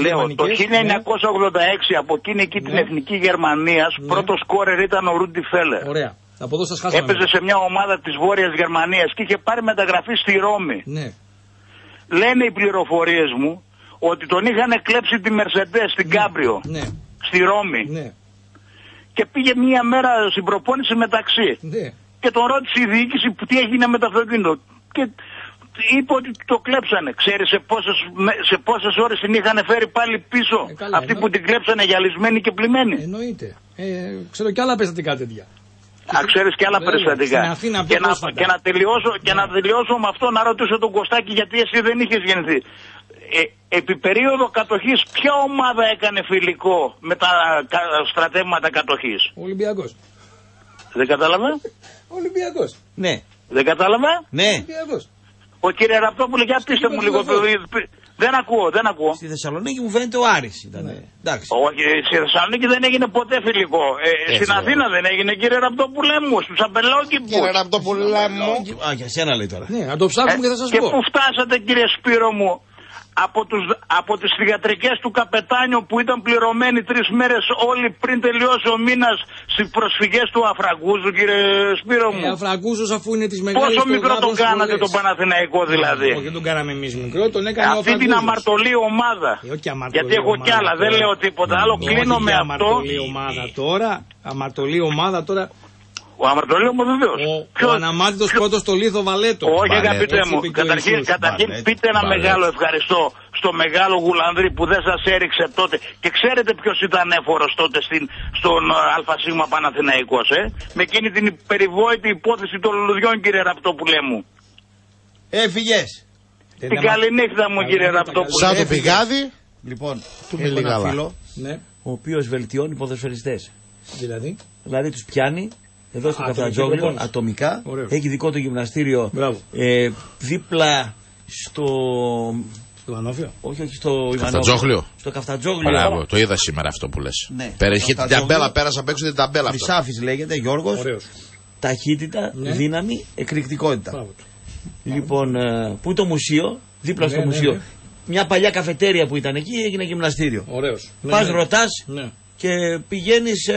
Λέω, το 1986 από εκείνη εκεί την Εθνική Γερμανίας, πρώτο σκόρερ ήταν ο Ρούντι Φέλλερ. Ωραία. Έπαιζε σε μια ομάδα της Βόρειας Γερμανίας και είχε πάρει μεταγραφή στη Ρώμη. Λένε οι πληροφορίες μου ότι τον είχαν κλέψει τη Mercedes στην Κάμπριο, στη Ρώμη. Και πήγε μία μέρα στην προπόνηση μεταξύ. Και τον ρώτησε η διοίκηση που τι έγινε με το αυτοκίνητο. Και είπε ότι το κλέψανε. Ξέρεις σε πόσες ώρες την είχαν φέρει πάλι πίσω αυτοί που την κλέψανε γυαλισμένη και πλημμένη. Εννοείται. Ξέρω κι άλλα περιστατικά τέτοια. Ξέρεις και άλλα περιστατικά. Και να τελειώσω με αυτό να ρωτήσω τον Κωστάκη γιατί εσύ δεν είχες γεννηθεί. Επί περίοδο κατοχής ποια ομάδα έκανε φιλικό με τα στρατεύματα κατοχής? Ο Ολυμπιακός. Δεν κατάλαβα. Ο Ολυμπιακός. Ναι. Δεν κατάλαβα. Ναι. Ολυμπιακός. Ο κύριε Ραπτόπουλε για πείστε μου λίγο. Δεν ακούω. Στη Θεσσαλονίκη μου φαίνεται ο Άρης ήταν. Όχι, στη Θεσσαλονίκη δεν έγινε ποτέ φιλικό. Στην Αθήνα δεν έγινε κύριε Ραπτόπουλε μου, στους Αμπελόκηπους. Κύριε Ραπτόπουλε μου. Α, για σένα λέει τώρα. Ναι, να το ψάχνουμε και θα σας πω. Και πού φτάσατε κύριε Σπύρο μου? από τις θυγατρικές του καπετάνιου που ήταν πληρωμένοι 3 μέρες όλοι πριν τελειώσει ο μήνας στις προσφυγές του Αφραγκούζου, κύριε Σπύρο μου. Αφραγκούζος, αφού είναι της μεγάλης. Πόσο μικρό τον κάνατε τον Παναθηναϊκό δηλαδή? Όχι, δεν τον κάναμε εμείς μικρό, τον έκανε αυτή την αμαρτωλή ομάδα. Γιατί έχω κι άλλα, δεν λέω τίποτα άλλο, κλείνω με αυτό. Αμαρτωλή ομάδα τώρα. Ο Αμαρτωλίου μου βεβαίως. Ο αναμάτητος πρώτος στο Λίθο Βαλέτο. Όχι, αγαπητέ μου. Καταρχήν πείτε ένα μεγάλο ευχαριστώ στο μεγάλο Γουλανδρή που δεν σας έριξε τότε. Και ξέρετε ποιος ήταν έφορος τότε στον ΑΣ Παναθηναϊκός, με εκείνη την περιβόητη υπόθεση των λουλουδιών, κύριε Ραπτόπουλέ μου. Έφυγες. Την καληνύχτα μου, κύριε Ραπτόπουλέ. Σαν το πηγάδι, λοιπόν, ένα φίλο, ο οποίος βελτιώνει ποδοσφαιριστές. Δηλαδή τους πιάνει. Εδώ στο Καφτατζόγλιο, ατομικά. Ωραίο. Έχει δικό του γυμναστήριο δίπλα στο. Στο Ιβανόφιο. Όχι, στο Καφτατζόγλιο. Στο Καφτατζόγλιο. Μπράβο, το είδα σήμερα αυτό που λες. Ναι. Περιέχει την ταμπέλα, πέρασα απ' έξω την ταμπέλα. Μισάφης λέγεται, Γιώργος. Ωραίος. Ταχύτητα, δύναμη, εκρηκτικότητα. Μπράβο. Λοιπόν, που το μουσείο, δίπλα στο μουσείο. Ναι. Μια παλιά καφετέρια που ήταν εκεί έγινε γυμναστήριο. Πας ρωτάς. Και πηγαίνεις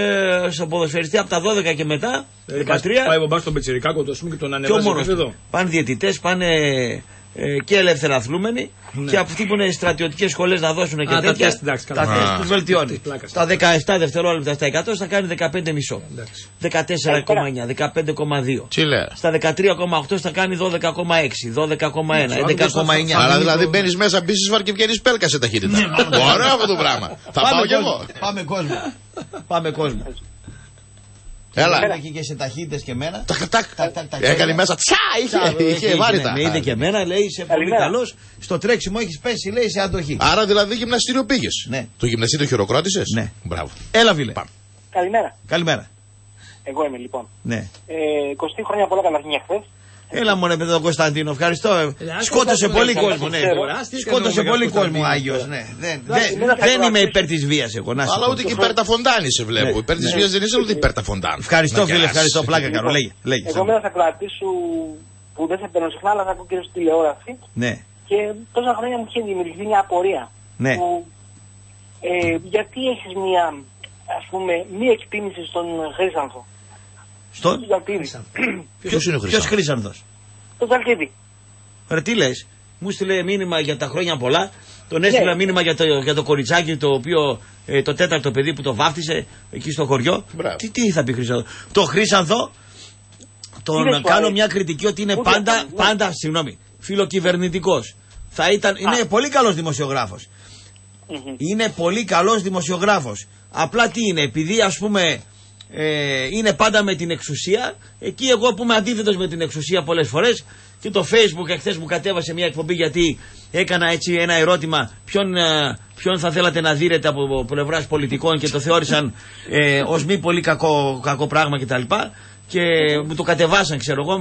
στον ποδοσφαιριστή από τα 12 και μετά, 13. Πάει μπομπά στον Πετσιρικάκο, το και τον ανεβάζει εδώ. Πάνε διαιτητές, πάνε και ελεύθερα αθλούμενοι. Και αυτοί που είναι στρατιωτικές σχολές να δώσουν και τέτοια. Τα θες, τους βελτιώνει. Στα 17 δευτερόλεπτα στα 100 θα κάνει 15,5. 14,9, 15,2. Στα 13,8 θα κάνει 12,6, 12,1, 11,9. Άρα δηλαδή μπαίνεις μέσα, μπίσεις βαρ και βγαίνεις πέλκα σε ταχύτητα. Ωραίο αυτό το πράγμα. Θα πάω κι εγώ. Πάμε κόσμο. Πάμε κόσμο. Έλα. Έκανε και σε ταχύτητες και εμένα. Έκανε μέσα. Τσά! Είχε βάρητα. Με είδε και εμένα, λέει, είσαι πολύ καλός. Στο τρέξιμο έχεις πέσει, λέει, σε αντοχή. Άρα δηλαδή γυμναστήριο πήγες. Ναι. Το γυμναστήριο χειροκρότησες. Ναι. Μπράβο. Έλα, φίλε. Καλημέρα. Καλημέρα. Εγώ είμαι λοιπόν. Ναι. 20 χρόνια πολλά καταρχήν εχθές. Έλα μόνο με τον Κωνσταντίνο, ευχαριστώ. Σκότωσε πολύ κόσμο, ναι. Σκότωσε πολύ κόσμο, Άγιος, ναι. Δεν είμαι υπέρ της βίας εγώ, να σου πω. Αλλά ούτε και υπέρ τα φοντάνη σε βλέπω. Υπέρ της βίας δεν είσαι, ούτε υπέρ τα φοντάνη. Ευχαριστώ, φίλε, ευχαριστώ. Πλάκα κάνω, λέγε. Εγώ μέρα θα κρατήσω που δεν σε παίρνω συχνά, αλλά θα ακούω και στην τηλεόραση. Και τόσα χρόνια μου είχε δημιουργηθεί μια απορία. Γιατί έχει μια, ας πούμε, μη εκτίμηση στον Χρύσανθο. Στον ποιος είναι ο Χρυσάνθος? Τον Ζαλκίδη. Ρε τι λες, μου στείλε μήνυμα για τα χρόνια πολλά. Τον έστειλα μήνυμα για το κοριτσάκι το οποίο το τέταρτο παιδί που το βάφτισε εκεί στο χωριό. Τι θα πει Χρυσάνθο? Το Χρυσάνθο τον κάνω μια κριτική ότι είναι πάντα φιλοκυβερνητικός. Είναι πολύ καλός δημοσιογράφος. Είναι πολύ καλός δημοσιογράφος. Απλά τι είναι, επειδή ας πούμε είναι πάντα με την εξουσία. Εκεί εγώ που είμαι αντίθετος με την εξουσία πολλές φορές. Και το Facebook εχθές μου κατέβασε μια εκπομπή γιατί έκανα έτσι ένα ερώτημα ποιον θα θέλατε να δείρετε από πλευράς πολιτικών και το θεώρησαν ως μη πολύ κακό πράγμα κτλ. Και μου το κατεβάσαν, ξέρω εγώ.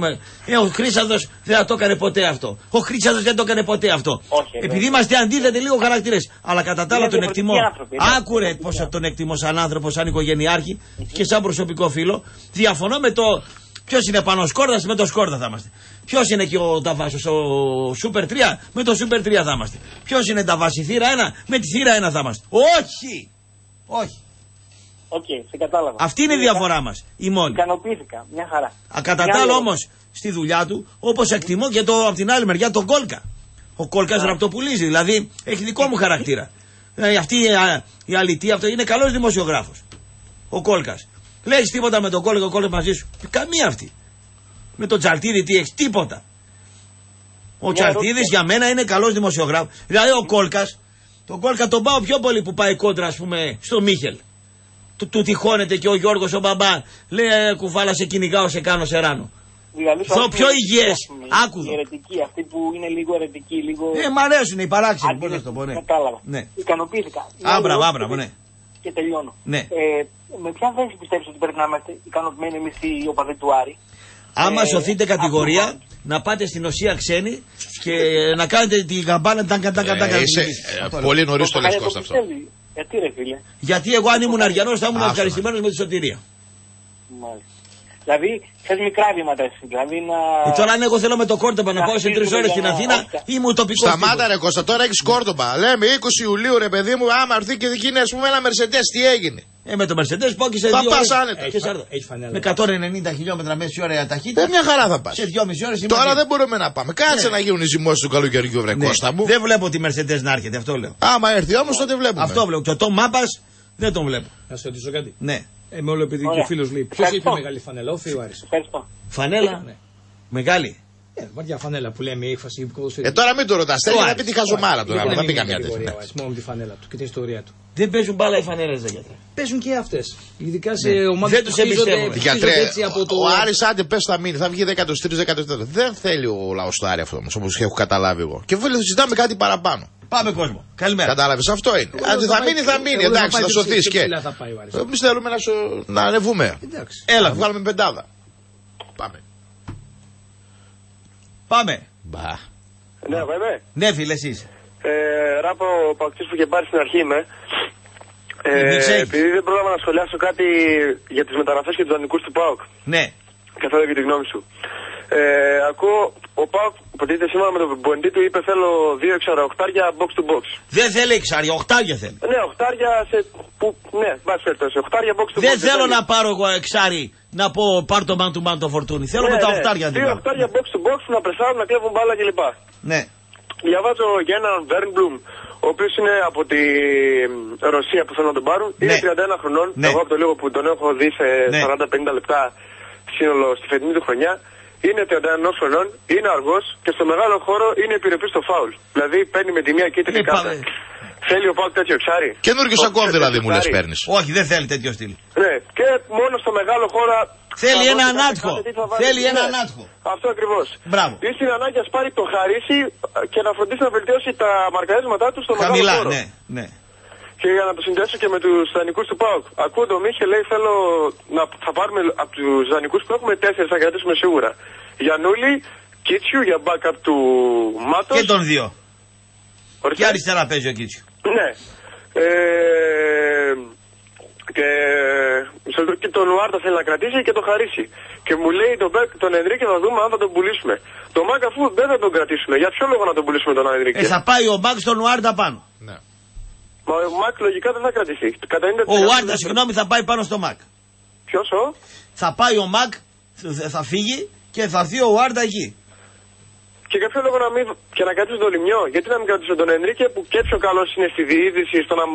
Ο Χρύσανδος δεν θα το έκανε ποτέ αυτό. Ο Χρύσανδος δεν το έκανε ποτέ αυτό. Επειδή είμαστε αντίθετοι λίγο χαρακτήρες. Αλλά κατά τα άλλα τον εκτιμώ. Άκουρε πως τον εκτιμώ σαν άνθρωπο, σαν οικογενειάρχη και σαν προσωπικό φίλο. Διαφωνώ με το ποιος είναι πάνω Σκόρδας, με το Σκόρδα θα είμαστε. Ποιος είναι και ο Ταβάσος, ο Σούπερ 3, με το Σούπερ 3 θα είμαστε. Ποιος είναι Ταβάση θύρα 1, με τη θύρα 1 θα είμαστε. Όχι! Όχι. Okay, σε κατάλαβα. Αυτή είναι η διαφορά μας. Η μόνη. Ικανοποιήθηκα. Μια χαρά. Κατά τα άλλα όμως στη δουλειά του, όπως εκτιμώ και από την άλλη μεριά τον Κόλκα. Ο Κόλκας ραπτοπουλίζει, δηλαδή έχει δικό μου χαρακτήρα. Αυτή η αλητή, αυτό είναι καλός δημοσιογράφος. Ο Κόλκας. Λέει τίποτα με τον Κόλκα, ο Κόλκας μαζί σου? Καμία αυτή. Με τον Τσαρτίδη τι έχει? Τίποτα. Ο Τσαρτίδης για μένα είναι καλός δημοσιογράφος. Δηλαδή ο Κόλκας, τον Κόλκα τον πάω πιο πολύ που πάει κόντρα, ας πούμε, στο Μίχελ. Του τυχώνεται και ο Γιώργος ο μπαμπά. Λέει κουβάλα σε κυνηγάω, σε κάνω σεράνο. Δηλαδή, στο πιο υγιές. Άκουδο. Αυτή που είναι λίγο αιρετική, λίγο. Μ' αρέσουν οι παράξενοι. Μπορεί να το πω, ναι. Κατάλαβα. Ναι. Ικανοποιήθηκα. Άμπρα, ναι. Και τελειώνω. Ναι. Με ποια θέση πιστεύεις ότι πρέπει να είμαστε ικανοποιημένοι εμείς οι οπαδοί του Άρη? Άμα σωθείτε κατηγορία, να πάτε στην ουσία ξένη και να κάνετε την καμπάνα. Πολύ νωρίς το λες, Κώστα, αυτό. Γιατί, ρε φίλε? Γιατί εγώ αν ήμουν αριανός θα ήμουν ευχαριστημένος με τη σωτηρία. Μάλιστα. Δηλαδή θες μικρά βήματα εσύ. Δηλαδή να... Τώρα αν εγώ θέλω με το Κόρτομπα να πάω σε 3 ώρες στην Αθήνα, είμαι ουτοπικός. Σταμάτα ρε Κώστα, τώρα έχεις Κόρτομπα. Λέμε 20 Ιουλίου ρε παιδί μου, άμα έρθει και γίνει ας πούμε ένα Μερσεντές, τι έγινε. Με το Μερσεντές πάω και σε 2 ώρες. Με 190 χιλιόμετρα μέση ώρα ταχύτητα. Μια χαρά θα πας. Σε 2,5 ώρες. Τώρα δεν μπορούμε να πάμε. Κάτσε να γίνουν οι ζυμώσεις του καλοκαιριού, βρε Κώστα μου. Δεν βλέπω τη Μερσεντές να έρχεται, αυτό λέω. Άμα έρθει όμως τότε βλέπουμε. Αυτό βλέπω. Και ο Τομ Μάπας δεν τον βλέπω. Να σε ρωτήσω κάτι. Ναι. Με όλο επειδή και ο φίλος λέει ποιος είπε μεγάλη φανέλα, ο φίλος Άρης. Φανέλα, ναι. Μεγάλη. Βαριά φανέλα που λέμε η έκφραση. Τώρα μην το ρωτάς, θέλει να πει τη χαζομάρα τώρα. Δεν θα πει καμιά τέτοια. Μόνο με τη φανέλα του και την ιστορία του. Δεν παίζουν μπάλα οι φανέλες, δεν γιατρέ. Παίζουν και αυτές. Ειδικά σε ομάδες που δεν τους εμπιστεύονται. Γιατρέ, ο Άρης άντε πες θα μείνει, θα βγει 13-14. Δεν θέλει ο λαός του Άρη αυτό όμως, όπως έχω καταλάβει εγώ. Και βέβαια συζητάμε κάτι παραπάνω. Πάμε κόσμο. Καλημέρα. Κατάλαβες, αυτό είναι. Αν θα μείνει, θα μείνει. Εντάξει, θα σωθεί και. Εμείς θέλουμε να ανεβούμε. Έλα, βγάλουμε πεντάδα. Πάμε. Πάμε. Μπα. Ναι, βέβαια. Ναι, φίλε, εσείς. Ράπο, ο πακτής που είχε πάρει στην αρχή με. Επειδή δεν πρόλαβα να σχολιάσω κάτι για τις μεταγραφές και τους δανεικούς του ΠΑΟΚ. Ναι. Καθόλου και τη γνώμη σου. Ακούω, ο ΠΑΟΚ υποτίθεται σήμερα με τον ποντή του είπε θέλω 2 εξαραοχτάρια box to box. Δεν θέλει εξάρια, οχτάρια θέλει. Ναι, οχτάρια σε... Που, ναι, βάζει φέρτωση, οχτάρια box to box. Δεν θέλω να πάρω εγώ εξάρι, να πω πάρ' το man to man το φορτούνι. Θέλω με τα οχτάρια. 2 οχτάρια box to box να πρεσάρουν, να κλέβουν μπάλα κλπ. Ναι. Διαβάζω για έναν Βέρνμπλουμ, ο οποίος είναι από τη Ρωσία που θέλουν να τον πάρουν. Ναι. Είναι 31 χρονών, ναι. Εγώ από το λίγο που τον έχω δει σε 40-50 λεπτά σύνολο στη φετινή του χρονιά. Είναι 31 χρονών, είναι αργός και στο μεγάλο χώρο είναι επιρρεπής στο φάουλ. Δηλαδή παίρνει με τη μία κίτρινη κάρτα. Θέλει ο Πάκ τέτοιο εξάρι. Καινούργιος ακόμα δηλαδή μου λες παίρνεις. Όχι, δεν θέλει τέτοιο στυλ. Ναι, και μόνο στο μεγάλο χώρο. Θέλει ένα ανάτχο. Θέλει ένα ανάτχο. Αυτό ακριβώς. Μπράβο. Ή στην ανάγκη να πάρει το χαρίσι και να φροντίσει να βελτιώσει τα μαρκαρίσματά του στο μεγάλο χώρο. Χαμηλά, ναι. Και για να το συνδέσω και με τους δανεικούς του ΠΑΟΚ. Ακούω το Μίχε, λέει θέλω να θα πάρουμε από τους δανεικούς που έχουμε 4, θα κρατήσουμε σίγουρα. Γιαννούλη, Κίτσιου για backup του Μάτος. Και τον 2. Και αριστερά παίζει ο Κίτσιου. Ναι. Και τον Ουάρτα θέλει να κρατήσει και τον Χαρίσι. Και μου λέει τον Ενρίκε θα δούμε αν θα τον πουλήσουμε. Το Μάκ αφού δεν θα τον κρατήσουμε. Για ποιο λόγο να τον πουλήσουμε τον Ενρίκε. Θα πάει ο Μάκ στον Ουάρτα πάνω. Ναι. Μα ο Μακ λογικά δεν θα κρατηθεί. Ο Άρτα, συγγνώμη, θα πάει πάνω στο Μακ. Ποιος ο? Θα πάει ο Μακ, θα φύγει και θα έρθει ο Άρτα εκεί. Και για ποιο λόγο να μην. Και να κρατήσει τον Λιμιό, γιατί να μην κρατήσει τον Ενρίκε που και πιο καλός είναι στη διείδηση στο να.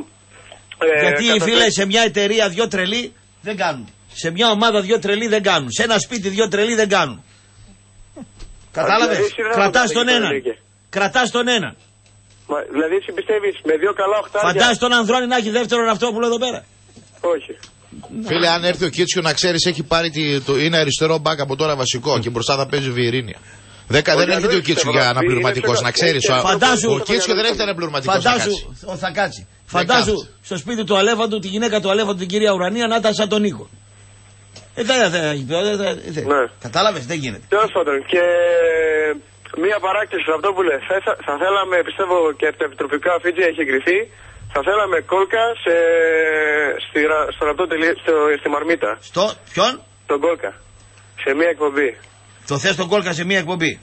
Γιατί οι φίλοι σε μια εταιρεία 2 τρελοί δεν κάνουν. Σε μια ομάδα 2 τρελοί δεν κάνουν. Σε ένα σπίτι 2 τρελοί δεν κάνουν. Κατάλαβε. Κρατάς τον έναν. Κρατάς τον έναν. Μα, δηλαδή εσύ πιστεύεις με 2 καλά οχτάρια. Φαντάζεσαι τον Ανδρώνη να έχει δεύτερον Ραπτόπουλο εδώ πέρα. Όχι. Φίλε, αν έρθει ο Κίτσιο να ξέρεις έχει πάρει είναι αριστερό μπακ από τώρα βασικό και μπροστά θα παίζει Βιερίνια. Δεν έρχεται ο Κίτσιο για αναπληρωματικός, να ξέρεις. Ο Κίτσιο δεν έρχεται αναπληρωματικός. Φαντάζου, θα κάτσει. Φαντάζου στο σπίτι του Αλέφαντου, τη γυναίκα του Αλέφαντου, την κυρία Ουρανία να ήταν σαν τον Νίκο. Κατάλαβε, δεν γίνεται. Τέλος πάντων. Και. Μία παράκτηση αυτό που λες. Θα θέλαμε, πιστεύω και από τα επιτροπικά Φίτζη έχει εγκριθεί, θα θέλαμε Κόλκα στη Μαρμίτα. Στο ποιον? Τον Κόλκα. Σε μία εκπομπή. Το θες τον Κόλκα σε μία εκπομπή.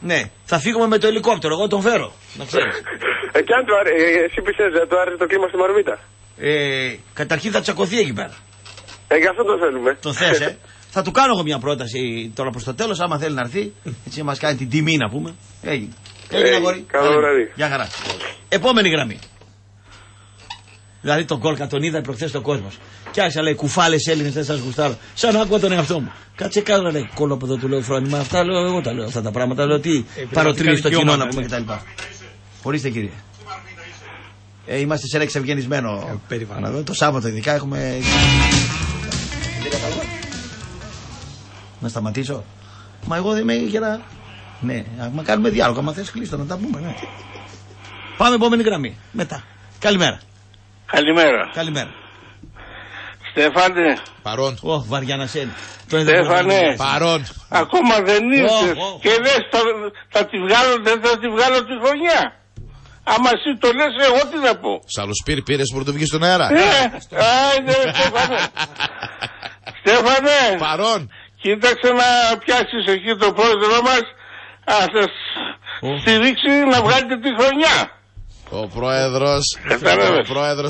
Ναι. Θα φύγουμε με το ελικόπτερο. Εγώ τον φέρω. Να ξέρεις. Και αν του αρέσει, εσύ πιστεύεις, δεν του άρεσε το κλίμα στη Μαρμίτα. Καταρχήν θα τσακωθεί εκεί πέρα. Γι' αυτό το θέλουμε. Το θες, Θα του κάνω εγώ μια πρόταση τώρα προς το τέλος, άμα θέλει να έρθει. Έτσι μας κάνει την τιμή να πούμε. Έγινε. Έγινε αγόρι. Καλό βράδυ. Γεια χαρά. Επόμενη γραμμή. Δηλαδή τον Κόλκα τον είδα προχθές στον κόσμο. Κι άρχισα λέει κουφάλες Έλληνες δεν σας γουστάρω. Σαν να ακούω τον εαυτό μου. Κάτσε κάτω λέει κολόπεδο του λέω φρόνημα. Αυτά λέω εγώ τα λέω αυτά τα πράγματα. Λέω τι παροτρύνει το κοινό να πούμε κτλ. Ορίστε κύριε. Είμαστε σε ένα εξευγενισμένο περιβάλλον. Το Σάββατο ειδικά έχουμε. Να σταματήσω. Μα εγώ δεν είμαι για να. Ναι, μα κάνουμε διάλογο. Μα θες κλείστο να τα πούμε, ναι. Πάμε επόμενη γραμμή. Μετά. Καλημέρα. Καλημέρα. Καλημέρα. Στέφανε. Παρόν. Ωχ, βαριά να σέλνει. Στέφανε. Παρόν. Ακόμα δεν ήρθες. Και δες, θα τη βγάλω τη χρονιά. Άμα εσύ το λες, εγώ τι θα πω. Σαλοσπύρ, πήρες που το βγεις στον αέρα. Στέφανε. Παρόν. Κοίταξε να πιάσεις εκεί το πρόεδρο μας, να σας στηρίξει να βγάλετε τη χρονιά. Ο πρόεδρος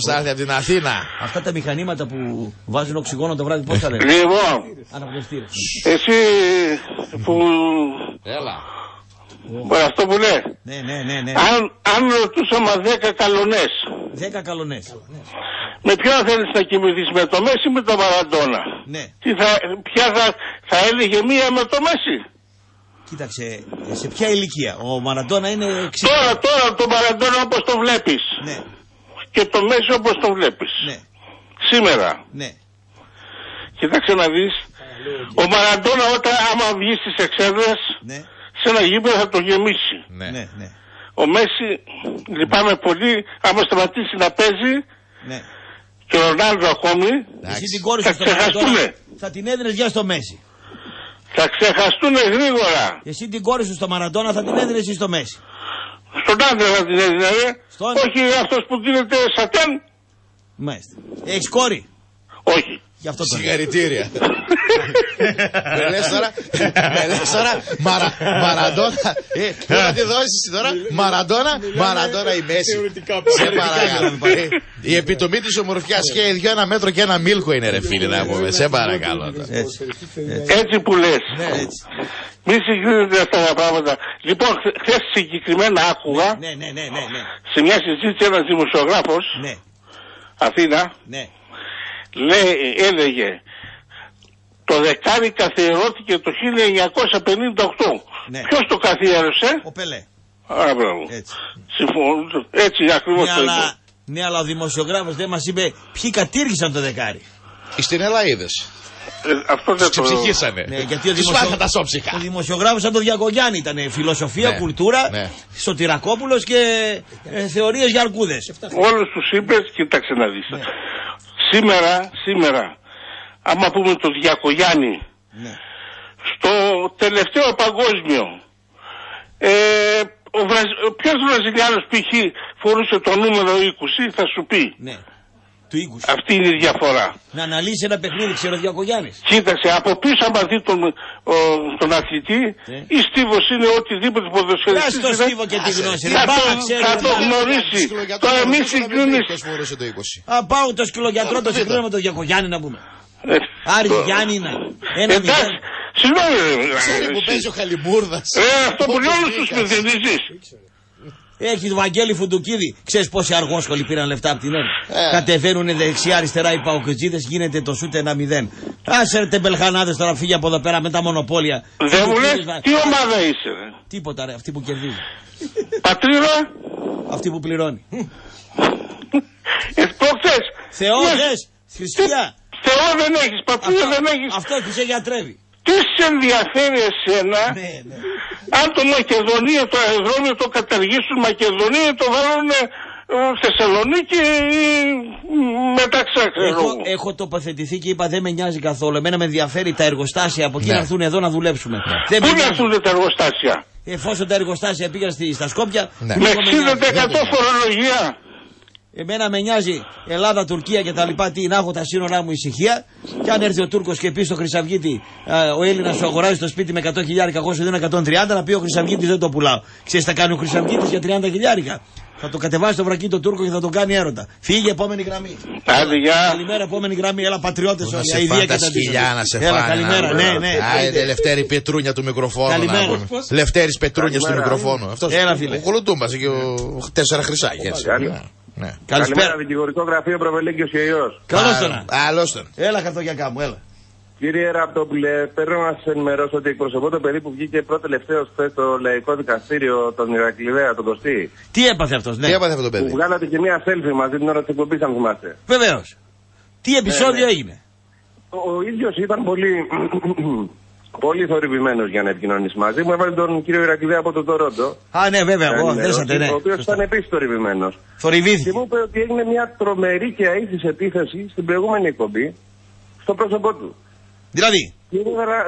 θα έρθει από την Αθήνα. Αυτά τα μηχανήματα που βάζουν οξυγόνο το βράδυ, πώς θα λένε? Λοιπόν, εσύ που... Έλα. Αυτό που λέει. Ναι. Αν ρωτούσαμε 10 καλονές. 10 καλονές. Με ποιον θέλεις να κοιμηθείς, με το Μέση ή με το Μαραντόνα? Ναι. Ποια θα έλεγε μία με το Μέση? Κοίταξε, σε ποια ηλικία? Ο Μαραντόνα είναι... Τώρα το Μαραντόνα όπως το βλέπεις. Ναι. Και το Μέση όπως το βλέπεις. Ναι. Σήμερα. Ναι. Κοίταξε να δεις. Ο Μαραντόνα όταν άμα βγει στις εξέδρες... Ναι. Σε ένα γήπεδο θα το γεμίσει. Ναι. Ο Μέση, λυπάμαι πολύ, άμα σταματήσει να παίζει, ναι, και ο Ρονάλντο ακόμη, θα ξεχαστούν. Θα την έδινες για στο Μέση. Θα ξεχαστούν γρήγορα. Εσύ την κόρη σου στο Μαραντόνα θα την έδινες εσύ στο Μέση. Στον άντρα θα την έδινες, όχι αυτός που δίνεται σατάν. Μάλιστα. Έχεις κόρη? Όχι. Συγχαρητήρια. Με λες τώρα Μαραντόνα. Θα τη δώσεις τώρα Μαραντόνα η Μέση. Σε παρακαλώ. Η επιτομή της ομορφιάς και δυο ένα μέτρο και ένα μίλκο είναι, ρε φίλοι, να πούμε. Σε παρακαλώ. Έτσι που λες. Μη συγκρίνετε αυτά τα πράγματα. Λοιπόν, χθες συγκεκριμένα άκουγα σε μια συζήτηση ένας δημοσιογράφος Αθήνα. Έλεγε το δεκάρι καθιερώθηκε το 1958. Ναι. Ποιος το καθιέρωσε? Ο Πελέ. Άρα, μπράβο. Έτσι ακριβώς το είπε. Ναι, αλλά ο δημοσιογράφος δεν μας είπε ποιοι κατήργησαν το δεκάρι. Στην Ελλάδες. Αυτό δεν το ψυχήσανε. Ναι, γιατί ο δημοσιογράφος σαν το Διακογιάννη ήταν φιλοσοφία, ναι, κουλτούρα, ναι, Σωτηρακόπουλος και θεωρίες για αρκούδες. Όλους τους είπες, κοίταξε να δεις. Ναι. Σήμερα, άμα πούμε το Διακογιάννη, ναι, στο τελευταίο παγκόσμιο, ποιος Βραζιλιάνος π.χ. φορούσε το νούμερο 20, θα σου πει. Ναι. Αυτή είναι η διαφορά. Να αναλύσει ένα παιχνίδι, ξέρω, Διακογιάννη. Κοίταξε, από πίσω άμα δει τον αθλητή, ή στίβος είναι οτιδήποτε ποδοσφαιριστής. Λάς το στίβο και τη γνώση. Θα το γνωρίσει. Τώρα μη συγκρίνεις. Πάω το σκυλογιατρό, το συγκρίνω με τον Διακογιάννη να πούμε. Άρη Γιάννη να. Εντάξει, συγγνώμη. Ξέρει που παίζει ο Χαλιμπούρδας. Αυτό που λέει όλους τους μηδενίζεις. Έχει το Βαγγέλη Φουντουκίδη. Ξέρεις πόσοι αργόσχολοι πήραν λεφτά από την ΕΡΤ. Κατεβαίνουν δεξιά-αριστερά οι παοκριτζίδες, γίνεται το σούτε 1-0. Άσε ρε τεμπελχανάδες τώρα, φύγει από εδώ πέρα με τα μονοπόλια. Δεν μου λες, τι ομάδα είσαι, ρε? Τίποτα, ρε, αυτή που κερδίζει. Πατρίδα. Αυτή που πληρώνει. Εσπόξες. Θεόδες, θρησκεία. Θεό δεν έχεις, πατρίδα δεν έχεις. Αυτό που σε γιατρεύει. Τι σε ενδιαφέρει εσένα, αν το Μακεδονία, το αεροδρόμιο το καταργήσουν, Μακεδονία το βάλουν Θεσσαλονίκη ή μεταξύ ακριβώς. Έχω τοποθετηθεί και είπα δεν με νοιάζει καθόλου. Εμένα με ενδιαφέρει τα εργοστάσια από εκεί να έρθουν εδώ να δουλέψουμε. Πού να έρθουν τα εργοστάσια? Εφόσον τα εργοστάσια πήγαν στα Σκόπια. Ναι. Με 60% φορολογία. Εμένα με νοιάζει Ελλάδα, Τουρκία και τα λοιπά, τι να έχω τα σύνορά μου ησυχία. Και αν έρθει ο Τούρκος και πει στο Χρυσαυγίτη, ο Έλληνας σου αγοράζει το σπίτι με 100 χιλιάρικα, εγώ σου δίνω 130, να πει ο Χρυσαυγίτης δεν το πουλάω. Ξέρεις θα κάνει ο Χρυσαυγίτης για 30 χιλιάρικα. Θα το κατεβάσει το βρακί το Τούρκο και θα τον κάνει έρωτα. Φύγε, επόμενη γραμμή. Καλημέρα, επόμενη γραμμή. Έλα, πατριώτες, όλα. Η ιδέα και τα σκυλιά να σε φάνε. Καλημέρα, ναι. Άιντε, Λευτέρη Πετρούνια του μικροφόνου. Καλημέρα. Λευτέρης Πετρούνια του μικροφόνου. Αυτό ο Κολοτούμπας και ο 4 χρυσάκια. Ναι. Καλησπέρα, δικηγορικό γραφείο Προβελέγγιος και Ιός. Καλώς τον. Έλα, χαρτογιακά μου, έλα. Κύριε Ραπτόπουλε, παίρνω να σας ενημερώσω ότι εκπροσωπώ το παιδί που βγήκε πρώτο-τελευταίο χθες στο Λαϊκό Δικαστήριο, τον Ηρακλιδέα, τον Κωστή. Τι έπαθε αυτός, ναι? Τι έπαθε αυτό το παιδί? Που βγάλατε και μία selfie μαζί την ώρα της εκπομπής, αν θυμάστε. Βεβαίως. Τι επεισόδιο έγινε? Ο ίδιος ήταν πολύ θορυβημένος για να επικοινωνήσει μαζί μου. Έβαλε τον κύριο Ηρακλιδέα από το Τορόντο. Α, ναι, βέβαια, εγώ δέσατε, ναι. Ο οποίος ήταν επίσης θορυβημένος. Θορυβήθηκε. Και μου είπε ότι έγινε μια τρομερή και αήθης επίθεση στην προηγούμενη εκπομπή στο πρόσωπό του. Δηλαδή. Και ήθελα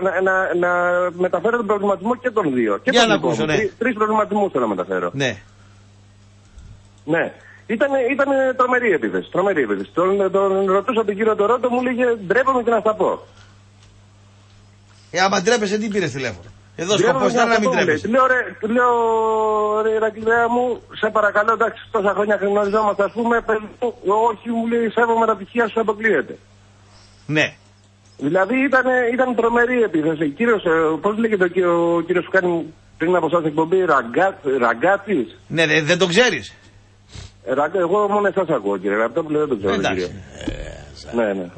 να μεταφέρω τον προβληματισμό και των δύο. Και για να ακούσω, ναι. Τρεις προβληματισμούς θέλω να μεταφέρω. Ναι. Ήταν τρομερή επίθεση. Τον ρωτούσα τον κύριο Τορόντο, μου λέγε ντρέπομαι και να στα πω. Άμα τρέπεσαι, τι πήρες τηλέφωνο. Εδώ σκοπός ήταν να μην τρέπεσαι. Λέω, ρε Ηρακλέα μου, σε παρακαλώ, εντάξει, τόσα χρόνια γνωριζόμαστε, ας πούμε, όχι, μου λέει, σέβομαι τα πτυχία σου, αποκλείεται. Ναι. Δηλαδή ήταν τρομερή επίθεση. Κύριος, πώς λέγεται ο κύριος που κάνει πριν από εσάς εκπομπή, Ραγκάτης. Ναι, δεν τον ξέρεις. Εγώ μόνο εσάς ακούω, κύριε Ραπτόπουλο, δεν τον ξέρω. Εντάξει. Ναι.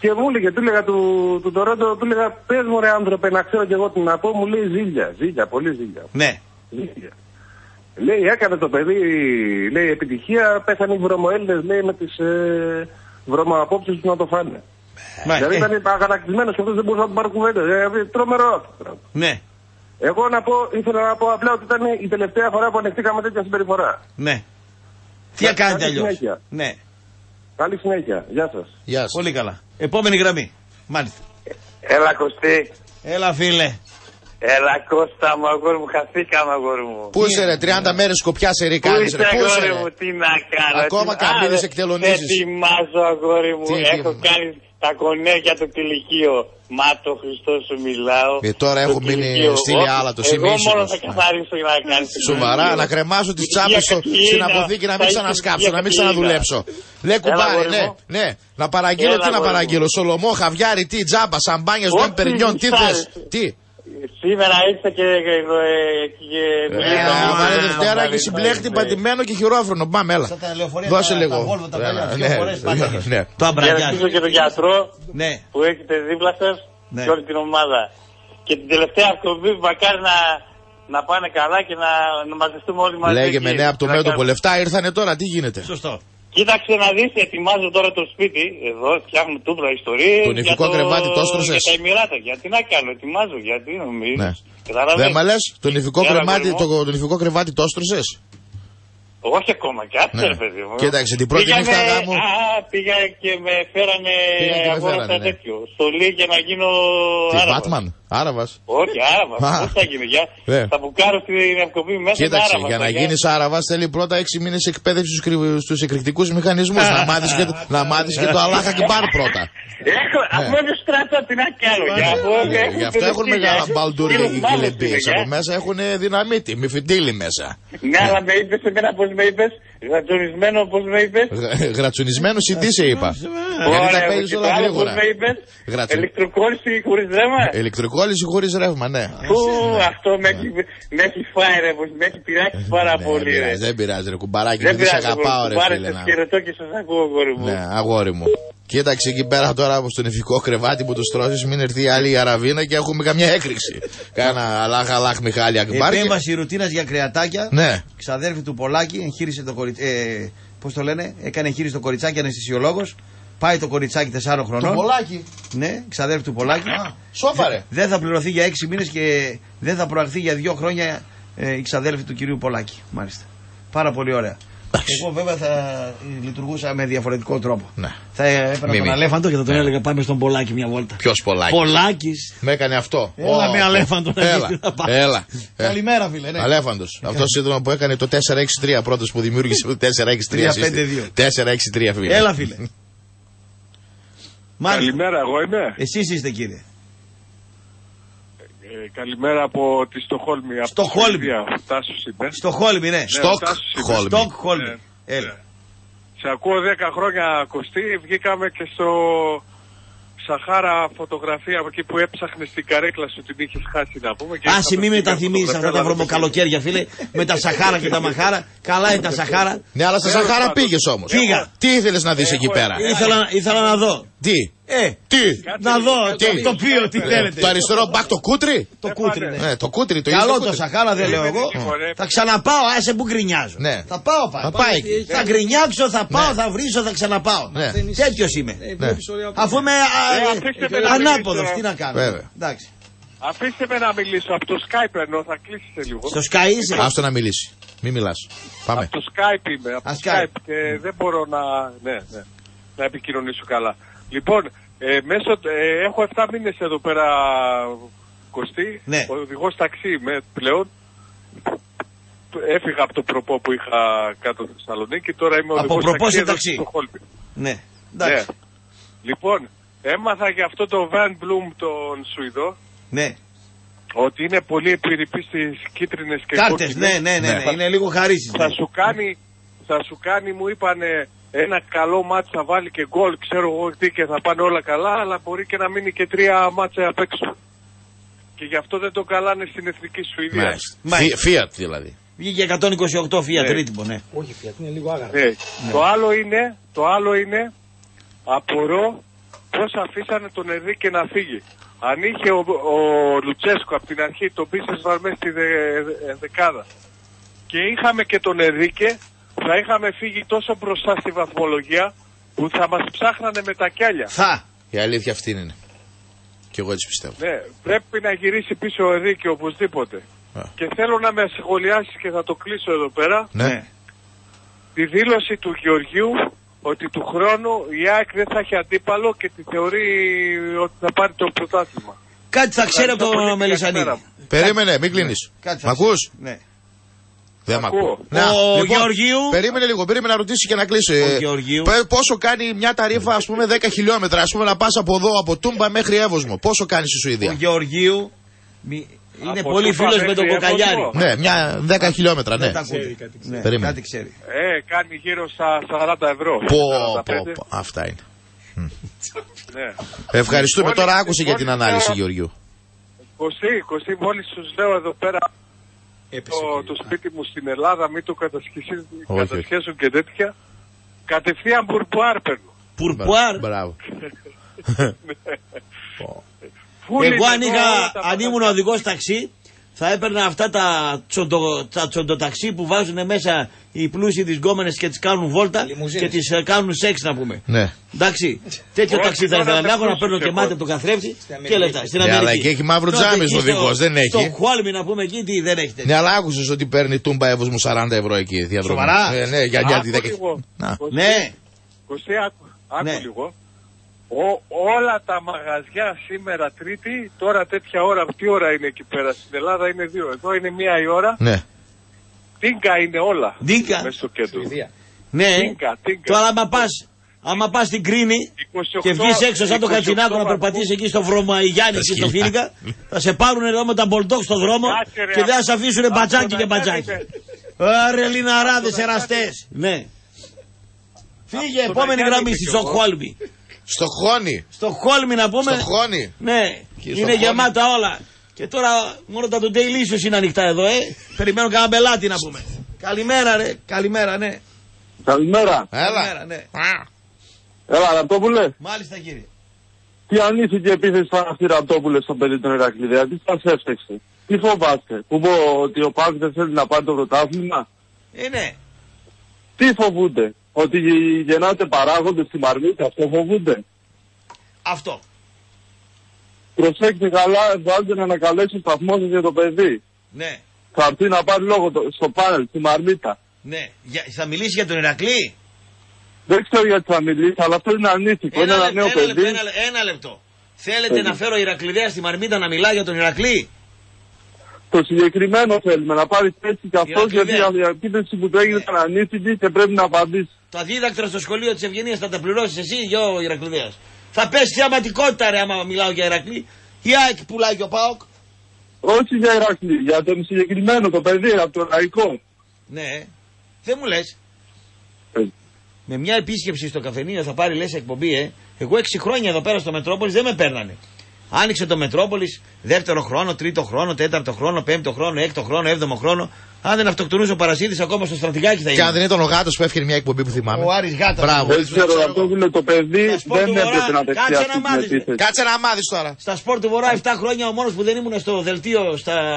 Και μου έλεγε, του έλεγα του Τορόντο, του έλεγα, πες μου ρε άνθρωπε, να ξέρω και εγώ τι να πω, μου λέει ζήλια, πολύ ζήλια. Ναι. Ζήλια. Λέει, έκανε το παιδί, λέει, επιτυχία, πέσανε οι βρωμοέλληνες, λέει, με τις βρωμοαπόψεις του να το φάνε. Δηλαδή ήταν αγανακτισμένος και αυτός δεν μπορούσε να τον πάρει κουβέντα, δηλαδή τρομερό αυτό. Ναι. Εγώ ήθελα να πω απλά ότι ήταν η τελευταία φορά που ανεχτήκαμε τέτοια συμπεριφορά. Ναι. Τι κάνετε αλλιώς. Ναι. Καλή συνέχεια. Γεια σας. Γεια σας. Πολύ καλά. Επόμενη γραμμή. Μάλιστα. Έλα Κωστή. Έλα φίλε. Έλα Κώστα μου, αγόρι μου, χαθήκαμε αγόρι μου. Πού είσαι ρε, 30 μέρες σκοπιά σε ρίκαν. Πού είσαι αγόρι μου, τι να κάνω. Ακόμα καμπίνες εκτελονίζεις. Ετοιμάζω αγόρι μου, έχω κάνει τα κονέκια του κυλικείο. Μα το Χριστό σου μιλάω. Τώρα έχω μείνει στήλη άλλα το σημείο. Εγώ μόνο θα καθαρίσω για να κάνεις. Σοβαρά, να κρεμάσω τις τσάπες στην αποθήκη να μην ξανασκάψω, να μην ξαναδουλέψω. Λέει κουμπάρι, ναι. Να παραγγείλω, τι να παραγγείλω. Σολομό, χαβιάρι, τι, τζάμπα, σαμπάνιες, δεν περνιών, τι θες, τι. Σήμερα ήρθε και Μαρία Δευτέρα και συμπλέχτη πατημένο και χειρόφρονο. Πάμε, έλα. Δώσε λίγο. Το αμπραγιάζει. Και τον γιατρό που έχετε δίπλα σας και όλη την ομάδα. Και την τελευταία αυτοκομπή που μακάρι να πάνε καλά και να μαζευτούμε όλοι μαζί. Λέγε με νέα από το μέτωπο. Λεφτά ήρθανε τώρα, τι γίνεται. Σωστό. Κοίταξε να δεις, ετοιμάζω τώρα το σπίτι, εδώ φτιάχνω τούμπρα ιστορίες. Τον νηφικό κρεβάτι το έστρωσες. Για τα Εμιράτα, γιατί να κάνω, ετοιμάζω, γιατί νομίζεις. Ναι. Δεν με λες, τον νηφικό κρεβάτι το έστρωσες. Όχι ακόμα, κι άτσε ρε παιδί μου. Κοίταξε, την πρώτη νύχτα γάμου. Πήγα και με φέρανε αγόρασα τέτοιο, στολή για να γίνω Άραβας. Τι, Batman, Άραβας. Όχι, Άραβας, πώς θα γίνει, θα μπουκάρω στην ευκοπή μέσα. Κοίταξε, για να γίνεις Άραβας θέλει πρώτα 6 μήνες εκπαίδευση στους εκρηκτικούς μηχανισμούς. Να μάθεις και το αλάχα και μπάρ πρώτα. Αφού δεν στράτω, τι να κάνω. Γι' αυτό έχουν μεγάλα μπαλντούρια οι κυλεμπίες. Από μέσα έχουν δυναμίτη, μη φιτίλι μέσα. Ναι, αλλά με είπες εμένα πώς με είπες, γρατσουνισμένο πώς με είπες. Γρατσουνισμένο ή τι σε είπα. Γιατί τα παίζεις όλα γρήγορα. Ηλεκτροκόλληση χωρίς ρεύμα, ναι. Αυτό με έχει φάει ρε, με έχει πειράξει πάρα πολύ. Δεν πειράζει ρε κουμπαράκι, γιατί σε αγαπάω ρε φίλε. Σας χαιρετώ και σας ακούω αγόρι μου. Ναι, αγόρι μου. Κοίταξε εκεί πέρα τώρα από στο νηφικό κρεβάτι που το στρώσεις, μην έρθει η άλλη η αραβίνα και έχουμε καμιά έκρηξη. Κάνα αλάχ Μιχάλη Ακμπάρ. Επέμβαση ρουτίνας για κρεατάκια. Ναι. Ξαδέρφη του Πολάκη, εγχείρησε το κοριτσάκι. Πώς το λένε, έκανε εγχείρηση το κοριτσάκι αναισθησιολόγος. Πάει το κοριτσάκι 4 χρονών. Το Πολάκη. Ναι, ξαδέρφη του Πολάκη. Σόφαρε. Δεν θα πληρωθεί για 6 μήνες και δεν θα προαχθεί για 2 χρόνια η ξαδέρφη του κυρίου Πολάκη. Μάλιστα. Πάρα πολύ ωραία. Εγώ βέβαια θα λειτουργούσα με διαφορετικό τρόπο. Ναι. Θα έπαιρνα τον αλέφαντο και θα τον έλεγα πάμε στον Πολάκη μια βόλτα. Ποιος Πολάκης? Πολάκης. Με έκανε αυτό. Έλα με αλέφαντο. Έλα. Καλημέρα φίλε. Ναι. Αλέφαντος. Αυτό σύντομα που έκανε το 463 πρώτος που δημιούργησε το 463. 463 φίλε. Έλα φίλε. Καλημέρα, εγώ είμαι. Εσείς είστε κύριε. Καλημέρα από τη Στοχόλμη. Στοχόλμη. Στοχόλμη, ναι. Στοχόλμη. Έλα. Σε ακούω 10 χρόνια Κωστή. Βγήκαμε και στο Σαχάρα φωτογραφία από εκεί που έψαχνες την καρέκλα σου, την είχες χάσει να πούμε. Άση μη μεταθυμίσεις αυτά τα βρωμοκαλοκαίρια φίλε. Με τα Σαχάρα και τα Μαχάρα. Καλά είναι τα Σαχάρα. Ναι, αλλά στα Σαχάρα πήγες όμως. Πήγα. Τι ήθελες να δεις εκεί πέρα? Ήθελα να δω. Τι? Να δω το τοπίο, τι θέλετε. Το αριστερό μπακ, το κούτρι. Το κούτρι, ναι. Το κούτρι, το καλό το Σαχάρα δεν λέω εγώ. Θα ξαναπάω, άσε που γκρινιάζω. Θα πάω, θα γκρινιάξω, θα πάω, θα βρίσω, θα ξαναπάω. Τέτοιος είμαι. Αφού είμαι ανάποδος, τι να κάνω. Αφήστε με να μιλήσω, από το Skype ενώ θα κλείσετε λίγο. Στο Skype είσαι. Άστο να μιλήσει, μη μιλάς. Από το Skype είμαι, από το Skype και δεν μπορώ να επικοινωνήσω καλά. Λοιπόν, έχω 7 μήνες εδώ πέρα, Κωστή, ναι. Οδηγός ταξί με πλέον, έφυγα από το προπό που είχα κάτω στη Θεσσαλονίκη, τώρα είμαι οδηγός ταξί εδώ στο Στοχόλμη. Ναι, εντάξει. Ναι. Λοιπόν, Έμαθα και αυτό το Van Bloom τον Σουηδό. Ναι. Ότι είναι πολύ επιρρεπή στις κίτρινες και κάρτες, κόκκινες. Ναι. Είναι λίγο χαρίσις. Θα σου κάνει, μου είπανε, ένα καλό μάτς θα βάλει και γκολ, ξέρω εγώ τι, και θα πάνε όλα καλά, αλλά μπορεί και να μείνει και 3 μάτσα απ' έξω. Και γι' αυτό δεν το καλάνε στην εθνική Σουηδία. Fiat δηλαδή. Βγήκε 128 Fiat Ritmo, ναι. Όχι Fiat, είναι λίγο άγαρο. Ναι. Το άλλο είναι, απορώ πώς αφήσανε τον Ενρίκε να φύγει. Αν είχε ο Λουτσέσκο από την αρχή τον Μπίσεσβαρ μέσα στη δεκάδα και είχαμε και τον Ενρίκε, θα είχαμε φύγει τόσο μπροστά στη βαθμολογία που θα μας ψάχνανε με τα κιάλια. Η αλήθεια αυτή είναι. Και εγώ έτσι πιστεύω. Ναι, πρέπει να γυρίσει πίσω ο Ενρίκε οπωσδήποτε. Και θέλω να με ασχολιάσεις και θα το κλείσω εδώ πέρα. Ναι. Τη δήλωση του Γεωργίου ότι του χρόνου η ΑΕΚ δεν θα έχει αντίπαλο και τη θεωρεί ότι θα πάρει το πρωτάθλημα. Κάτι θα ξέρει από τον Μελισσανίδη. Περίμενε, μην κλείνεις. Μ' ακούς? Ναι. Δεν μ' ακούω. Ο Γεωργίου. Περίμενε λίγο, να ρωτήσει και να κλείσει. Πόσο κάνει μια ταρίφα, ας πούμε, 10 χιλιόμετρα, ας πούμε, να πας από εδώ, από Τούμπα μέχρι Εύωσμο. Πόσο κάνει στη Σουηδία? Ο Γεωργίου. Είναι πολύ φίλος με τον Κοκαλιάρη. Ναι, μια 10 χιλιόμετρα, ναι. Κάτι ξέρει. Κάνει γύρω στα 40 ευρώ. Αυτά είναι. Ευχαριστούμε. Τώρα άκουσε για την ανάλυση, Γεωργίου. Κωστή, μόλις τους λέω εδώ πέρα το σπίτι μου στην Ελλάδα, μην το κατασχέσουν και τέτοια. Κατευθείαν Πουρπουάρ παίρνω. Πουρπουάρ. Μπράβο. Εγώ αν ήμουν οδηγός ταξί θα έπαιρνα αυτά τα τσοντοταξί που βάζουν μέσα οι πλούσιοι τις γκόμενες και τις κάνουν βόλτα και τις κάνουν σεξ, να πούμε. Ναι. Εντάξει, τέτοιο ταξί θα ήθελα να έχω, να παίρνω και μάτι από τον καθρέφτη και λεφτά. Στην Αμερική. Ναι, αλλά εκεί έχει μαύρο τζάμι ο οδηγός, δεν έχει. Στο Χουάλμι, να πούμε, εκεί δεν έχει τέτοιο. Ναι, αλλά άκουσες ότι παίρνει Τούμπα Εύωσμο 40 ευρώ εκεί διαδρομή. Σοβαρά. Ναι, για τη 10. Ναι. Όλα τα μαγαζιά σήμερα Τρίτη, τώρα τέτοια ώρα, τι ώρα είναι εκεί πέρα? Στην Ελλάδα είναι 2, εδώ είναι 1 η ώρα. Ναι. Τίνκα είναι όλα. Τίνκα. Μέσα στο κέντρο. Ναι. Τίνκα. Τώρα άμα πας στην Κρίνη 28, και βγεις έξω σαν το Κατσινάκο να περπατήσεις εκεί στο βρωμα Γιάννη και στο Φίλικα, θα σε πάρουν εδώ με τα μπολτόκ στο δρόμο και δεν θα σε αφήσουν μπατσάκι και μπατσάκι. Ωραία, λιναράδες, εραστές. Ναι. Φύγε, επόμενη γραμμή στη Στοκχόλμη. Στο Χόλμη να πούμε. Ναι, είναι γεμάτα όλα. Και τώρα μόνο τα του Daily είναι ανοιχτά εδώ, Περιμένω κανένα πελάτη να πούμε. Καλημέρα, ρε. Καλημέρα, ναι. Καλημέρα. Έλα, Ραπτόπουλε. Μάλιστα, κύριε. Τι ανήθικη επίθεση θα αυτή, Ραπτόπουλε, στον παιδί των Ηρακλειδέα? Τι σας έφταξε? Τι φοβάστε? Που πω ότι ο Πάκ δεν θέλει να πάρει το πρωτάθλημα? Ναι. Τι φοβούνται? Ότι γεννάτε παράγοντες στη Μαρμίτα, αυτό φοβούνται. Αυτό. Προσέξτε καλά, βάλτε να ανακαλέσουν σταθμό σας για το παιδί. Ναι. Θα έρθει να πάρει λόγο στο πάνελ, στη Μαρμίτα. Ναι. Θα μιλήσει για τον Ηρακλή? Δεν ξέρω γιατί θα μιλήσει, αλλά αυτό είναι ανήθικο. Ένα λεπτό. Θέλετε να φέρω Ηρακλειδέα στη Μαρμίτα να μιλά για τον Ηρακλή? Το συγκεκριμένο θέλουμε, να πάρει θέση και αυτό, γιατί η επίθεση που του έγινε ήταν ανήθικη και πρέπει να απαντήσει. Τα δίδακτρα στο σχολείο τη Ευγενία θα τα πληρώσει εσύ ή ο Ηρακλειδέα? Θα πέσει θεαματικότητα, ρε, άμα μιλάω για Ηρακλή. Η ΑΕΚ πουλάει και ο ΠΑΟΚ. Όχι για Ηρακλή, για τον συγκεκριμένο, το παιδί, από το λαϊκό. Ναι, δεν μου λε. Με μια επίσκεψη στο καφενείο θα πάρει, λε, εκπομπή, Εγώ 6 χρόνια εδώ πέρα στο Μετρόπολη δεν με παίρνανε. Άνοιξε το Μετρόπολης, 2ο χρόνο, 3ο χρόνο, 4ο χρόνο, 5ο χρόνο, 6ο χρόνο, 7ο χρόνο. Αν δεν αυτοκτονούσε ο Παρασίδης, ακόμα στο στρατηγάκι θα ήμουν. Και αν δεν ήταν ο Γάτος που έφυγε μια εκπομπή που θυμάμαι. Ο Άρης Γάτος. Μπράβο. Το παιδί δεν έπρεπε να δεχτεί. Κάτσε να μάθεις τώρα. Στα σπορ του Βορρά 7 χρόνια ο μόνος που δεν ήμουν στο δελτίο,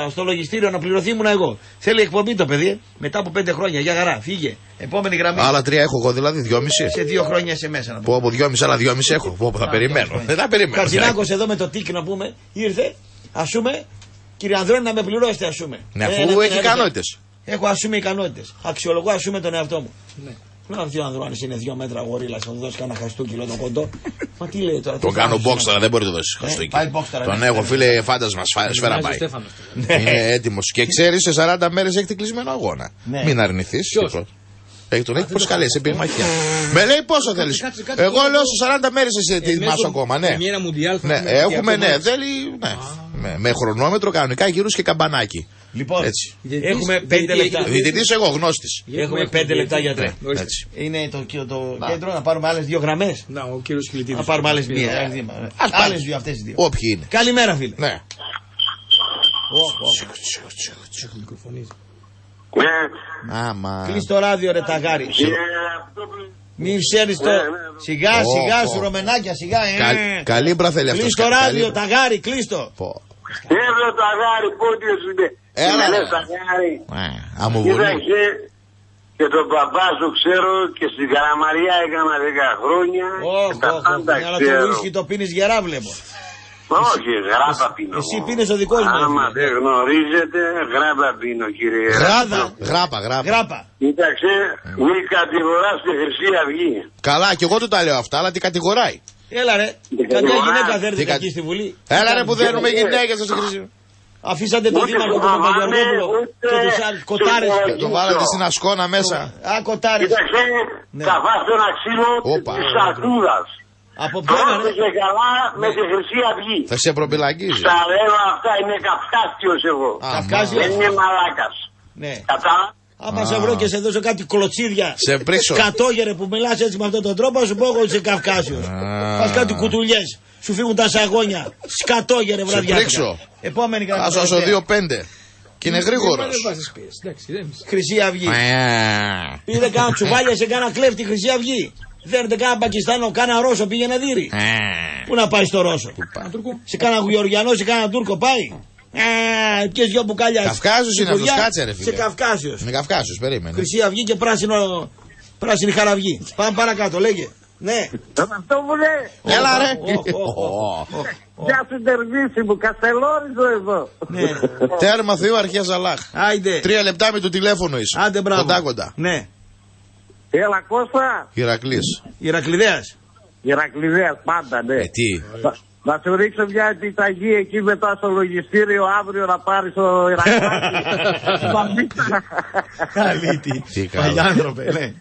στο λογιστήριο να πληρωθεί ήμουν εγώ. Θέλει εκπομπή το παιδί μετά από 5 χρόνια. Για χαρά, φύγε. Επόμενη γραμμή. Άλλα 3 έχω εγώ δηλαδή, 2,5. Σε 2 χρόνια σε μέσα να πω. Από 2,5, άλλα 2,5 έχω. Θα περιμένω. Δεν θα περιμένω. Κατσινάκος εδώ με το τίκ να πούμε, ήρθε, ας πούμε. Κύριε Ανδρώνη, να με πληρώσετε, ας πούμε. Ναι, αφού έχει ικανότητες. Έχω, ας πούμε, ικανότητες. Αξιολογώ, ας πούμε, τον εαυτό μου. Ναι. Λέω, αυτοί ο Ανδρώνης είναι 2 μέτρα γορίλας, θα του δώσει κανένα χαστούκιλο το κοντό. Μα τι λέει τώρα? Τον κάνω μπόξταρα, δεν μπορεί να το δώσει χαστούκιλο. Τον έχω, φίλε, φάντασμα, σφαίρα πάει. Είναι έτοιμος. Και ξέρεις, σε 40 μέρες έχετε κλεισμένο αγώνα. Μην αρνηθείς. Τον έχει προσκαλέσει, επιμαχία. Με λέει πόσο θέλει. Εγώ λέω στου 40 μέρε εσύ τη μα ακόμα, ναι. Έχουμε, ναι, θέλει. Με χρονόμετρο κανονικά γύρω και καμπανάκι. Λοιπόν, έχουμε 5 λεπτά. Διδητής εγώ, γνώστης. Έχουμε 5 λεπτά γιατρέ. Είναι το κέντρο, να πάρουμε άλλες δύο γραμμές. Να, ο κύριος Φιλιτίδης. Να πάρουμε άλλες μία. Άλλες δύο, αυτές οι δύο. Όποιοι είναι. Καλημέρα, φίλε. Ναι. Κλείς το ράδιο, ρε ταγάρι. Μην ψέρεις το. Σιγά, σιγά, σου ρωμενάκια, σιγά. Καλή μπραθέλη αυτός. Κλείς το ράδιο, ταγάρι, κλείς το. Έβλε ταγάρι, πόντιο σου είναι. Έλα ταγάρι. Κοίταξε και τον παπά σου ξέρω και στην Καραμαριά έκανα 10 χρόνια. Αλλά το ουίσκι το πίνεις γερά βλέπω. Όχι, γράδα πίνω. Εσύ πίνεις ο δικός μου. Άμα δεν γνωρίζετε, γράδα πίνω κύριε. Γράπα. Κοίταξε, μη κατηγοράς τη Χρυσή Αυγή. Καλά, και εγώ του τα λέω αυτά, αλλά τι κατηγοράει. Έλα ρε, καμιά γυναίκα δεν έρθει εκεί στη Βουλή. Έλα ρε που δένουμε γυναίκες στο Χρυσή. Αφήσατε τον δήμαρχο του Παπαγιανόπουλο και τους κοτάρες. Το βάλατε στην ασκόνα μέσα. Α, κοτάρες. Κοίταξε, θα βάστε ένα ξύλο της σατούρας. Από πέρα, ρε. Καλά με τη Χρυσή Αυγή. Θα σε προπυλαγγίζει. Τα λέω αυτά, είναι καυκάσιος εγώ. Καυκάσιος. Δεν είναι μαλάκας. Ναι. Κατάλαβα. Άμα σε βρω και σε δώσω κάτι κλωτσίδια. Σε πρίσω. Κατόγερε που μιλάς έτσι με αυτόν τον τρόπο, σου πω εγώ είσαι καυκάσιος. Πας κάτι κουτουλιές. Σου φύγουν τα σαγόνια. Σκατόγερε βραδιά. Σε πρίξω. Επόμενη κατάσταση. Άσο 2-5. Και είναι γρήγορος. Χρυσή Αυγή. Πήρε κάνα τσουβάλια σε κάνα κλέφτη Χρυσή Αυγή. Δέρνετε κάνα Πακιστάνο, κάνα Ρώσο, πήγαινε δύρι. Πού να πάει στο Ρώσο. Σε κάνα Γεωργιανό, σε κάνα Τούρκο πάει. Και δυο μπουκάλια. Καυκάσιος είναι αυτός, κάτσε ρε φίλε. Σε Καυκάσιος. Είναι Καυκάσιος, περίμενε. Χρυσή Αυγή και πράσινη χαραυγή. Πάμε παρακάτω, λέγε. Ναι. Τον Ραπτόπουλε. Έλα ρε. Γεια σου Τερβίση μου, Καστελόριζο εδώ. Τέρμα Θεού Αρχαίας Αλλάχ. 3 λεπτά με το τηλέφωνο είσαι. Άντε μπράβο. Κοντά. Ναι. Έλα Κώστα. Ηρακλής. Ηρακλιδέας πάντα ναι. Τι. Να σου ρίξω μια επιταγή εκεί μετά στο λογιστήριο αύριο να πάρεις το Ηρακλάκι. Καλήτη. Παλιάνθρωπε, ναι.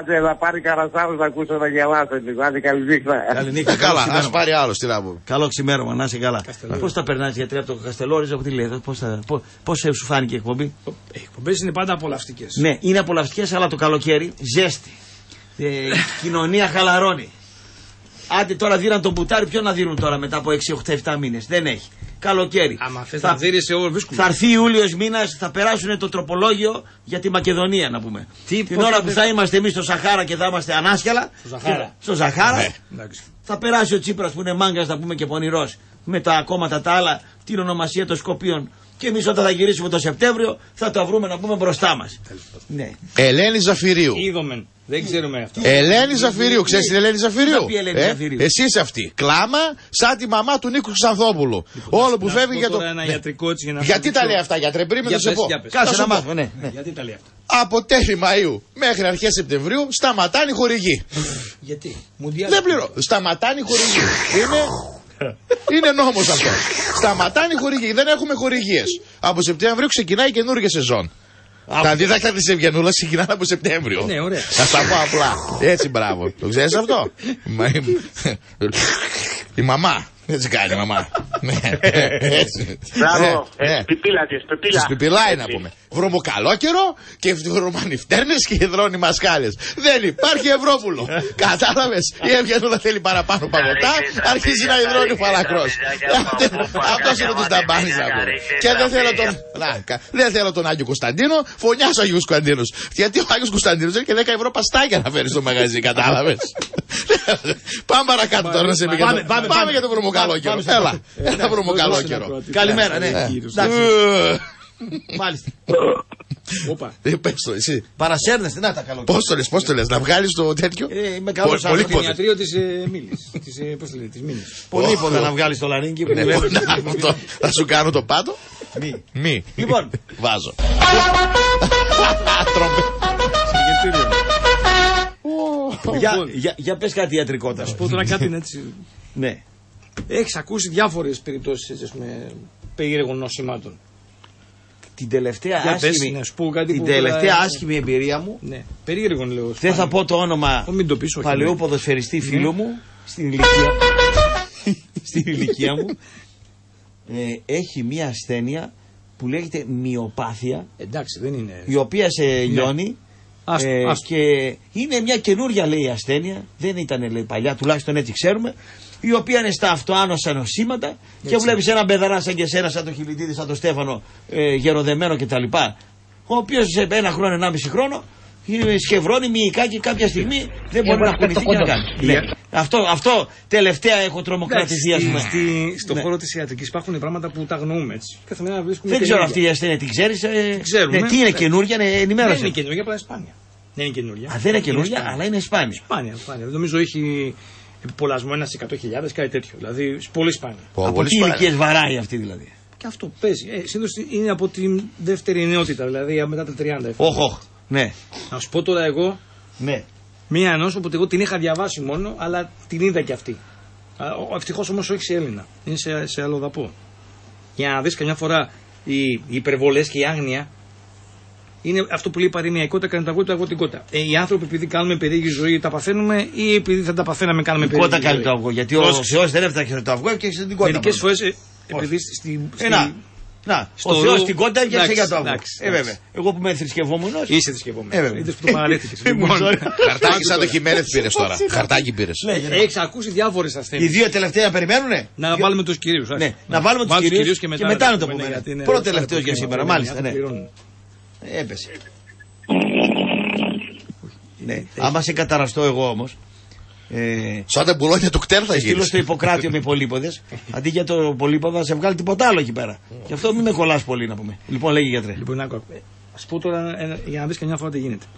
Άντε να πάρει κανένας άλλος να ακούσω να γελάσετε λίγο. Άντε καληνύχτα. Καλά, ας πάρει άλλος τι να πούμε. Καλό ξημέρωμα, να είσαι καλά. Πώς τα περνάς γιατρέ από το Καστελόριζο, από τη Λέδα, πώς σου φάνηκε η εκπομπή. Οι εκπομπές είναι πάντα απολαυστικές. Ναι, είναι απολαυστικές, αλλά το καλοκαίρι ζέστη. Κοινωνία χαλαρώνει. Άντε τώρα δίναν τον μπουτάρι, ποιο να δίνουν τώρα μετά από 6, 8, 7 μήνες. Δεν έχει. Καλοκαίρι. Άμα θες να δίνεις εγώ βρίσκομαι. Θα έρθει Ιούλιος μήνας, θα περάσουν το τροπολόγιο για τη Μακεδονία να πούμε. Την ώρα που θα είμαστε εμείς στο Σαχάρα και θα είμαστε ανάσχελα. Στο Σαχάρα. Ναι. Θα περάσει ο Τσίπρας που είναι μάγκας να πούμε και πονηρός. Με τα κόμματα τα άλλα, την ονομασία των Σκοπίων. Και εμείς όταν θα γυρίσουμε το Σεπτέμβριο θα τα βρούμε να πούμε μπροστά μας. Ναι. Ελένη Ζαφυρίου. Είδομεν. Δεν ξέρουμε αυτό. Ελένη Ζαφυρίου, ξέρεις την Ελένη Ζαφυρίου. Εσύ είσαι αυτή. Κλάμα σαν τη μαμά του Νίκου Ξανθόπουλου. Όλο που φεύγει για το. Γιατί τα λέει αυτά, γιατρέ, πριν με το σεπό. Κάτσε να μάθουμε. Γιατί τα λέει αυτά. Από τέλη Μαΐου μέχρι αρχές Σεπτεμβρίου σταματάνε οι χορηγοί. Γιατί. Δεν πληρώ. Σταματάνε οι χορηγοί. Είναι νόμος αυτό. Σταματάνε οι χορηγοί. Δεν έχουμε χορηγίες. Από Σεπτέμβριο ξεκινάει η καινούργια σεζόν. Τα δίδακτα της Ευγενούλας ξεκινάνε από Σεπτέμβριο. Ναι, ωραία. Θα στα πω απλά. Έτσι, μπράβο. Το ξέρεις αυτό. Η μαμά. Έτσι κάνει η μαμά. Έτσι. Μπράβο. Πεπίλα. Πεπιλάει να πούμε. Βρωμοκαλό καιρό και βρωμανιφτέρνες και υδρώνει μασκάλες. Δεν υπάρχει Ευρώπουλο. Κατάλαβες. Η Ευγενούλα θέλει παραπάνω παγωτά. Αρχίζει να υδρώνει φαλακρός. Αυτός είναι ο Ταμπάνης να πούμε. Και δεν θέλω τον Άγιο Κωνσταντίνο. Φωνιάς ο Άγιος Κωνσταντίνος. Γιατί ο Άγιος Κωνσταντίνος έχει 10 ευρώ παστάκια να φέρει στο μαγαζί. Κατάλαβες. Πάμε παρακάτω τώρα να σε πηγαίνουμε. Πάμε για τον βρωμοκαλό καιρό. Έλα βρωμοκαλό καιρό. Καλημέρα, ναι. Μάλιστα. Πες το εσύ. Παρασέρνεσαι, να τα καλοκαίρι. Πώς το λες, να βγάλεις το τέτοιο. Είμαι καλός από την ιατρείο της Μήλης. Πώς το λέει, της Μήλης. Πολύποτα να βγάλεις το λαρίνκι. Θα σου κάνω το πάτο. Μη. Λοιπόν. Βάζω. Για πες κάτι ιατρικό. Θα σου πω τώρα κάτι έτσι. Ναι. Έχεις ακούσει διάφορες περιπτώσεις περίεργων νοσημάτων. την τελευταία, άσχημη, πες, ναι, την τελευταία άσχημη εμπειρία μου. Ναι. Περίεργον λέω. Δεν θα πω το όνομα παλαιού ποδοσφαιριστή φίλου μου στην ηλικία μου. Έχει μία ασθένεια που λέγεται μυοπάθεια. Εντάξει, δεν είναι. Η οποία σε λιώνει. Και είναι μια καινούρια λέει ασθένεια. Δεν ήταν λέει παλιά, τουλάχιστον έτσι ξέρουμε. Η οποία είναι στα αυτοάνωσα νοσήματα. Και βλέπεις έναν παιδαρά σαν και εσένα, σαν τον Χιλιτίδη, σαν τον Στέφανο, γεροδεμένο κτλ. Ο οποίος σε ένα χρόνο, 1,5 χρόνο, σχευρώνει μυϊκά και κάποια στιγμή δεν μπορεί να κουνηθεί και να κάνει. Αυτό τελευταία έχω τρομοκρατηθεί, ας πούμε. Στον χώρο της ιατρικής υπάρχουν πράγματα που τα γνωρίζουμε έτσι. Καθημερινά βρίσκουμε. Δεν ξέρω αυτή η ασθένεια, την ξέρεις. Τι είναι καινούργια, ενημέρωση. Δεν είναι καινούργια, απλά σπάνια. Δεν είναι καινούργια. Δεν είναι καινούργια, αλλά είναι σπάνια. Νομίζω έχει πολλασμό 1 σε 100.000, κάτι τέτοιο. Δηλαδή πολύ σπάνια. Από τι ηλικίες βαράει αυτή δηλαδή. Και αυτό παίζει. Συνήθως είναι από την δεύτερη νεότητα, δηλαδή μετά τα 30. Όχο. Ναι. Να σου πω τώρα εγώ μία νόσο που εγώ την είχα διαβάσει μόνο, αλλά την είδα κι αυτή. Ευτυχώς όμως όχι σε Έλληνα, είναι σε άλλο δαπό. Για να δεις καμιά φορά οι υπερβολές και η άγνοια είναι αυτό που λέει παροιμιακότητα, κάνει τα κότα, εγώ την κότα. Οι άνθρωποι επειδή κάνουμε περίεργη ζωή τα παθαίνουμε, ή επειδή θα τα παθαίναμε κάνουμε περίεργη ζωή. Η κότα κάνει το αυγό, γιατί ο Θεός δεν έφταξε το αυγό και έχει την κότα. Μερικές φορές επειδή ο Θεός την κότα έρχεται για το αυγό. Εγώ που είμαι θρησκευόμενος. Είσαι θρησκευόμενος. Είδες που το παραλήθηκες. Χαρτάκι σαν το Χιμένεθ πήρες τώρα. Χαρτάκι πήρες. Έχεις ακούσει διάφορες ασθένειες. Οι δύο τελευταίοι να περιμένουνε. Να βάλουμε τους κυρίους. Να βάλουμε τους κυρίους και μετά να το πούμε. Πρώτο τελευταίο για σήμερα, μάλιστα. Έπεσε. Άμα σε καταραστώ εγώ όμως. Σαν τα μπουλόνια του κτέλ θα γίνει. Στείλω στο Ιπποκράτιο με πολύποδες. Αντί για το πολύποδα θα σε βγάλει τίποτα άλλο εκεί πέρα. Γι' αυτό μην με κολλάς πολύ να πούμε. Λοιπόν, λέγει γιατρέ. Λοιπόν, άκου. Ας πω τώρα για να δεις καμιά φορά τι γίνεται.